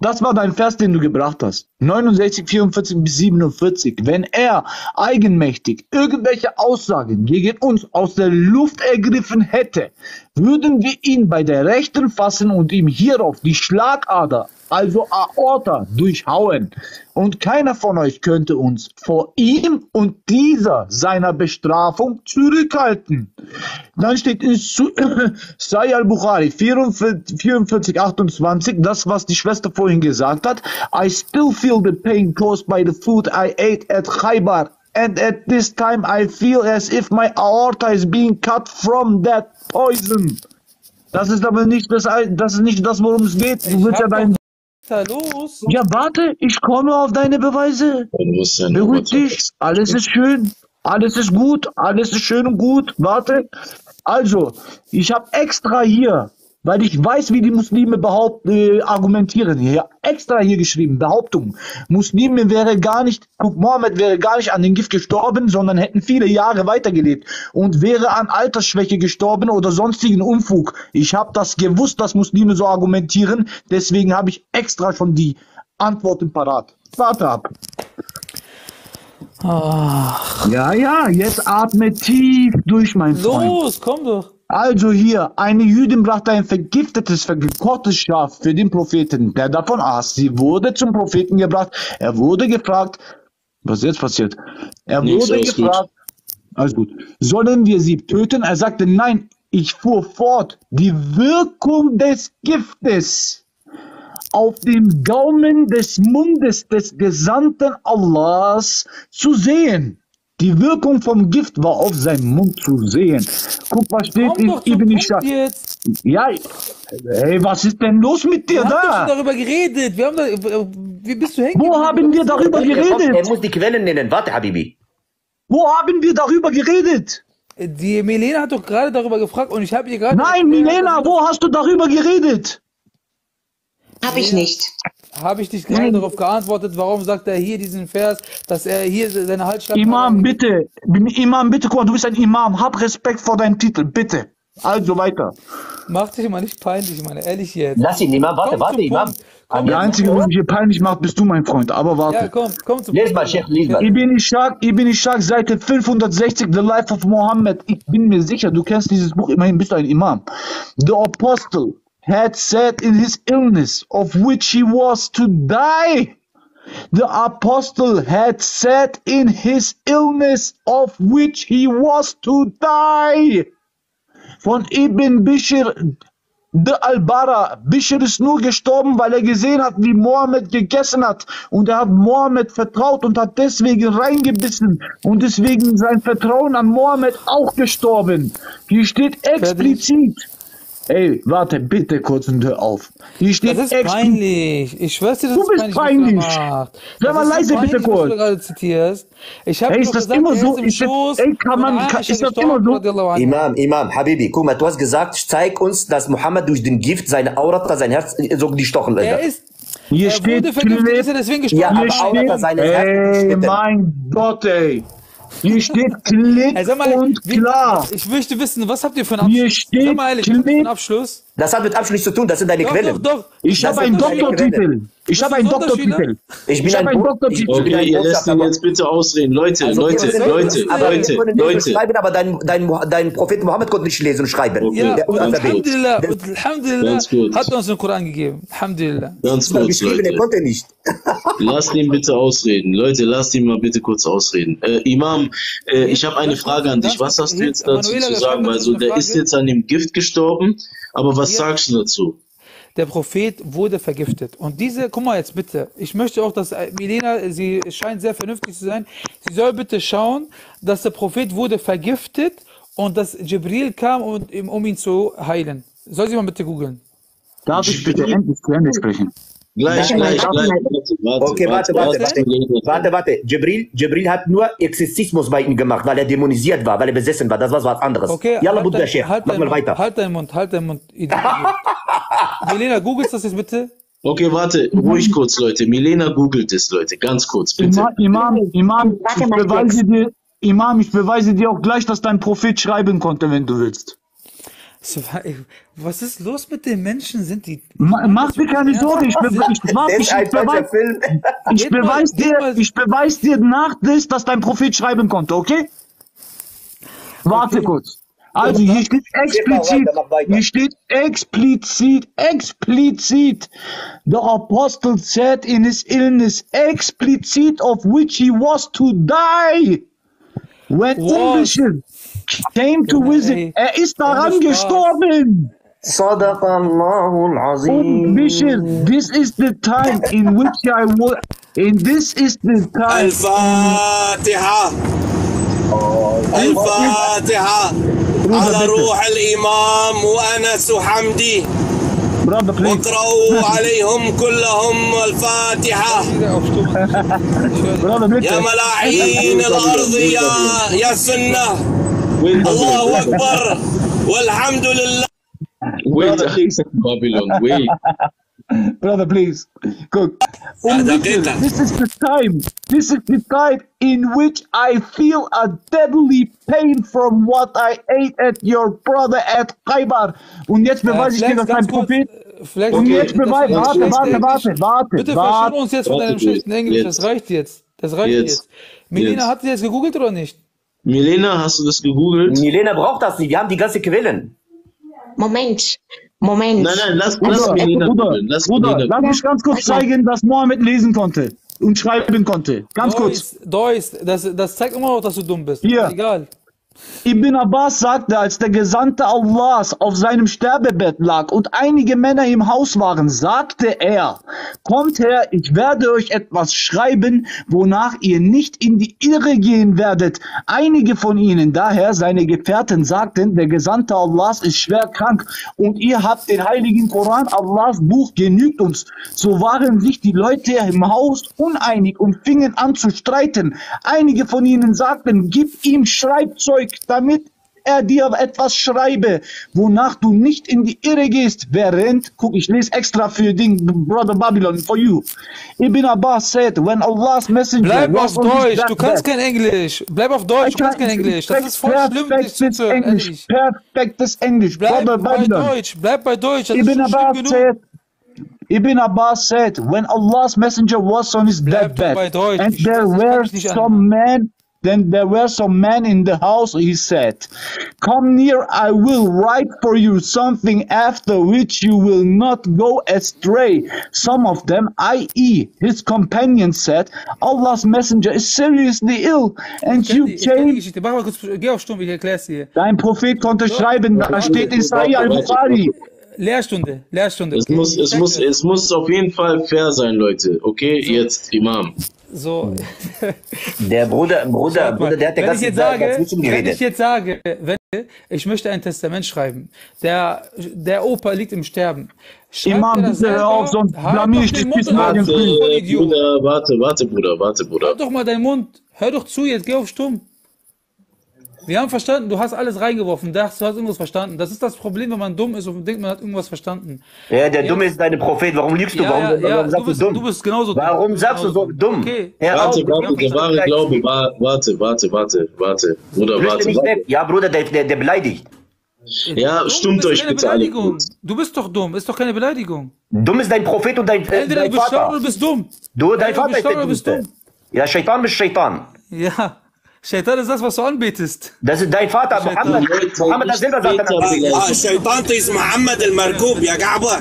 Das war dein Vers, den du gebracht hast. neunundsechzig, vierundvierzig bis siebenundvierzig. Wenn er eigenmächtig irgendwelche Aussagen gegen uns aus der Luft ergriffen hätte, würden wir ihn bei der Rechten fassen und ihm hierauf die Schlagader also Aorta, durchhauen. Und keiner von euch könnte uns vor ihm und dieser seiner Bestrafung zurückhalten. Dann steht in Sahih al-Bukhari vierundvierzig, achtundzwanzig, das, was die Schwester vorhin gesagt hat. I still feel the pain caused by the food I ate at Khaybar. And at this time I feel as if my aorta is being cut from that poison. Das ist aber nicht das, das ist nicht das, worum es geht. Du willst ja dein... Los. Ja, warte, ich komme auf deine Beweise. Beruhig dich, alles ist schön, alles ist gut, alles ist schön und gut. Warte, also, ich habe extra hier, weil ich weiß, wie die Muslime behaupten, äh, argumentieren, hier extra hier geschrieben, Behauptung. Muslime wäre gar nicht, Mohammed wäre gar nicht an den Gift gestorben, sondern hätten viele Jahre weitergelebt und wäre an Altersschwäche gestorben oder sonstigen Unfug. Ich habe das gewusst, dass Muslime so argumentieren, deswegen habe ich extra schon die Antworten parat. Warte ab. Ach. Ja, ja, jetzt atme tief durch, mein Freund. Los, komm doch. Also hier, eine Jüdin brachte ein vergiftetes, gekochtes Schaf für den Propheten, der davon aß. Sie wurde zum Propheten gebracht. Er wurde gefragt, was jetzt passiert? Er Nichts, wurde gefragt, gut. Alles gut, sollen wir sie töten? Er sagte, nein, ich fuhr fort. Die Wirkung des Giftes auf dem Gaumen des Mundes des Gesandten Allahs zu sehen. Die Wirkung vom Gift war auf seinem Mund zu sehen. Guck, was steht in Ibn Kathir. Ja, hey, was ist denn los mit dir wir da? Wir haben doch schon darüber geredet. Wir haben da, wie bist du hängen? Wo haben wir darüber geredet? Er muss die Quellen nennen. Warte, Habibi. Wo haben wir darüber geredet? Die Milena hat doch gerade darüber gefragt und ich habe ihr gerade... Nein, Milena, wo hast du darüber geredet? Hab ich nicht. Habe ich dich gerade darauf geantwortet, warum sagt er hier diesen Vers, dass er hier seine Halsschlappe... Imam, bitte. Imam, bitte, guck mal, du bist ein Imam. Hab Respekt vor deinem Titel, bitte. Also weiter. Mach dich immer nicht peinlich, meine, ehrlich jetzt. Lass ihn, Imam, warte, komm warte, Imam. Der Einzige, der mich hier peinlich macht, bist du, mein Freund, aber warte. Ja, komm, komm zum Punkt. Mal, Sheikh, mal. Ibn Ishaq, Ibn Ishaq, Seite fünfhundertsechzig, The Life of Muhammad. Ich bin mir sicher, du kennst dieses Buch, immerhin bist du ein Imam. The Apostle had said in his illness, of which he was to die. The apostle had said in his illness, of which he was to die. Von Ibn Bishr de Al-Bara. Bishr ist nur gestorben, weil er gesehen hat, wie Mohammed gegessen hat. Und er hat Mohammed vertraut und hat deswegen reingebissen. Und deswegen sein Vertrauen an Mohammed auch gestorben. Hier steht explizit. Ey, warte bitte kurz und hör auf. Hier steht das ist peinlich. Ich schwör's dir, das ist peinlich. Du bist peinlich. Sei mal leise bitte kurz. Ich hab doch gesagt, er ist im Schoß. Ey, kann man, ist das immer so? Imam, Imam, Habibi, guck mal, du hast gesagt, zeig uns, dass Mohammed durch den Gift seine Aurata, sein Herz so gestochen wird. Er ist... Hier steht... Ja, aber Aurata, seine Herz... Ey, mein Gott, ey. Hier steht klipp also mal, und wie, klar. Ich möchte wissen, was habt ihr für einen Abschluss? Hier steht mal, klipp. Abschluss? Das hat mit Abschluss zu tun, das sind deine doch, Quellen. Doch, doch. Ich habe einen Doktortitel. Ich habe einen Doktortitel. Ich bin ein Doktortitel. Okay, ihr lasst ihn jetzt bitte ausreden. Leute, also, Leute, Leute, Leute, Leute, Leute. Schreiben, aber dein, dein, dein Prophet Mohammed konnte nicht lesen und schreiben. Okay. Ja, und Alhamdulillah, Alhamdulillah hat uns den Koran gegeben. Alhamdulillah. Ganz gut, Leute. Er konnte nicht. Lasst ihn bitte ausreden. Leute, lasst ihn mal bitte kurz ausreden. Äh, Imam, äh, ich habe eine Frage an dich. Was hast du jetzt dazu zu sagen? Also, der ist jetzt an dem Gift gestorben, aber was sagst du dazu? Der Prophet wurde vergiftet. Und diese, guck mal jetzt bitte, ich möchte auch, dass Milena, sie scheint sehr vernünftig zu sein, sie soll bitte schauen, dass der Prophet wurde vergiftet und dass Jibreel kam, und, um ihn zu heilen. Soll sie mal bitte googeln? Darf ich bitte endlich zu Ende sprechen? Gleich, gleich, gleich. Okay, warte, warte, warte. Warte, warte. Jibreel, Jibreel hat nur Exorzismus bei ihm gemacht, weil er dämonisiert war, weil er besessen war. Das war was anderes. Okay, Yalla, Buddha, Chef. Mach mal weiter. Halt deinen Mund, halt deinen Mund. Milena, googelst das jetzt bitte? Okay, warte, ruhig kurz, Leute. Milena googelt es, Leute. Ganz kurz, bitte. Imam, Imam, ich beweise dir, Imam, ich beweise dir auch gleich, dass dein Prophet schreiben konnte, wenn du willst. Was ist los mit den Menschen? Sind die... Mach dir keine Sorge, ich beweise dir nach, dass dein Prophet schreiben konnte, okay? Warte kurz. Also hier steht explizit, hier steht explizit, explizit, the apostle said in his illness, explizit of which he was to die, when Englishman came to visit, er ist daran gestorben. Sadaqallahul Azim. Mission, this is the time in which I will, and this is the time. Al-Fatiha. الفاتحة على روح الإمام وأنس وحمدي واقرأوا عليهم كلهم الفاتحة يا ملاعين الأرض يا يا سنة الله أكبر والحمد لله. Wait, Babylon, wait. Brother, please. Cook. This is the time. This is the time in which I feel a deadly pain from what I ate at your brother at Khaybar. Und jetzt beweise ich dir, dass mein Prophet. Und jetzt beweise. Warte, warte, warte, warte. Bitte verschone uns jetzt von deinem schlechten Englisch. Das reicht jetzt. Das reicht jetzt. Milena, hat sie das gegoogelt oder nicht? Milena, hast du das gegoogelt? Milena braucht das nicht. Wir haben die ganze Quellen. Moment. Moment. Nein, nein, lass, lass, Bruder, Milena, Bruder, lass, Bruder, Milena, lass mich ganz kurz zeigen, dass Mohammed lesen konnte und schreiben konnte. Ganz Dois, kurz. Dois, das, das zeigt immer noch, dass du dumm bist. Hier. Egal. Ibn Abbas sagte, als der Gesandte Allahs auf seinem Sterbebett lag und einige Männer im Haus waren, sagte er, kommt her, ich werde euch etwas schreiben, wonach ihr nicht in die Irre gehen werdet. Einige von ihnen, daher seine Gefährten, sagten, der Gesandte Allahs ist schwer krank und ihr habt den heiligen Koran, Allahs Buch, genügt uns. So waren sich die Leute im Haus uneinig und fingen an zu streiten. Einige von ihnen sagten, gib ihm Schreibzeug, damit er dir etwas schreibe, wonach du nicht in die Irre gehst, während, guck, ich lese extra für den Brother Babylon, for you. Ibn Abbas said, when Allah's messenger... Bleib auf Deutsch, du kannst kein Englisch. Bleib auf Deutsch, du kannst kein Englisch. Das ist voll schlimm, dich zu hören. Perfektes Englisch, Brother Babylon. Bleib bei Deutsch, bleib bei Deutsch, das ist schon schlimm genug. Ibn Abbas said, when Allah's messenger was on his deathbed, and there were some men... Then there were some men in the house, he said, come near, I will write for you something after which you will not go astray. Some of them, that is his companions, said, Allah's messenger is seriously ill and you came... Dein Prophet konnte schreiben, da steht in Sahih al-Bukhari. Lehrstunde, Lehrstunde. Es muss, es, muss, es muss auf jeden Fall fair sein, Leute. Okay, jetzt Imam. So. Der Bruder, Bruder, Bruder, der hat der ganze Zeit ganz gut geredet. Wenn ich jetzt sage, wenn ich möchte ein Testament schreiben, der, der Opa liegt im Sterben. Schreibt Imam, bitte hör auf, sonst blamier ich dich bis morgen früh. Bruder, warte, warte, Bruder, warte, Bruder. Hör doch mal deinen Mund, hör doch zu, jetzt geh auf stumm. Wir haben verstanden, du hast alles reingeworfen, du hast irgendwas verstanden. Das ist das Problem, wenn man dumm ist und denkt, man hat irgendwas verstanden. Ja, der ja. Dumme ist deine Prophet, warum lügst du? Ja, warum, ja, warum sagst du, bist, du dumm? Du bist genauso dumm. Warum sagst du so dumm? Okay. Ja, warte, warte, warte, der wahre Glaube, warte, warte, warte, warte, Bruder, warte, warte, warte. Ja, Bruder, der, der, der beleidigt. Ja, dumm stimmt euch bitte alle gut. Du bist doch dumm, ist doch keine Beleidigung. Dumm ist dein Prophet und dein, äh, Entweder dein du bist Vater. Entweder du bist dumm. Du, dein Vater ist der Dummste. Ja, Shaitan bist Shaitan. Ja. Shaitan ist das, was du anbetest. Das ist dein Vater, Muhammad. Muhammad hat selber gesagt, ah, Shaitan ist Muhammad al-Markub, ja Gaba.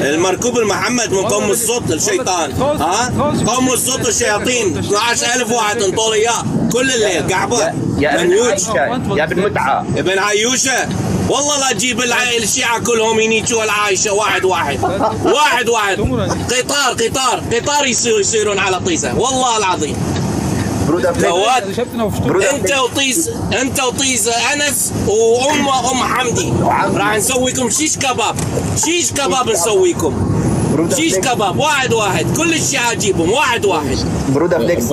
المركوب المحمد من قوم الصوت الشيطان ها قوم الصوت الشياطين اثنا عشر ألف واحد انطولي اياه كل الليل قعبه من يوشا يا ابن متعه ابن عيوشه والله لا تجيب الشيعه كلهم ينيتوا العايشه واحد واحد واحد واحد قطار قطار قطار يصيرون على طيسه والله العظيم انت وطيس انت وطيس انس وام ام حمدي راح نسويكم شيش كباب شيش كباب نسويكم شيش كباب واحد واحد كل الشيء اجيبهم واحد واحد Bruder Flex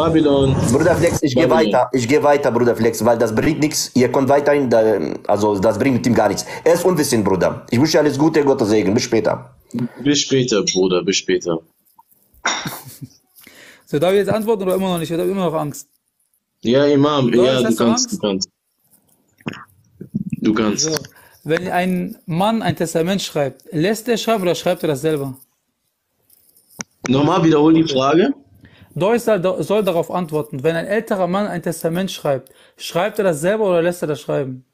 Bruder Flex ich gehe weiter ich gehe weiter Bruder Flex weil das bringt nichts ihr kommt weiterhin also das bringt mit ihm gar nichts er ist unwissend Bruder ich wünsche alles Gute Gottes Segen bis später bis später Bruder bis später So, darf ich jetzt antworten oder immer noch nicht? Ich habe immer noch Angst. Ja, Imam, du, ja, du kannst, du kannst. Du kannst. So. Wenn ein Mann ein Testament schreibt, lässt er schreiben oder schreibt er das selber? Nochmal, wiederhol die Frage. Dois soll darauf antworten. Wenn ein älterer Mann ein Testament schreibt, schreibt er das selber oder lässt er das schreiben?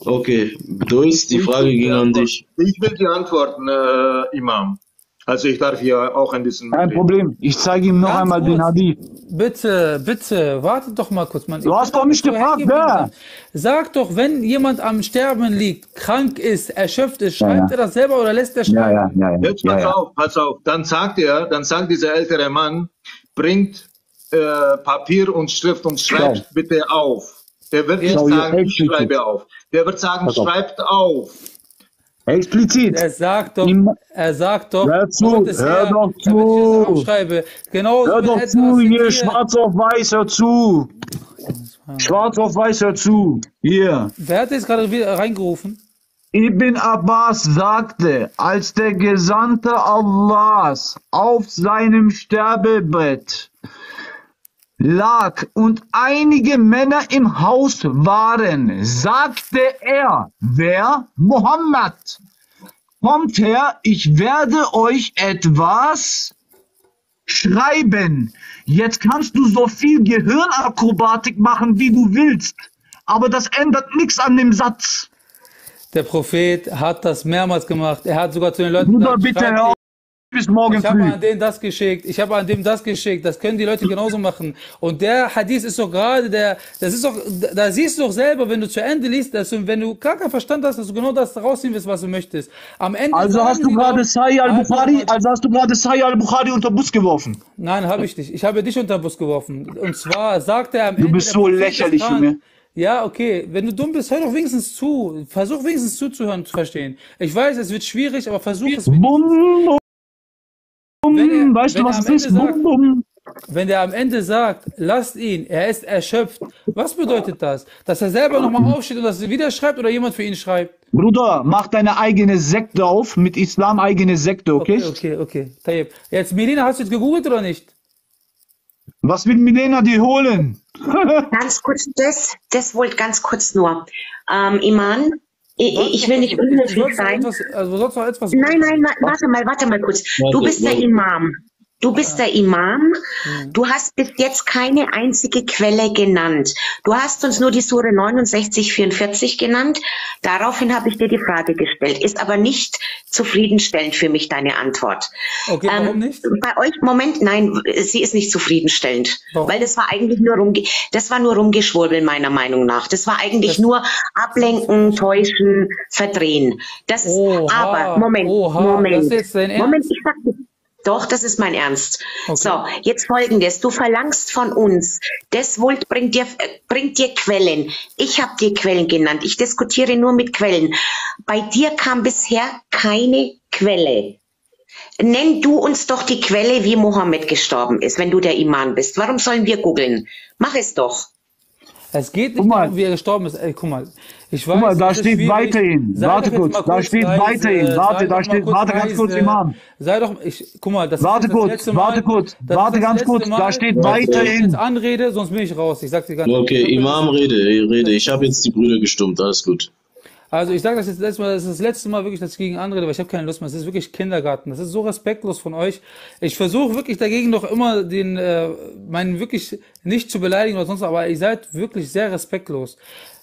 Okay, Dois, die Frage ging an dich. Ich will die antworten, äh, Imam. Also ich darf hier auch ein bisschen... Kein Problem, ich zeige ihm noch Ganz einmal kurz. den Hadith. Bitte, bitte, wartet doch mal kurz. Mann. Du ich hast doch nicht gefragt, wer? Sag doch, wenn jemand am Sterben liegt, krank ist, erschöpft ist, schreibt ja, ja. er das selber oder lässt er schreiben? Ja, ja, ja, ja. Jetzt pass ja, ja. auf, pass auf. Dann sagt er, dann sagt dieser ältere Mann, bringt äh, Papier und Schrift und schreibt ja. bitte auf. Der wird nicht sagen, ich schreibe auf. Der wird sagen, auf. schreibt auf. Explizit. Er sagt doch, er sagt doch, hör zu, hör her, doch zu. Genau hör doch zu, hier, hier schwarz auf weiß, hör zu. Schwarz auf weiß, hör zu. Hier. Wer hat jetzt gerade wieder reingerufen? Ibn Abbas sagte, als der Gesandte Allahs auf seinem Sterbebett lag und einige Männer im Haus waren, sagte er, wer? Mohammed, kommt her, ich werde euch etwas schreiben. Jetzt kannst du so viel Gehirnakrobatik machen, wie du willst, aber das ändert nichts an dem Satz. Der Prophet hat das mehrmals gemacht, er hat sogar zu den Leuten Bruder, bitte hör auf. Bis morgen ich habe an den das geschickt, ich habe an dem das geschickt, das können die Leute genauso machen. Und der Hadith ist doch gerade der, das ist doch, da siehst du doch selber, wenn du zu Ende liest, dass du, wenn du gar keinen Verstand hast, dass du genau das rausziehen willst, was du möchtest. Am Ende also hast du gerade Sahih al-Bukhari, also hast du gerade Sahih al-Bukhari unter Bus geworfen? Nein, habe ich nicht. Ich habe dich unter Bus geworfen. Und zwar sagt er am Ende. Du bist so lächerlich, Junge. Ja, okay, wenn du dumm bist, hör doch wenigstens zu. Versuch wenigstens zuzuhören, zu verstehen. Ich weiß, es wird schwierig, aber versuch es. Wenn er, weißt wenn du, was es ist? Sagt, Bum, wenn der am Ende sagt, lasst ihn, er ist erschöpft, was bedeutet das? Dass er selber nochmal aufsteht und das wieder schreibt oder jemand für ihn schreibt? Bruder, mach deine eigene Sekte auf, mit Islam eigene Sekte, okay? Okay, okay, okay. Jetzt, Milena, hast du jetzt gegoogelt oder nicht? Was will Milena dir holen? Ganz kurz, das, das wollte ganz kurz nur. Ähm, Iman. Ich will nicht unhöflich sein. Also etwas nein, nein, nein, warte mal, warte mal kurz. Du bist der Imam. Du bist der Imam. Du hast bis jetzt keine einzige Quelle genannt. Du hast uns nur die Sure neunundsechzig, vierundvierzig genannt. Daraufhin habe ich dir die Frage gestellt. Ist aber nicht zufriedenstellend für mich deine Antwort. Okay, ähm, warum nicht? Bei euch, Moment, nein, sie ist nicht zufriedenstellend. Warum? Weil das war eigentlich nur rumge das war nur rumgeschwurbeln, meiner Meinung nach. Das war eigentlich das nur ablenken, täuschen, verdrehen. Das oha, ist, aber, Moment, oha, Moment, das ist dein Ernst? Moment, ich sag dir. Doch, das ist mein Ernst. Okay. So, jetzt Folgendes. Du verlangst von uns, das Volt bringt dir, bringt dir Quellen. Ich habe dir Quellen genannt. Ich diskutiere nur mit Quellen. Bei dir kam bisher keine Quelle. Nenn du uns doch die Quelle, wie Mohammed gestorben ist, wenn du der Imam bist. Warum sollen wir googeln? Mach es doch. Es geht nicht darum, wie er gestorben ist. Ey, guck mal. Ich weiß, guck mal, da steht weiterhin. Warte kurz, kurz, da steht weiterhin. Warte, da steht, warte ganz kurz, Imam. Sei doch, ich, guck mal, das warte ist das kurz, letzte Mal. Warte kurz, warte ganz kurz, Mal, da steht weiterhin. Wenn ich anrede, sonst bin ich raus. Ich sag dir ganz kurz. Okay, Imam, rede, rede. Ich habe jetzt die Brüder gestummt, alles gut. Also ich sage das jetzt letztes Mal, das ist das letzte Mal wirklich, dass ich gegen anrede, weil ich habe keine Lust mehr, das ist wirklich Kindergarten, das ist so respektlos von euch. Ich versuche wirklich dagegen noch immer den, äh, meinen wirklich nicht zu beleidigen oder sonst was, aber ihr seid wirklich sehr respektlos.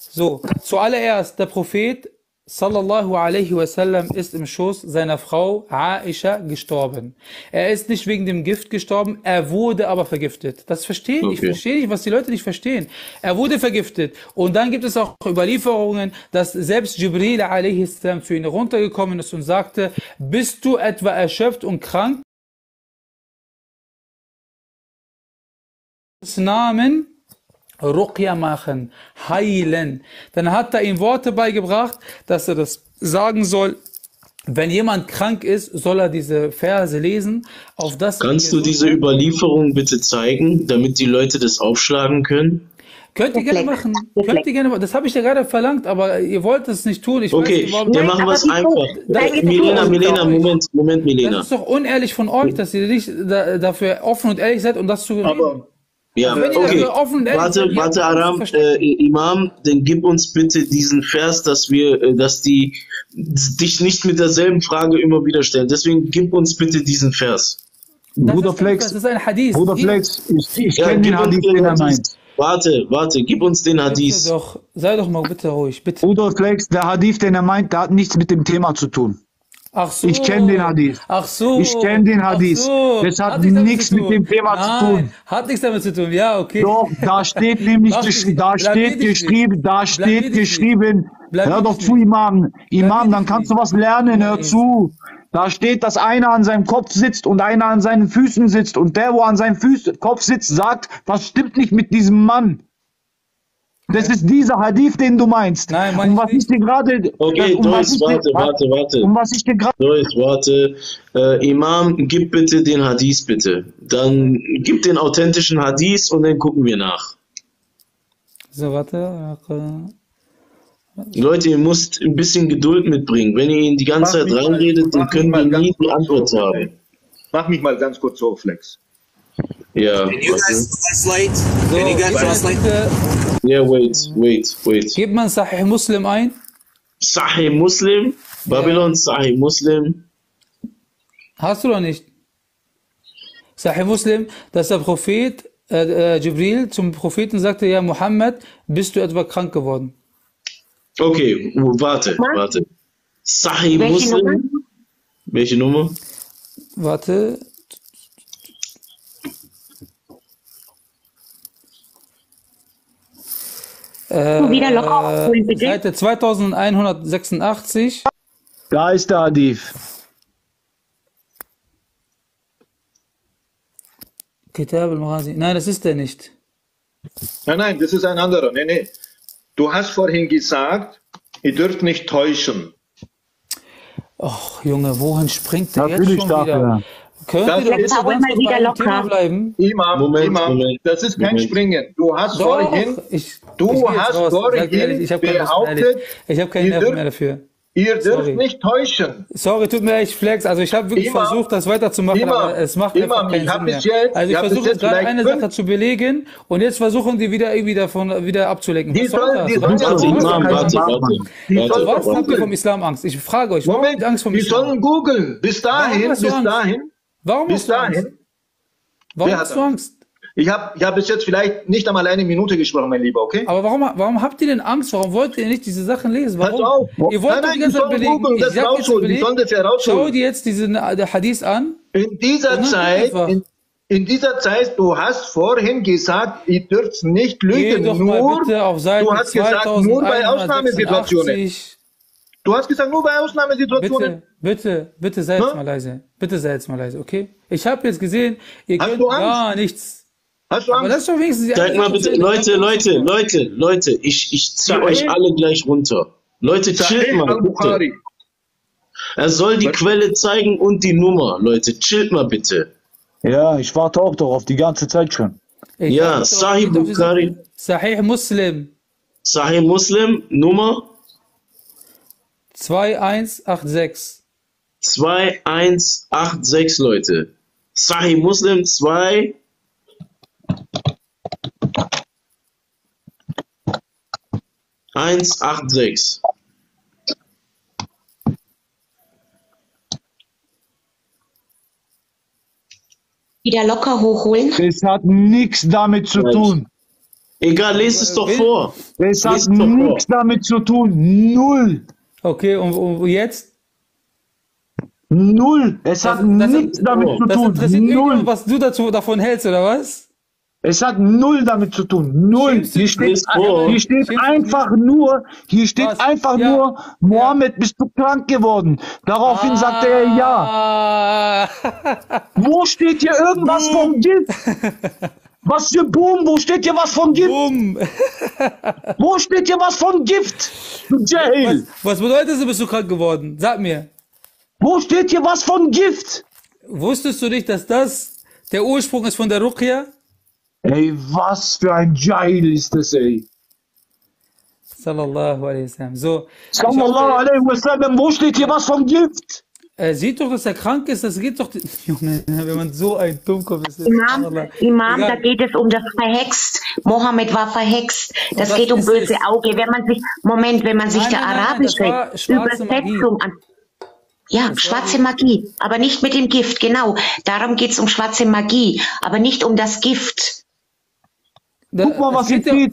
So, zuallererst, der Prophet, sallallahu alaihi wasallam, ist im Schoß seiner Frau Aisha gestorben. Er ist nicht wegen dem Gift gestorben, er wurde aber vergiftet. Das verstehe okay. ich, verstehe nicht, was die Leute nicht verstehen. Er wurde vergiftet. Und dann gibt es auch Überlieferungen, dass selbst Jibreel alaihi salam zu ihnen runtergekommen ist und sagte, bist du etwa erschöpft und krank? Namen Ruqya machen, heilen. Dann hat er ihm Worte beigebracht, dass er das sagen soll. Wenn jemand krank ist, soll er diese Verse lesen. Auf das Kannst du diese Überlieferung bitte zeigen, damit die Leute das aufschlagen können? Könnt ihr gerne machen. Könnt ihr gerne machen. Das habe ich ja gerade verlangt, aber ihr wollt es nicht tun. Ich okay, weiß nicht, dann machen wir es einfach. Äh, Milena, Milena, Moment, Moment, Milena. Das ist doch unehrlich von euch, dass ihr nicht da, dafür offen und ehrlich seid, um das zu reden. Ja, okay, warte, warte Aram, äh, Imam, dann gib uns bitte diesen Vers, dass wir, dass die dich nicht mit derselben Frage immer wieder stellen. Deswegen gib uns bitte diesen Vers. Das Bruder ist, Flex, das ist ein Hadith. Bruder Flex, ich, ich ja, kenne den Hadith, den er meint. Warte, warte, gib uns den Hadith. Bitte doch, sei doch mal bitte ruhig, bitte. Udo Flex, der Hadith, den er meint, der hat nichts mit dem Thema zu tun. Ach so. Ich kenne den Hadith. Ach so. Ich kenne den Hadith. So. Das hat, hat nichts mit dem Thema Nein, zu tun. Hat nichts damit zu tun, ja, okay. Doch, da steht nämlich, da steht geschrieben, da steht geschrieben, hör doch zu, Imam. Imam, dann kannst du was lernen, hör zu. Da steht, dass einer an seinem Kopf sitzt und einer an seinen Füßen sitzt. Und der, wo an seinem Füßen, Kopf sitzt, sagt, was stimmt nicht mit diesem Mann? Das ist dieser Hadith, den du meinst. Nein, mein um was ich dir gerade... Okay, um Dois, warte, warte, warte. Um was ich dir gerade... Dois, warte. Äh, Imam, gib bitte den Hadith, bitte. Dann gib den authentischen Hadith und dann gucken wir nach. So, warte. Leute, ihr müsst ein bisschen Geduld mitbringen. Wenn ihr ihn die ganze Zeit reinredet, dann können wir nie die Antwort haben. Mach mich mal ganz kurz so, Flex. Ja. Can you guys translate? Can you guys translate? Yeah, wait, wait, wait. Gebt man Sahih Muslim ein? Sahih Muslim? Babylon, Sahih Muslim? Hast du doch nicht. Sahih Muslim, dass der Prophet äh, Jibreel zum Propheten sagte, ja, Mohammed, bist du etwa krank geworden? Okay, warte, warte. Sahih Muslim? Welche Nummer? Warte. Äh, wieder locker aufholen, bitte. Seite zweitausendeinhundertsechsundachtzig. Da ist der Hadith. Kitab al-Maghazi. Nein, das ist der nicht. Nein, nein, das ist ein anderer. Nein, nein. Du hast vorhin gesagt, ihr dürft nicht täuschen. Ach, Junge, wohin springt der jetzt schon wieder? Ja. Können das wir doch mal wieder locker bleiben? Imam, Moment, Imam, Moment, das ist kein Moment. Springen. Du hast doch, vorhin, ich, du ich hast raus, vorhin ehrlich, ich hab behauptet, ich habe keinen Nerv mehr dafür. Ihr dürft Sorry. nicht täuschen. Sorry, tut mir echt Flex. Also ich habe wirklich Imam, versucht, das weiterzumachen, Imam, aber es macht Imam, einfach keinen ich hab Sinn mehr. Jetzt, also ich, ich versuche jetzt gerade eine fünf. Sache zu belegen und jetzt versuchen die wieder irgendwie davon wieder abzulenken. Die sollen, die sollen, was habt ihr vom Islam Angst? Ich frage euch, warum habt ihr Angst vom Islam? Die sollen googeln. Bis dahin, bis dahin. Warum bis hast du dahin? Angst? Warum hast du Angst? Ich habe ich hab bis jetzt vielleicht nicht einmal eine Minute gesprochen, mein Lieber, okay? Aber warum, warum habt ihr denn Angst? Warum wollt ihr nicht diese Sachen lesen? Warum? Auf. Ihr wollt nein, nein, die belegen. Google, das rausholen. Die sollen das ja rausholen. Schau dir jetzt diesen Hadith an. In dieser Zeit, in, in dieser Zeit, du hast vorhin gesagt, ihr dürft nicht lügen. Geh doch nur, mal bitte auf Seite du hast gesagt, nur bei Ausnahmesituationen. Du hast gesagt, nur bei Ausnahmesituationen. Bitte, bitte, bitte sei jetzt hm? mal leise. Bitte sei jetzt mal leise, okay? Ich habe jetzt gesehen, ihr hast könnt gar nichts. Hast du Angst? Das ist doch wenigstens die Sag mal bitte, Leute, Leute, Leute, Leute, ich, ich ziehe euch alle gleich runter. Leute, chillt mal, bitte. Er soll die Was? Quelle zeigen und die Nummer, Leute, chillt mal bitte. Ja, ich warte auch darauf, die ganze Zeit schon. Ich ja, Sahih Bukhari. Sahih Muslim. Sahih Muslim, Nummer? zweitausendeinhundertsechsundachtzig. zweitausendeinhundertsechsundachtzig, Leute. Sahih Muslim zwei. eins acht sechs. Wieder locker hochholen. Das hat nichts damit zu tun. Egal, lese es doch vor. Das hat nichts damit zu tun. Null. Okay, und, und jetzt? Null. Es hat nichts damit zu tun. Das interessiert null, was du dazu, davon hältst, oder was? Es hat null damit zu tun. Null. Hier steht, hier steht einfach nur, hier steht Was? einfach ja. nur, Mohammed, ja. bist du krank geworden? Daraufhin ah. sagt er ja. Wo steht hier irgendwas vom Gift? Was für Boom? Wo steht hier was von Gift? Boom. Wo steht hier was von Gift? Jail. Was, was bedeutet es, bist du krank geworden? Sag mir. Wo steht hier was von Gift? Wusstest du nicht, dass das der Ursprung ist von der Ruqya? Ey, was für ein Jail ist das, ey. Sallallahu alaihi wasallam. So, Sallallahu alaihi wasallam, wo steht hier was vom Gift? Er sieht doch, dass er krank ist, das geht doch... Junge, wenn man so ein Dummkopf ist... Imam, Imam da geht es um das Verhext. Mohammed war verhext. Das, das geht um böse Auge. Wenn man sich, Moment, wenn man sich nein, der nein, arabische nein, Übersetzung an... Ja, schwarze Magie. Aber nicht mit dem Gift, genau. Darum geht es um schwarze Magie. Aber nicht um das Gift. Guck mal, was hier steht.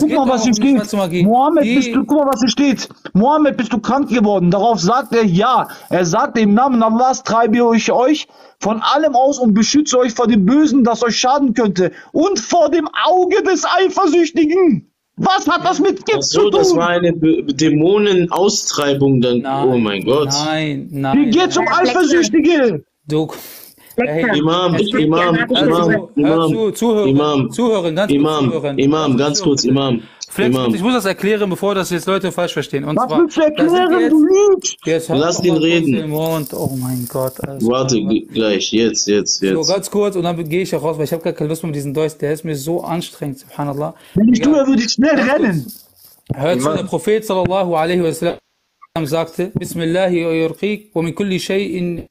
Guck mal, was hier steht. Mohammed, bist du, guck mal, was hier steht. Mohammed, bist du krank geworden? Darauf sagt er ja. Er sagt, im Namen Allahs treibe ich euch von allem aus und beschütze euch vor dem Bösen, das euch schaden könnte. Und vor dem Auge des Eifersüchtigen. Was hat das mit Gips so, zu tun? Das war eine Dämonenaustreibung dann. Nein, oh mein Gott. Nein, nein. Hier geht's um Eifersüchtige. Du. Hey, Imam, Imam, Imam, Imam, Zuhören, Imam, Zuhören, ganz Imam, kurz Imam, Imam, ganz kurz, Imam. Flex, ich muss das erklären, bevor das jetzt Leute falsch verstehen. Und was zwar, willst du erklären, jetzt, du lügst? Jetzt lass den reden. Oh mein Gott. Warte, Mann. Gleich, jetzt, jetzt, jetzt. So, ganz kurz und dann gehe ich auch raus, weil ich habe gar keine Lust mehr mit diesem Dois. Der ist mir so anstrengend, subhanallah. Wenn ich du, würde ich schnell rennen. Hört zu, der Prophet sallallahu alaihi wasallam sagte, Bismillahi yurqiq wa min kulli shay'in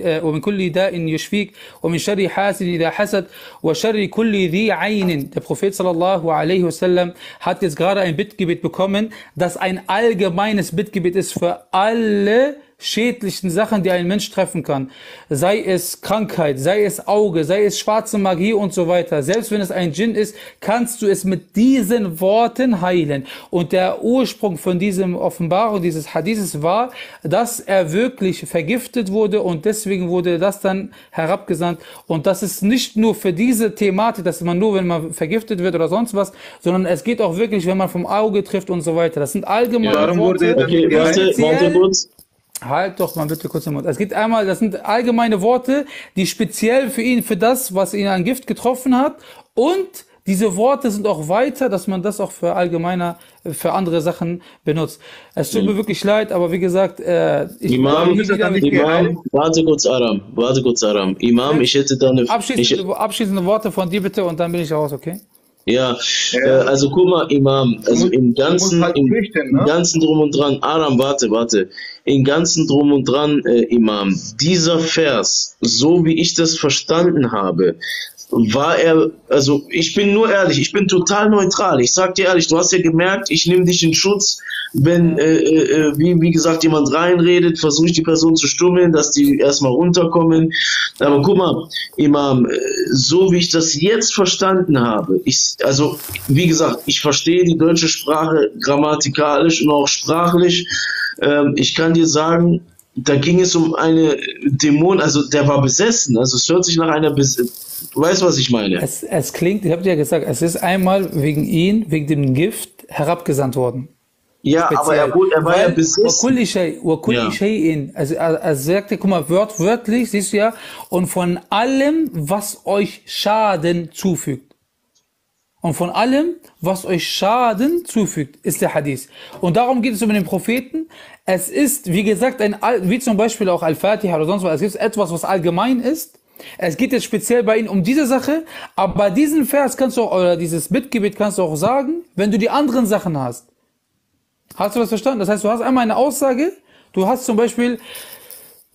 ومن كل داء يشفيك ومن شر حاسد إذا حسد وشر كل ذي عين. Der Prophet sallallahu alaihi wasallam hat jetzt gerade ein Bittgebet bekommen, das ein allgemeines Bittgebet ist für alle schädlichen Sachen, die ein Mensch treffen kann. Sei es Krankheit, sei es Auge, sei es schwarze Magie und so weiter. Selbst wenn es ein Djinn ist, kannst du es mit diesen Worten heilen. Und der Ursprung von diesem Offenbarung, dieses Hadithes war, dass er wirklich vergiftet wurde und deswegen wurde das dann herabgesandt. Und das ist nicht nur für diese Thematik, dass man nur, wenn man vergiftet wird oder sonst was, sondern es geht auch wirklich, wenn man vom Auge trifft und so weiter. Das sind allgemeine ja, Worte. Okay, warte, warte kurz. Halt doch mal bitte kurz den Mund. Es geht einmal, das sind allgemeine Worte, die speziell für ihn, für das, was ihn an Gift getroffen hat. Und diese Worte sind auch weiter, dass man das auch für allgemeiner, für andere Sachen benutzt. Es tut mir wirklich leid, aber wie gesagt, äh, ich Imam, wieder, Imam warte kurz, Aram, warte kurz, Aram. Imam, ich hätte da eine... Abschließende, ich, abschließende Worte von dir bitte und dann bin ich raus, okay? Ja, äh, also guck mal, Imam, also im Ganzen, halt im, im Ganzen drum und dran, Aram, warte, warte, im Ganzen drum und dran, äh, Imam, dieser Vers, so wie ich das verstanden habe, war er, also ich bin nur ehrlich, ich bin total neutral, ich sag dir ehrlich, du hast ja gemerkt, ich nehme dich in Schutz, wenn, äh, äh, wie, wie gesagt, jemand reinredet, versuche ich die Person zu stummeln, dass die erstmal runterkommen, aber guck mal, Imam, so wie ich das jetzt verstanden habe, ich, also, wie gesagt, ich verstehe die deutsche Sprache grammatikalisch und auch sprachlich, ähm, ich kann dir sagen, da ging es um eine Dämon, also der war besessen, also es hört sich nach einer Besessen. Du weißt, was ich meine. Es, es klingt, ich habe dir ja gesagt, es ist einmal wegen ihn, wegen dem Gift, herabgesandt worden. Ja, speziell. Aber er, er war ja besessen. Also er, er sagte, guck mal, wört, wörtlich, siehst du ja, und von allem, was euch Schaden zufügt. Und von allem, was euch Schaden zufügt, ist der Hadith. Und darum geht es um den Propheten. Es ist, wie gesagt, ein wie zum Beispiel auch Al-Fatiha oder sonst was, es gibt etwas, was allgemein ist. Es geht jetzt speziell bei Ihnen um diese Sache, aber bei diesem Vers kannst du auch, oder dieses Bittgebet kannst du auch sagen, wenn du die anderen Sachen hast. Hast du das verstanden? Das heißt, du hast einmal eine Aussage, du hast zum Beispiel...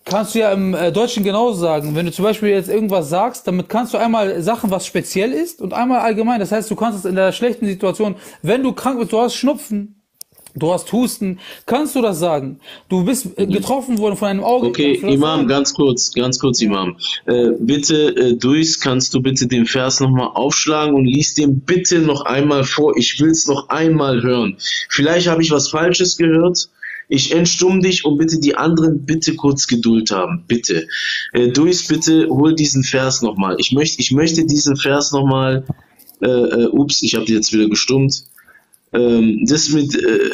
Kannst du ja im Deutschen genauso sagen. Wenn du zum Beispiel jetzt irgendwas sagst, damit kannst du einmal Sachen, was speziell ist, und einmal allgemein. Das heißt, du kannst es in der schlechten Situation, wenn du krank bist, du hast Schnupfen, du hast Husten, kannst du das sagen. Du bist getroffen worden von einem Auge. Okay, Imam, sagen? ganz kurz, ganz kurz, Imam. Äh, bitte, äh, Dois, kannst du bitte den Vers nochmal aufschlagen und lies den bitte noch einmal vor. Ich will es noch einmal hören. Vielleicht habe ich was Falsches gehört. Ich entstumm dich und bitte die anderen bitte kurz Geduld haben, bitte. Äh, Dois, bitte hol diesen Vers nochmal. Ich möchte, ich möchte diesen Vers nochmal, äh, äh, ups, ich habe dich jetzt wieder gestummt. Ähm, das mit, äh,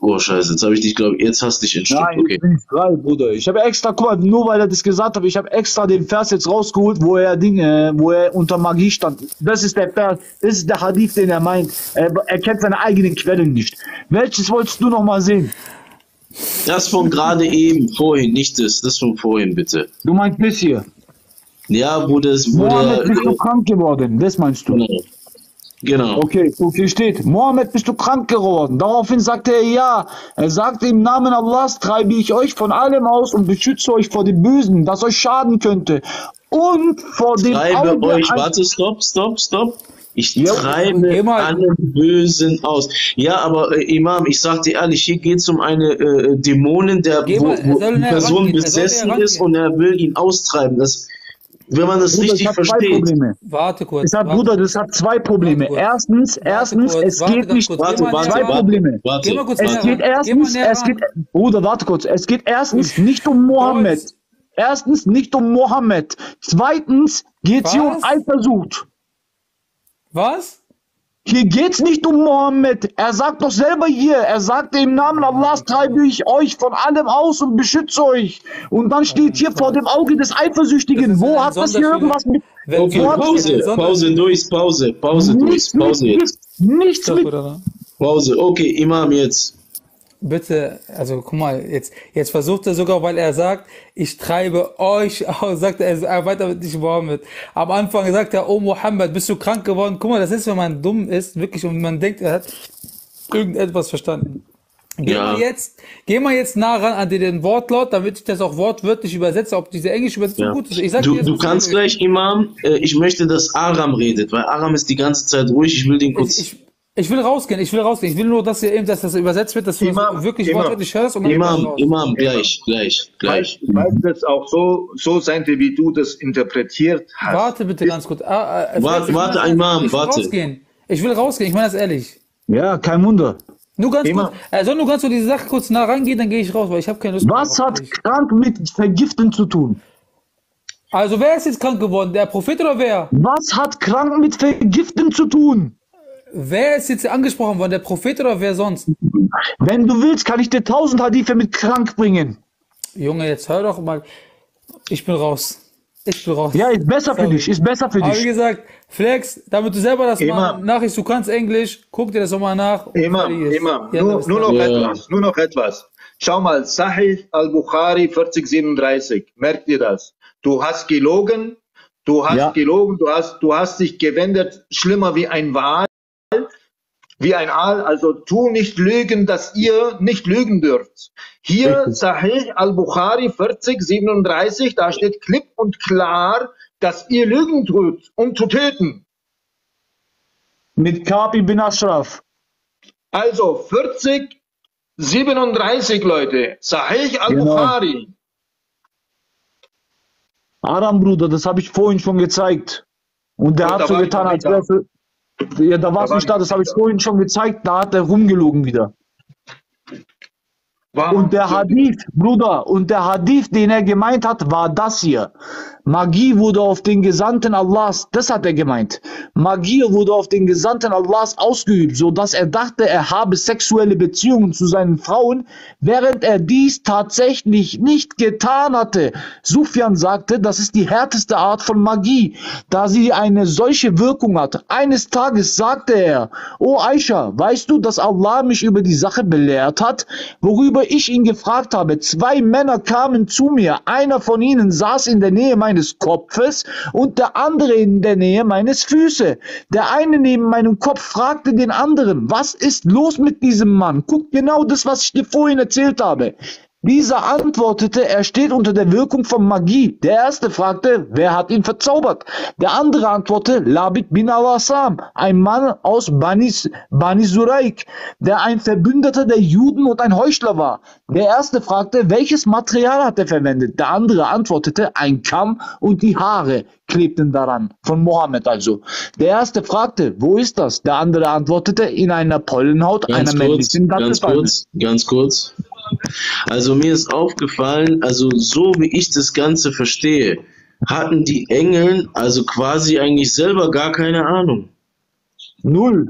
oh Scheiße, jetzt habe ich dich, glaube ich, jetzt hast du dich entstummt. Nein, okay. Ich bin frei, Bruder. Ich habe extra, guck mal, nur weil er das gesagt hat, ich habe extra den Vers jetzt rausgeholt, wo er Dinge, wo er unter Magie stand. Das ist der Vers, das ist der Hadith, den er meint. Er, er kennt seine eigenen Quellen nicht. Welches wolltest du nochmal sehen? Das von gerade eben, vorhin, nicht das, das von vorhin, bitte. Du meinst das hier? Ja, wo das... Wo Mohammed, der, bist du krank geworden, das meinst du? Genau. genau. Okay, und hier steht, Mohammed, bist du krank geworden? Daraufhin sagte er, ja. Er sagte, im Namen Allahs treibe ich euch von allem aus und beschütze euch vor dem Bösen, das euch schaden könnte. Und vor dem Treibe euch, warte, stopp, stopp, stopp. Ich treibe ja, alle Bösen aus. Ja, aber äh, Imam, ich sag dir ehrlich, hier geht es um eine äh, Dämonen, der wo, wo die Person besessen ist und er will ihn austreiben. Das, Wenn man das Bruder, richtig versteht. Warte kurz. Es hat, warte, Bruder, das hat zwei Probleme. Erstens, erstens, es geht nicht. Warte, warte, zwei Probleme. Es geht erstens, es geht, Bruder, warte kurz. Es geht erstens nicht um Mohammed. Erstens nicht um Mohammed. Zweitens geht es hier um Eifersucht. Was? Hier geht's nicht um Mohammed. Er sagt doch selber hier, er sagte, im Namen Allahs treibe ich euch von allem aus und beschütze euch. Und dann steht hier vor dem Auge des Eifersüchtigen. Wo hat das hier irgendwas mit... Okay, Pause, Pause, Dois, Pause, Pause, Dois, Pause jetzt. Nichts mit... Pause, okay, Imam jetzt. Bitte, also guck mal, jetzt, jetzt versucht er sogar, weil er sagt, ich treibe euch aus, sagt er, er weiter mit nicht Mohammed. Am Anfang sagt er, oh Mohammed, bist du krank geworden? Guck mal, das ist, wenn man dumm ist, wirklich, und man denkt, er hat irgendetwas verstanden. Geh ja. mal jetzt, geh mal jetzt nah ran an den Wortlaut, damit ich das auch wortwörtlich übersetze, ob diese englische Übersetzung ja. gut ist. Ich sag du dir, du kannst gleich, Imam, äh, ich möchte, dass Aram redet, weil Aram ist die ganze Zeit ruhig, ich will den kurz... Ich, ich, Ich will rausgehen, ich will rausgehen. Ich will nur, dass, ihr eben, dass das übersetzt wird, dass du Imam, das wirklich Imam, wortwörtlich hörst. Und Imam, Imam, gleich, gleich, gleich. Weil das auch so, so sein, wie du das interpretiert hast. Warte bitte ganz kurz. Ah, ah, warte, warte, will, Imam, ich will warte. Rausgehen. Ich will rausgehen, ich meine das ehrlich. Ja, kein Wunder. Nur ganz Imam. kurz, also nur ganz so diese Sache kurz nah rangehen, dann gehe ich raus, weil ich habe keine Lust. Was hat nicht. krank mit Vergiften zu tun? Also wer ist jetzt krank geworden, der Prophet oder wer? Was hat krank mit Vergiften zu tun? Wer ist jetzt angesprochen worden, der Prophet oder wer sonst? Wenn du willst, kann ich dir tausend Hadithe mit krank bringen. Junge, jetzt hör doch mal. Ich bin raus. Ich bin raus. Ja, ist besser Sorry. für dich, ist besser für dich. Aber wie gesagt, Flex, damit du selber das mal nachrichst, du kannst Englisch, guck dir das nochmal nach. Immer, immer. Ja, nur, nur, noch ja. etwas, nur noch etwas. Schau mal, Sahih al-Bukhari vierzig siebenunddreißig, merk dir das. Du hast gelogen, du hast ja. gelogen, du hast, du hast dich gewendet, schlimmer wie ein Wal. Wie ein Aal, also tu nicht lügen, dass ihr nicht lügen dürft. Hier Sahih al-Bukhari vierzig siebenunddreißig, da steht klipp und klar, dass ihr lügen tut, um zu töten. Mit Kabi bin Ashraf. Also vierzig siebenunddreißig, Leute, Sahih al-Bukhari. Genau. Aram, Bruder, das habe ich vorhin schon gezeigt. Und der und hat so getan, als wäre es... Ja, da war es nicht da, das habe ich vorhin schon gezeigt, da hat er rumgelogen wieder. Und der Hadith, Bruder, und der Hadith, den er gemeint hat, war das hier. Magie wurde auf den Gesandten Allahs, das hat er gemeint. Magie wurde auf den Gesandten Allahs ausgeübt, sodass er dachte, er habe sexuelle Beziehungen zu seinen Frauen, während er dies tatsächlich nicht getan hatte. Sufyan sagte, das ist die härteste Art von Magie, da sie eine solche Wirkung hat. Eines Tages sagte er, O Aisha, weißt du, dass Allah mich über die Sache belehrt hat, worüber ich ihn gefragt habe? Zwei Männer kamen zu mir, einer von ihnen saß in der Nähe meines Kopfes und der andere in der Nähe meines Füße. Der eine neben meinem Kopf fragte den anderen, was ist los mit diesem Mann? Guck genau das, was ich dir vorhin erzählt habe. Dieser antwortete, er steht unter der Wirkung von Magie. Der erste fragte, wer hat ihn verzaubert? Der andere antwortete, Labid bin al-Asam, ein Mann aus Bani, Bani Suraik, der ein Verbündeter der Juden und ein Heuchler war. Der erste fragte, welches Material hat er verwendet? Der andere antwortete, ein Kamm und die Haare klebten daran, von Mohammed also. Der erste fragte, wo ist das? Der andere antwortete, in einer Pollenhaut ganz einer männlichen Ganz kurz, ganz kurz. Also mir ist aufgefallen, also so wie ich das Ganze verstehe, hatten die Engel also quasi eigentlich selber gar keine Ahnung. Null.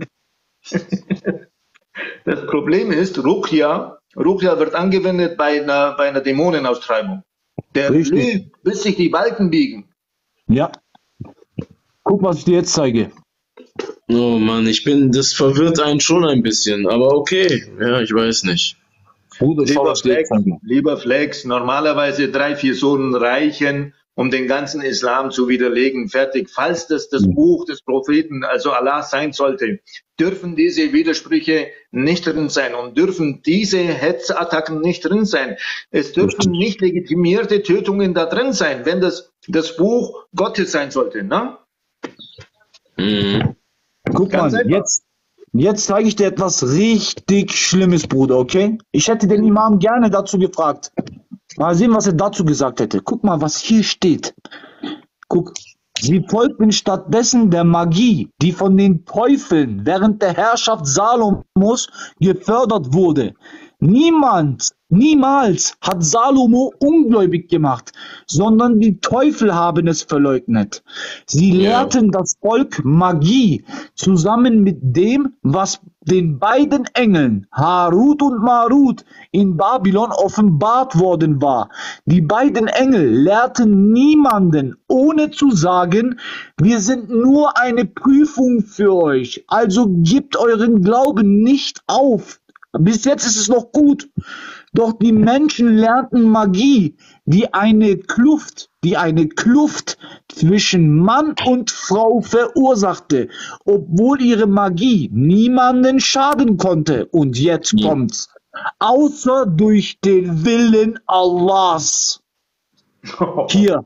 Das Problem ist, Ruqya, Ruqya wird angewendet bei einer, bei einer Dämonenaustreibung. Der blüht, bis sich die Balken biegen. Ja. Guck, was ich dir jetzt zeige. Oh Mann, ich bin, das verwirrt einen schon ein bisschen, aber okay, ja, ich weiß nicht. Bruder, lieber, Flex, lieber Flex, normalerweise drei, vier Sohn reichen, um den ganzen Islam zu widerlegen. Fertig. Falls das das Buch des Propheten, also Allah, sein sollte, dürfen diese Widersprüche nicht drin sein und dürfen diese Hetzattacken nicht drin sein. Es dürfen nicht legitimierte Tötungen da drin sein, wenn das das Buch Gottes sein sollte. Ne? Mhm. Guck mal, jetzt. Jetzt zeige ich dir etwas richtig Schlimmes, Bruder, okay? Ich hätte den Imam gerne dazu gefragt. Mal sehen, was er dazu gesagt hätte. Guck mal, was hier steht. Guck, sie folgten stattdessen der Magie, die von den Teufeln während der Herrschaft Salomos gefördert wurde. Niemand, niemals hat Salomo ungläubig gemacht, sondern die Teufel haben es verleugnet. Sie lehrten das Volk Magie zusammen mit dem, was den beiden Engeln Harut und Marut in Babylon offenbart worden war. Die beiden Engel lehrten niemanden, ohne zu sagen, wir sind nur eine Prüfung für euch, also gebt euren Glauben nicht auf. Bis jetzt ist es noch gut, doch die Menschen lernten Magie, die eine Kluft, die eine Kluft zwischen Mann und Frau verursachte, obwohl ihre Magie niemanden schaden konnte. Und jetzt kommt's, außer durch den Willen Allahs. Hier.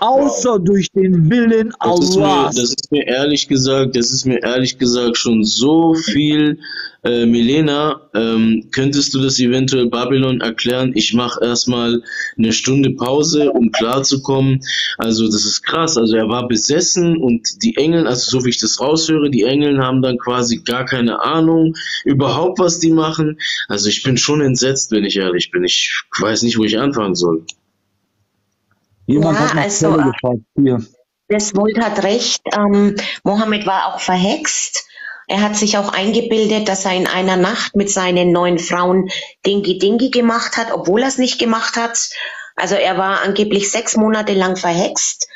Außer wow. durch den Willen Allahs. Das, das ist mir ehrlich gesagt, das ist mir ehrlich gesagt schon so viel. Äh, Milena, ähm, könntest du das eventuell Babylon erklären? Ich mache erstmal eine Stunde Pause, um klarzukommen. Also das ist krass. Also er war besessen und die Engel, also so wie ich das raushöre, die Engel haben dann quasi gar keine Ahnung überhaupt, was die machen. Also ich bin schon entsetzt, wenn ich ehrlich bin. Ich weiß nicht, wo ich anfangen soll. Jemand ja, hat also, hier. Das Wold hat recht. Ähm, Mohammed war auch verhext. Er hat sich auch eingebildet, dass er in einer Nacht mit seinen neun Frauen Dingi-Dingi gemacht hat, obwohl er es nicht gemacht hat. Also er war angeblich sechs Monate lang verhext.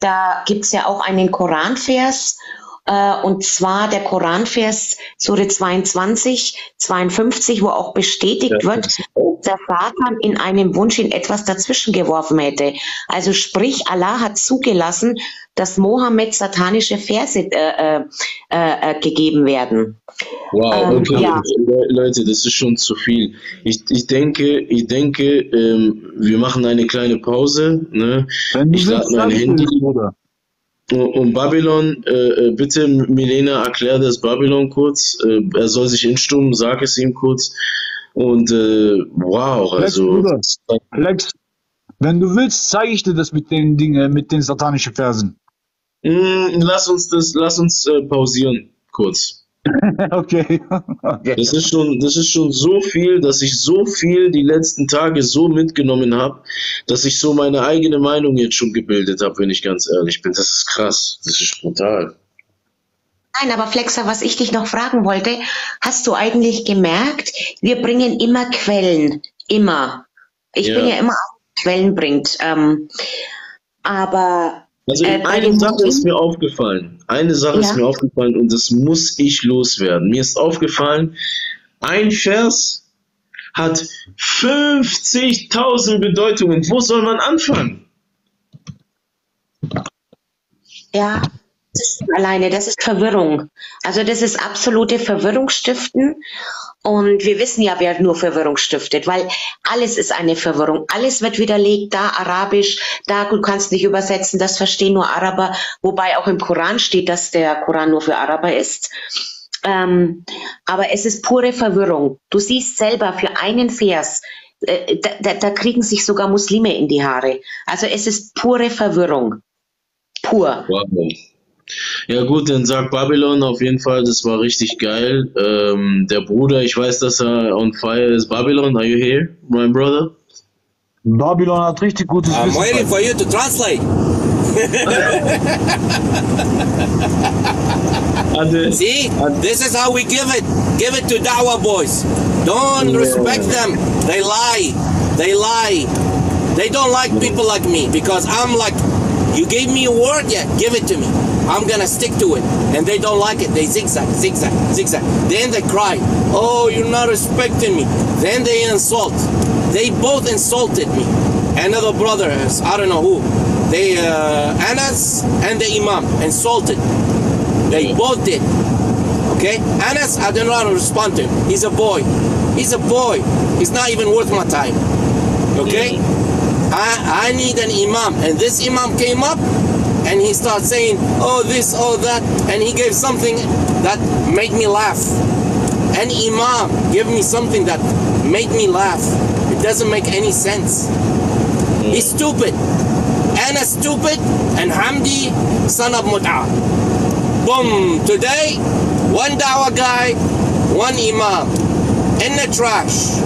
Da gibt es ja auch einen Koranvers. Äh, und zwar der Koranvers, Sure zweiundzwanzig, zweiundfünfzig, wo auch bestätigt ja, wird, der Satan in einem Wunsch in etwas dazwischen geworfen hätte. Also sprich, Allah hat zugelassen, dass Mohammed satanische Verse äh, äh, äh, gegeben werden. Wow, okay. Ähm, ja. Leute, das ist schon zu viel. Ich, ich denke, ich denke ähm, wir machen eine kleine Pause. Ne? Ich lade mein Handy. Und Babylon, äh, bitte Milena, erklär das Babylon kurz. Äh, er soll sich instummen, sag es ihm kurz. Und äh, wow, also... Lex, Lex, wenn du willst, zeige ich dir das mit den Dingen, mit den satanischen Versen. Mm, lass uns das, lass uns äh, pausieren, kurz. Okay. Okay. Das ist schon, das ist schon so viel, dass ich so viel die letzten Tage so mitgenommen habe, dass ich so meine eigene Meinung jetzt schon gebildet habe, wenn ich ganz ehrlich bin. Das ist krass, das ist brutal. Nein, aber Flexa, was ich dich noch fragen wollte, hast du eigentlich gemerkt, wir bringen immer Quellen, immer. Ich ja. bin ja immer auf Quellen bringt. Ähm, aber... Also in äh, eine Sache ist mir aufgefallen, eine Sache ja. ist mir aufgefallen und das muss ich loswerden. Mir ist aufgefallen, ein Vers hat fünfzigtausend Bedeutungen. Wo soll man anfangen? Ja. Das alleine, das ist Verwirrung. Also das ist absolute Verwirrungsstiften und wir wissen ja, wer nur Verwirrung stiftet, weil alles ist eine Verwirrung. Alles wird widerlegt, da Arabisch, da du kannst nicht übersetzen, das verstehen nur Araber, wobei auch im Koran steht, dass der Koran nur für Araber ist. Ähm, aber es ist pure Verwirrung. Du siehst selber für einen Vers, äh, da, da, da kriegen sich sogar Muslime in die Haare. Also es ist pure Verwirrung. Pur. Wow. Ja gut, dann sagt Babylon auf jeden Fall, das war richtig geil. Ähm, der Bruder, ich weiß, dass er on fire ist. Babylon, are you here, my brother? Babylon hat richtig gutes Wissen. I'm waiting for you to translate. See, this is how we give it. Give it to Dawah boys. Don't respect them. They lie. They lie. They don't like people like me because I'm like, you gave me a word, yeah, give it to me. I'm gonna stick to it, and they don't like it. They zigzag, zigzag, zigzag. Then they cry, oh, you're not respecting me. Then they insult. They both insulted me. Another brother, I don't know who. They, uh, Anas and the Imam, insulted. They both did. Okay? Anas, I don't know how to respond to him. He's a boy. He's a boy. He's not even worth my time. Okay? I, I need an Imam, and this Imam came up, and he starts saying, oh, this, oh, that. And he gave something that made me laugh. An Imam gave me something that made me laugh. It doesn't make any sense. He's stupid. Anas stupid and Hamdi son of Mut'ah. Boom! Today, one da'wah guy, one imam, in the trash,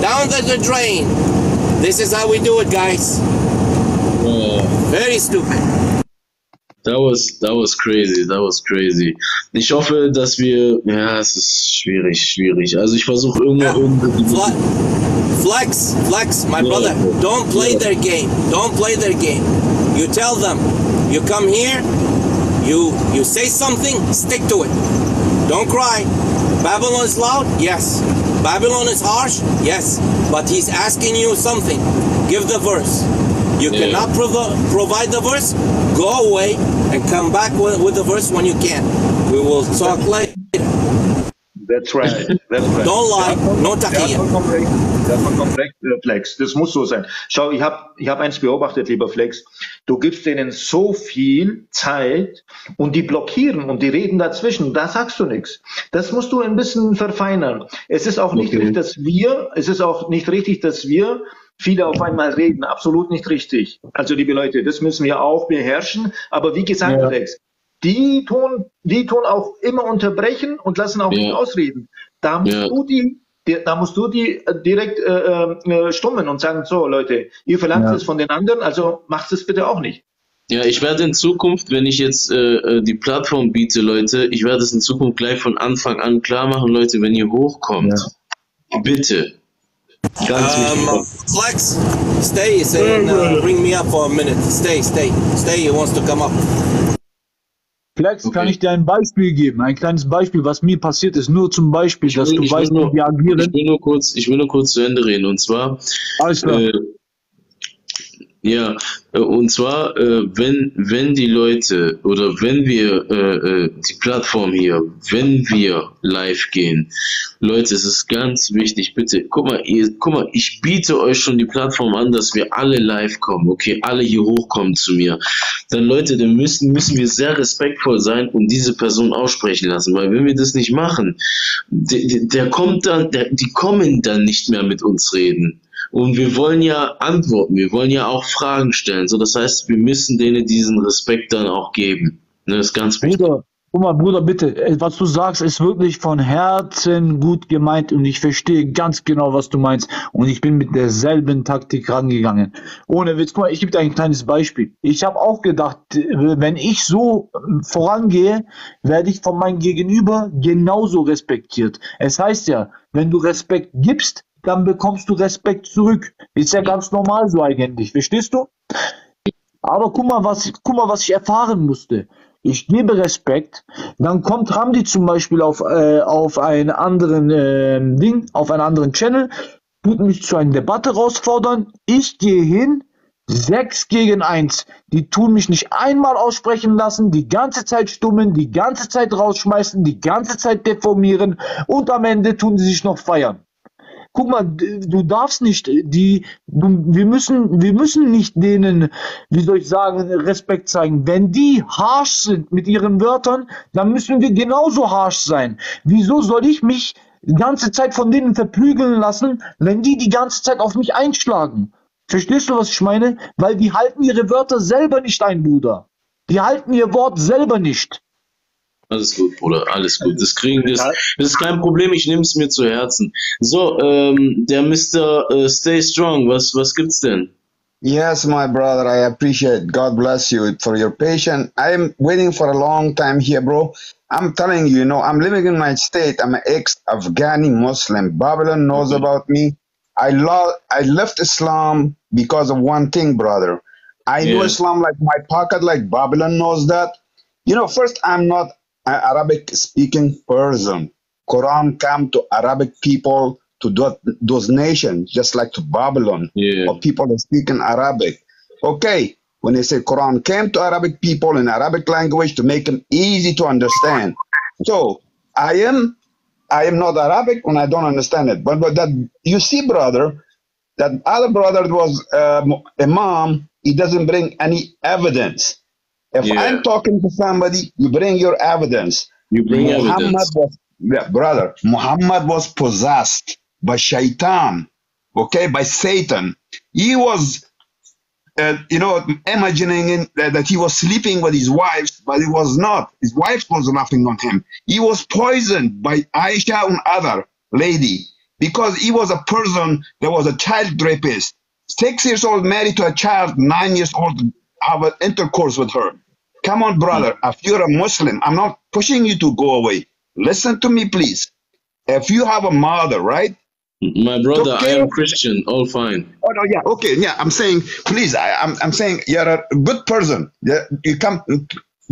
down the, the drain. This is how we do it, guys. Wow. Very stupid. That was, that was crazy, that was crazy. Ich hoffe, dass wir, ja, es ist schwierig, schwierig. Also ich versuche immer ja. irgendwie... Flex, Flex, my yeah. brother, don't play yeah. their game. Don't play their game. You tell them, you come here, you you say something, stick to it. Don't cry. Babylon is loud? Yes. Babylon is harsh? Yes. But he's asking you something. Give the verse. You yeah. cannot provo provide the verse? Go away and come back with, with the verse when you can. We will talk later. That's right. That's right. Don't lie, no Takiya. Das ist komplex, Flex. Das muss so sein. Schau, ich habe ich hab eins beobachtet, lieber Flex. Du gibst denen so viel Zeit und die blockieren und die reden dazwischen. Da sagst du nichts. Das musst du ein bisschen verfeinern. Es ist auch nicht okay. richtig, dass wir, es ist auch nicht richtig, dass wir viele auf einmal reden. Absolut nicht richtig. Also, liebe Leute, das müssen wir auch beherrschen. Aber wie gesagt, ja. Flex, die tun, die tun auch immer unterbrechen und lassen auch ja. nicht ausreden. Da musst ja. du die Da musst du die direkt äh, äh, stummen und sagen, so Leute, ihr verlangt ja. es von den anderen, also macht es bitte auch nicht. Ja, ich werde in Zukunft, wenn ich jetzt äh, die Plattform biete, Leute, ich werde es in Zukunft gleich von Anfang an klar machen, Leute, wenn ihr hochkommt, ja. bitte. Ganz um, Flex, stay, stay and, uh, bring me up for a minute. Stay, stay, stay, he wants to come up. Flex, okay. kann ich dir ein Beispiel geben, ein kleines Beispiel, was mir passiert ist, nur zum Beispiel, will, dass du weißt, wie wir agieren. Ich will, nur kurz, ich will nur kurz zu Ende reden, und zwar, Alles klar. Äh, ja, und zwar, äh, wenn, wenn die Leute, oder wenn wir, äh, die Plattform hier, wenn wir live gehen, Leute, es ist ganz wichtig, bitte, guck mal, ihr, guck mal, ich biete euch schon die Plattform an, dass wir alle live kommen, okay, alle hier hochkommen zu mir. Dann, Leute, dann müssen, müssen wir sehr respektvoll sein und diese Person aussprechen lassen, weil wenn wir das nicht machen, der, der, der kommt dann, der, die kommen dann nicht mehr mit uns reden. Und wir wollen ja antworten, wir wollen ja auch Fragen stellen, so das heißt, wir müssen denen diesen Respekt dann auch geben. Ne, das ist ganz wichtig. Guck mal, Bruder, bitte, was du sagst, ist wirklich von Herzen gut gemeint und ich verstehe ganz genau, was du meinst. Und ich bin mit derselben Taktik rangegangen. Ohne Witz, guck mal, ich gebe dir ein kleines Beispiel. Ich habe auch gedacht, wenn ich so vorangehe, werde ich von meinem Gegenüber genauso respektiert. Es heißt ja, wenn du Respekt gibst, dann bekommst du Respekt zurück. Ist ja ganz normal so eigentlich, verstehst du? Aber guck mal, was, guck mal, was ich erfahren musste. Ich gebe Respekt, dann kommt Hamdi zum Beispiel auf, äh, auf einen anderen äh, Ding, auf einen anderen Channel, tut mich zu einer Debatte herausfordern, ich gehe hin, sechs gegen eins, die tun mich nicht einmal aussprechen lassen, die ganze Zeit stummen, die ganze Zeit rausschmeißen, die ganze Zeit deformieren und am Ende tun sie sich noch feiern. Guck mal, du darfst nicht, die, du, wir müssen, wir müssen nicht denen, wie soll ich sagen, Respekt zeigen. Wenn die harsch sind mit ihren Wörtern, dann müssen wir genauso harsch sein. Wieso soll ich mich die ganze Zeit von denen verprügeln lassen, wenn die die ganze Zeit auf mich einschlagen? Verstehst du, was ich meine? Weil die halten ihre Wörter selber nicht ein, Bruder. Die halten ihr Wort selber nicht. Alles gut, Bruder, alles gut. Das kriegen wir. Das, das ist kein Problem, ich nehme es mir zu Herzen. So, ähm, der Mister Uh, Stay Strong, was, was gibt's denn? Yes, my brother, I appreciate. God bless you for your patience. I'm waiting for a long time here, bro. I'm telling you, you know, I'm living in my state. I'm an ex-Afghani Muslim. Babylon knows mm-hmm. about me. I, lo I left Islam because of one thing, brother. I yeah. knew Islam like my pocket, like Babylon knows that. You know, first, I'm not an Arabic-speaking person. Quran come to Arabic people, to do, those nations, just like to Babylon, yeah. or people that speak in Arabic. Okay, when they say Quran came to Arabic people in Arabic language to make them easy to understand. So I am, I am not Arabic when I don't understand it. But, but that you see, brother, that other brother was uh, Imam. He doesn't bring any evidence. If yeah. I'm talking to somebody, you bring your evidence. You bring Muhammad evidence. Was, yeah, brother, Muhammad was possessed by Shaitan, okay, by Satan. He was uh, you know, imagining that he was sleeping with his wives, but it was not. His wife was laughing on him. He was poisoned by Aisha and other lady because he was a person that was a child rapist. Six years old married to a child, nine years old have intercourse with her. Come on, brother, if you're a Muslim, I'm not pushing you to go away. Listen to me, please. If you have a mother, right? My brother, okay. I am Christian, all fine. Oh, no, yeah, okay, yeah, I'm saying, please, I, I'm, I'm saying you're a good person. You come,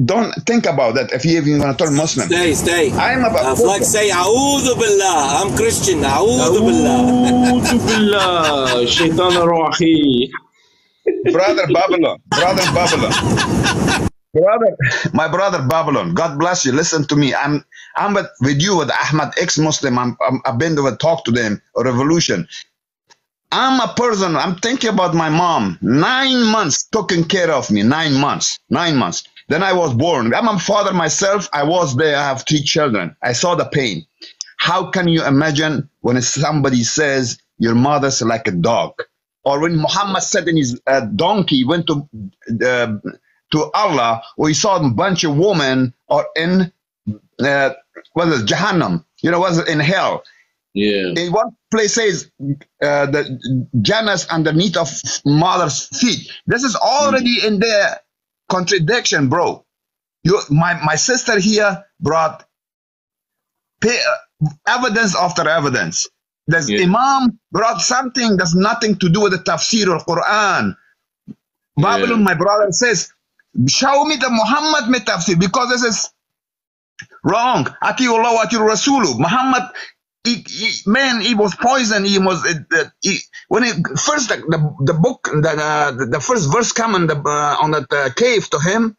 don't think about that if you're going to turn Muslim. Stay, stay. I'm about to like say, A'udhu Billah, I'm Christian, A'udhu Billah. A'udhu Billah, Shaitan Ruhi. Brother Babylon, brother Babylon. Brother, my brother Babylon, God bless you. Listen to me. I'm I'm with, with you with Ahmad, ex-Muslim. I'm, I'm I've been to a talk to them, a revolution. I'm a person. I'm thinking about my mom. Nine months taking care of me. Nine months. Nine months. Then I was born. I'm a father myself. I was there. I have three children. I saw the pain. How can you imagine when somebody says your mother's like a dog, or when Muhammad said in his uh, donkey went to. Uh, to Allah, we saw a bunch of women are in, uh, what is it, Jahannam, you know, was it in hell? Yeah. In one place says, uh, the Jannah's underneath of mother's feet. This is already mm. in the contradiction, bro. You, my, my sister here brought pay, uh, evidence after evidence. The yeah. Imam brought something that's nothing to do with the Tafsir or Qur'an. Babylon, yeah. my brother, says, show me the Muhammad metafsir, because this is wrong. Atiullah wa atiu Rasulu. Muhammad, he, he, man, he was poisoned. He was he, when it first the the, the book the, the the first verse come on the uh, on the uh, cave to him.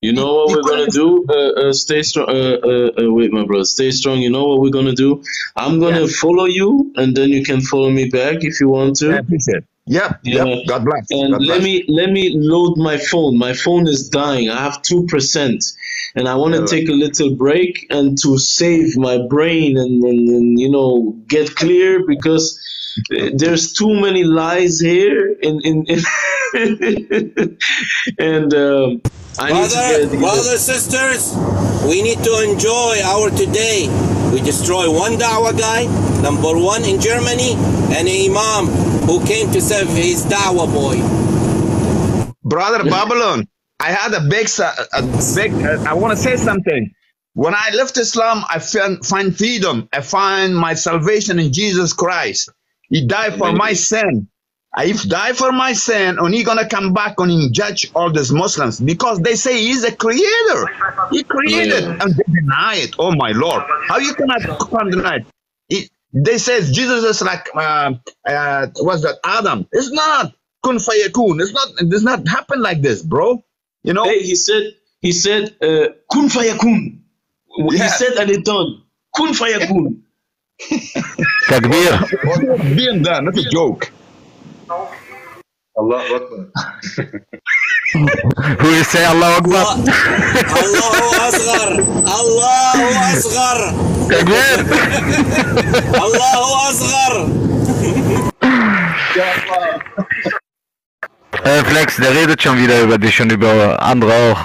You know what we're gonna do? Uh, uh, stay strong. Uh, uh, uh, wait, my brother. Stay strong. You know what we're gonna do? I'm gonna yeah. follow you, and then you can follow me back if you want to. I appreciate it. Yep, yeah, yep. God bless. And God let bless. me let me load my phone. My phone is dying. I have two percent, and I want to yeah. take a little break and to save my brain and, and, and you know get clear, because there's too many lies here. In in, in and um, I brother, need to get, brother, sisters, we need to enjoy our today. We destroy one da'wah guy, number one in Germany, and an imam who came to serve his dawah boy. Brother Babylon, I had a big, a big uh, I want to say something. When I left Islam, I find freedom. I find my salvation in Jesus Christ. He died for my sin. He died for my sin, and he's going to come back and he judge all these Muslims, because they say he's a creator. He created, yeah. and they deny it. Oh, my Lord. How you cannot deny it? It They says Jesus is like uh, uh, was that Adam? It's not kun fayakun. It's not. It does not happen like this, bro. You know. Hey, he said. He said kun fayakun. He said and it done. Kun fayakun. Takbir. Being done. Not a joke. Allah Akbar. Who will say Allah Akbar? Allahu Asghar. Allahu Asghar. Takbir. Allahu Asghar. Ya Allah. Hey Flex, der redet schon wieder über dich und über andere auch.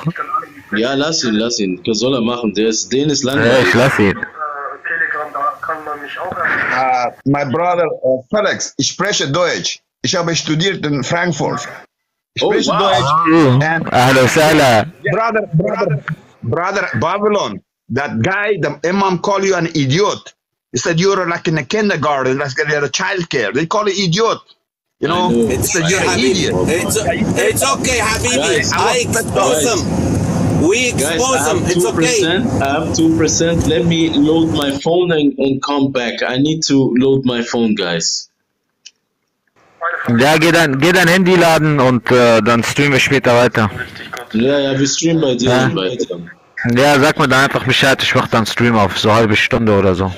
Ja, lass ihn, lass ihn. Was soll er machen? Der ist, den ist langweilig. Ja, ich lass ihn. Telegram, da kann man mich auch erreichen. Uh, my brother uh, Felix, ich spreche Deutsch. Ich habe studiert in Frankfurt. Ich oh, spreche wow. Deutsch. And brother, brother, brother Babylon, that guy, the Imam called you an idiot. He said you're like in a kindergarten, like you're a child care. They call it idiot. You know, know. It's, said, you're an idiot. It's, it's okay, Habibi. Guys, I expose them. We expose them. It's okay. I have two percent. Let me load my phone and, and come back. I need to load my phone, guys. Ja, geh dein, geh dein Handy laden und äh, dann streamen wir später weiter. Ja, ja, wir streamen bei dir ja. weiter. Ja, sag mir dann einfach Bescheid, ich mach dann Stream auf, so eine halbe Stunde oder so.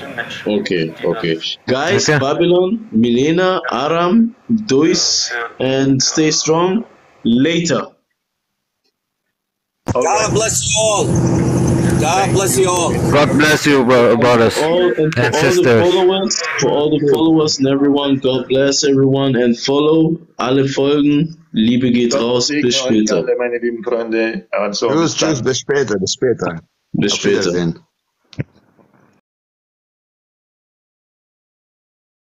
Okay, okay. Guys, okay. Babylon, Milena, Aram, Dois, and stay strong. Later. Okay. God bless you all. God bless you all. God bless you, bro brothers all, and, and all sisters. The followers, for all the followers and everyone, God bless everyone and follow. Alle folgen. Liebe geht Gott raus, bis später. Alle, meine lieben Freunde. Also, tschüss, tschüss, bis später, bis später. Bis später.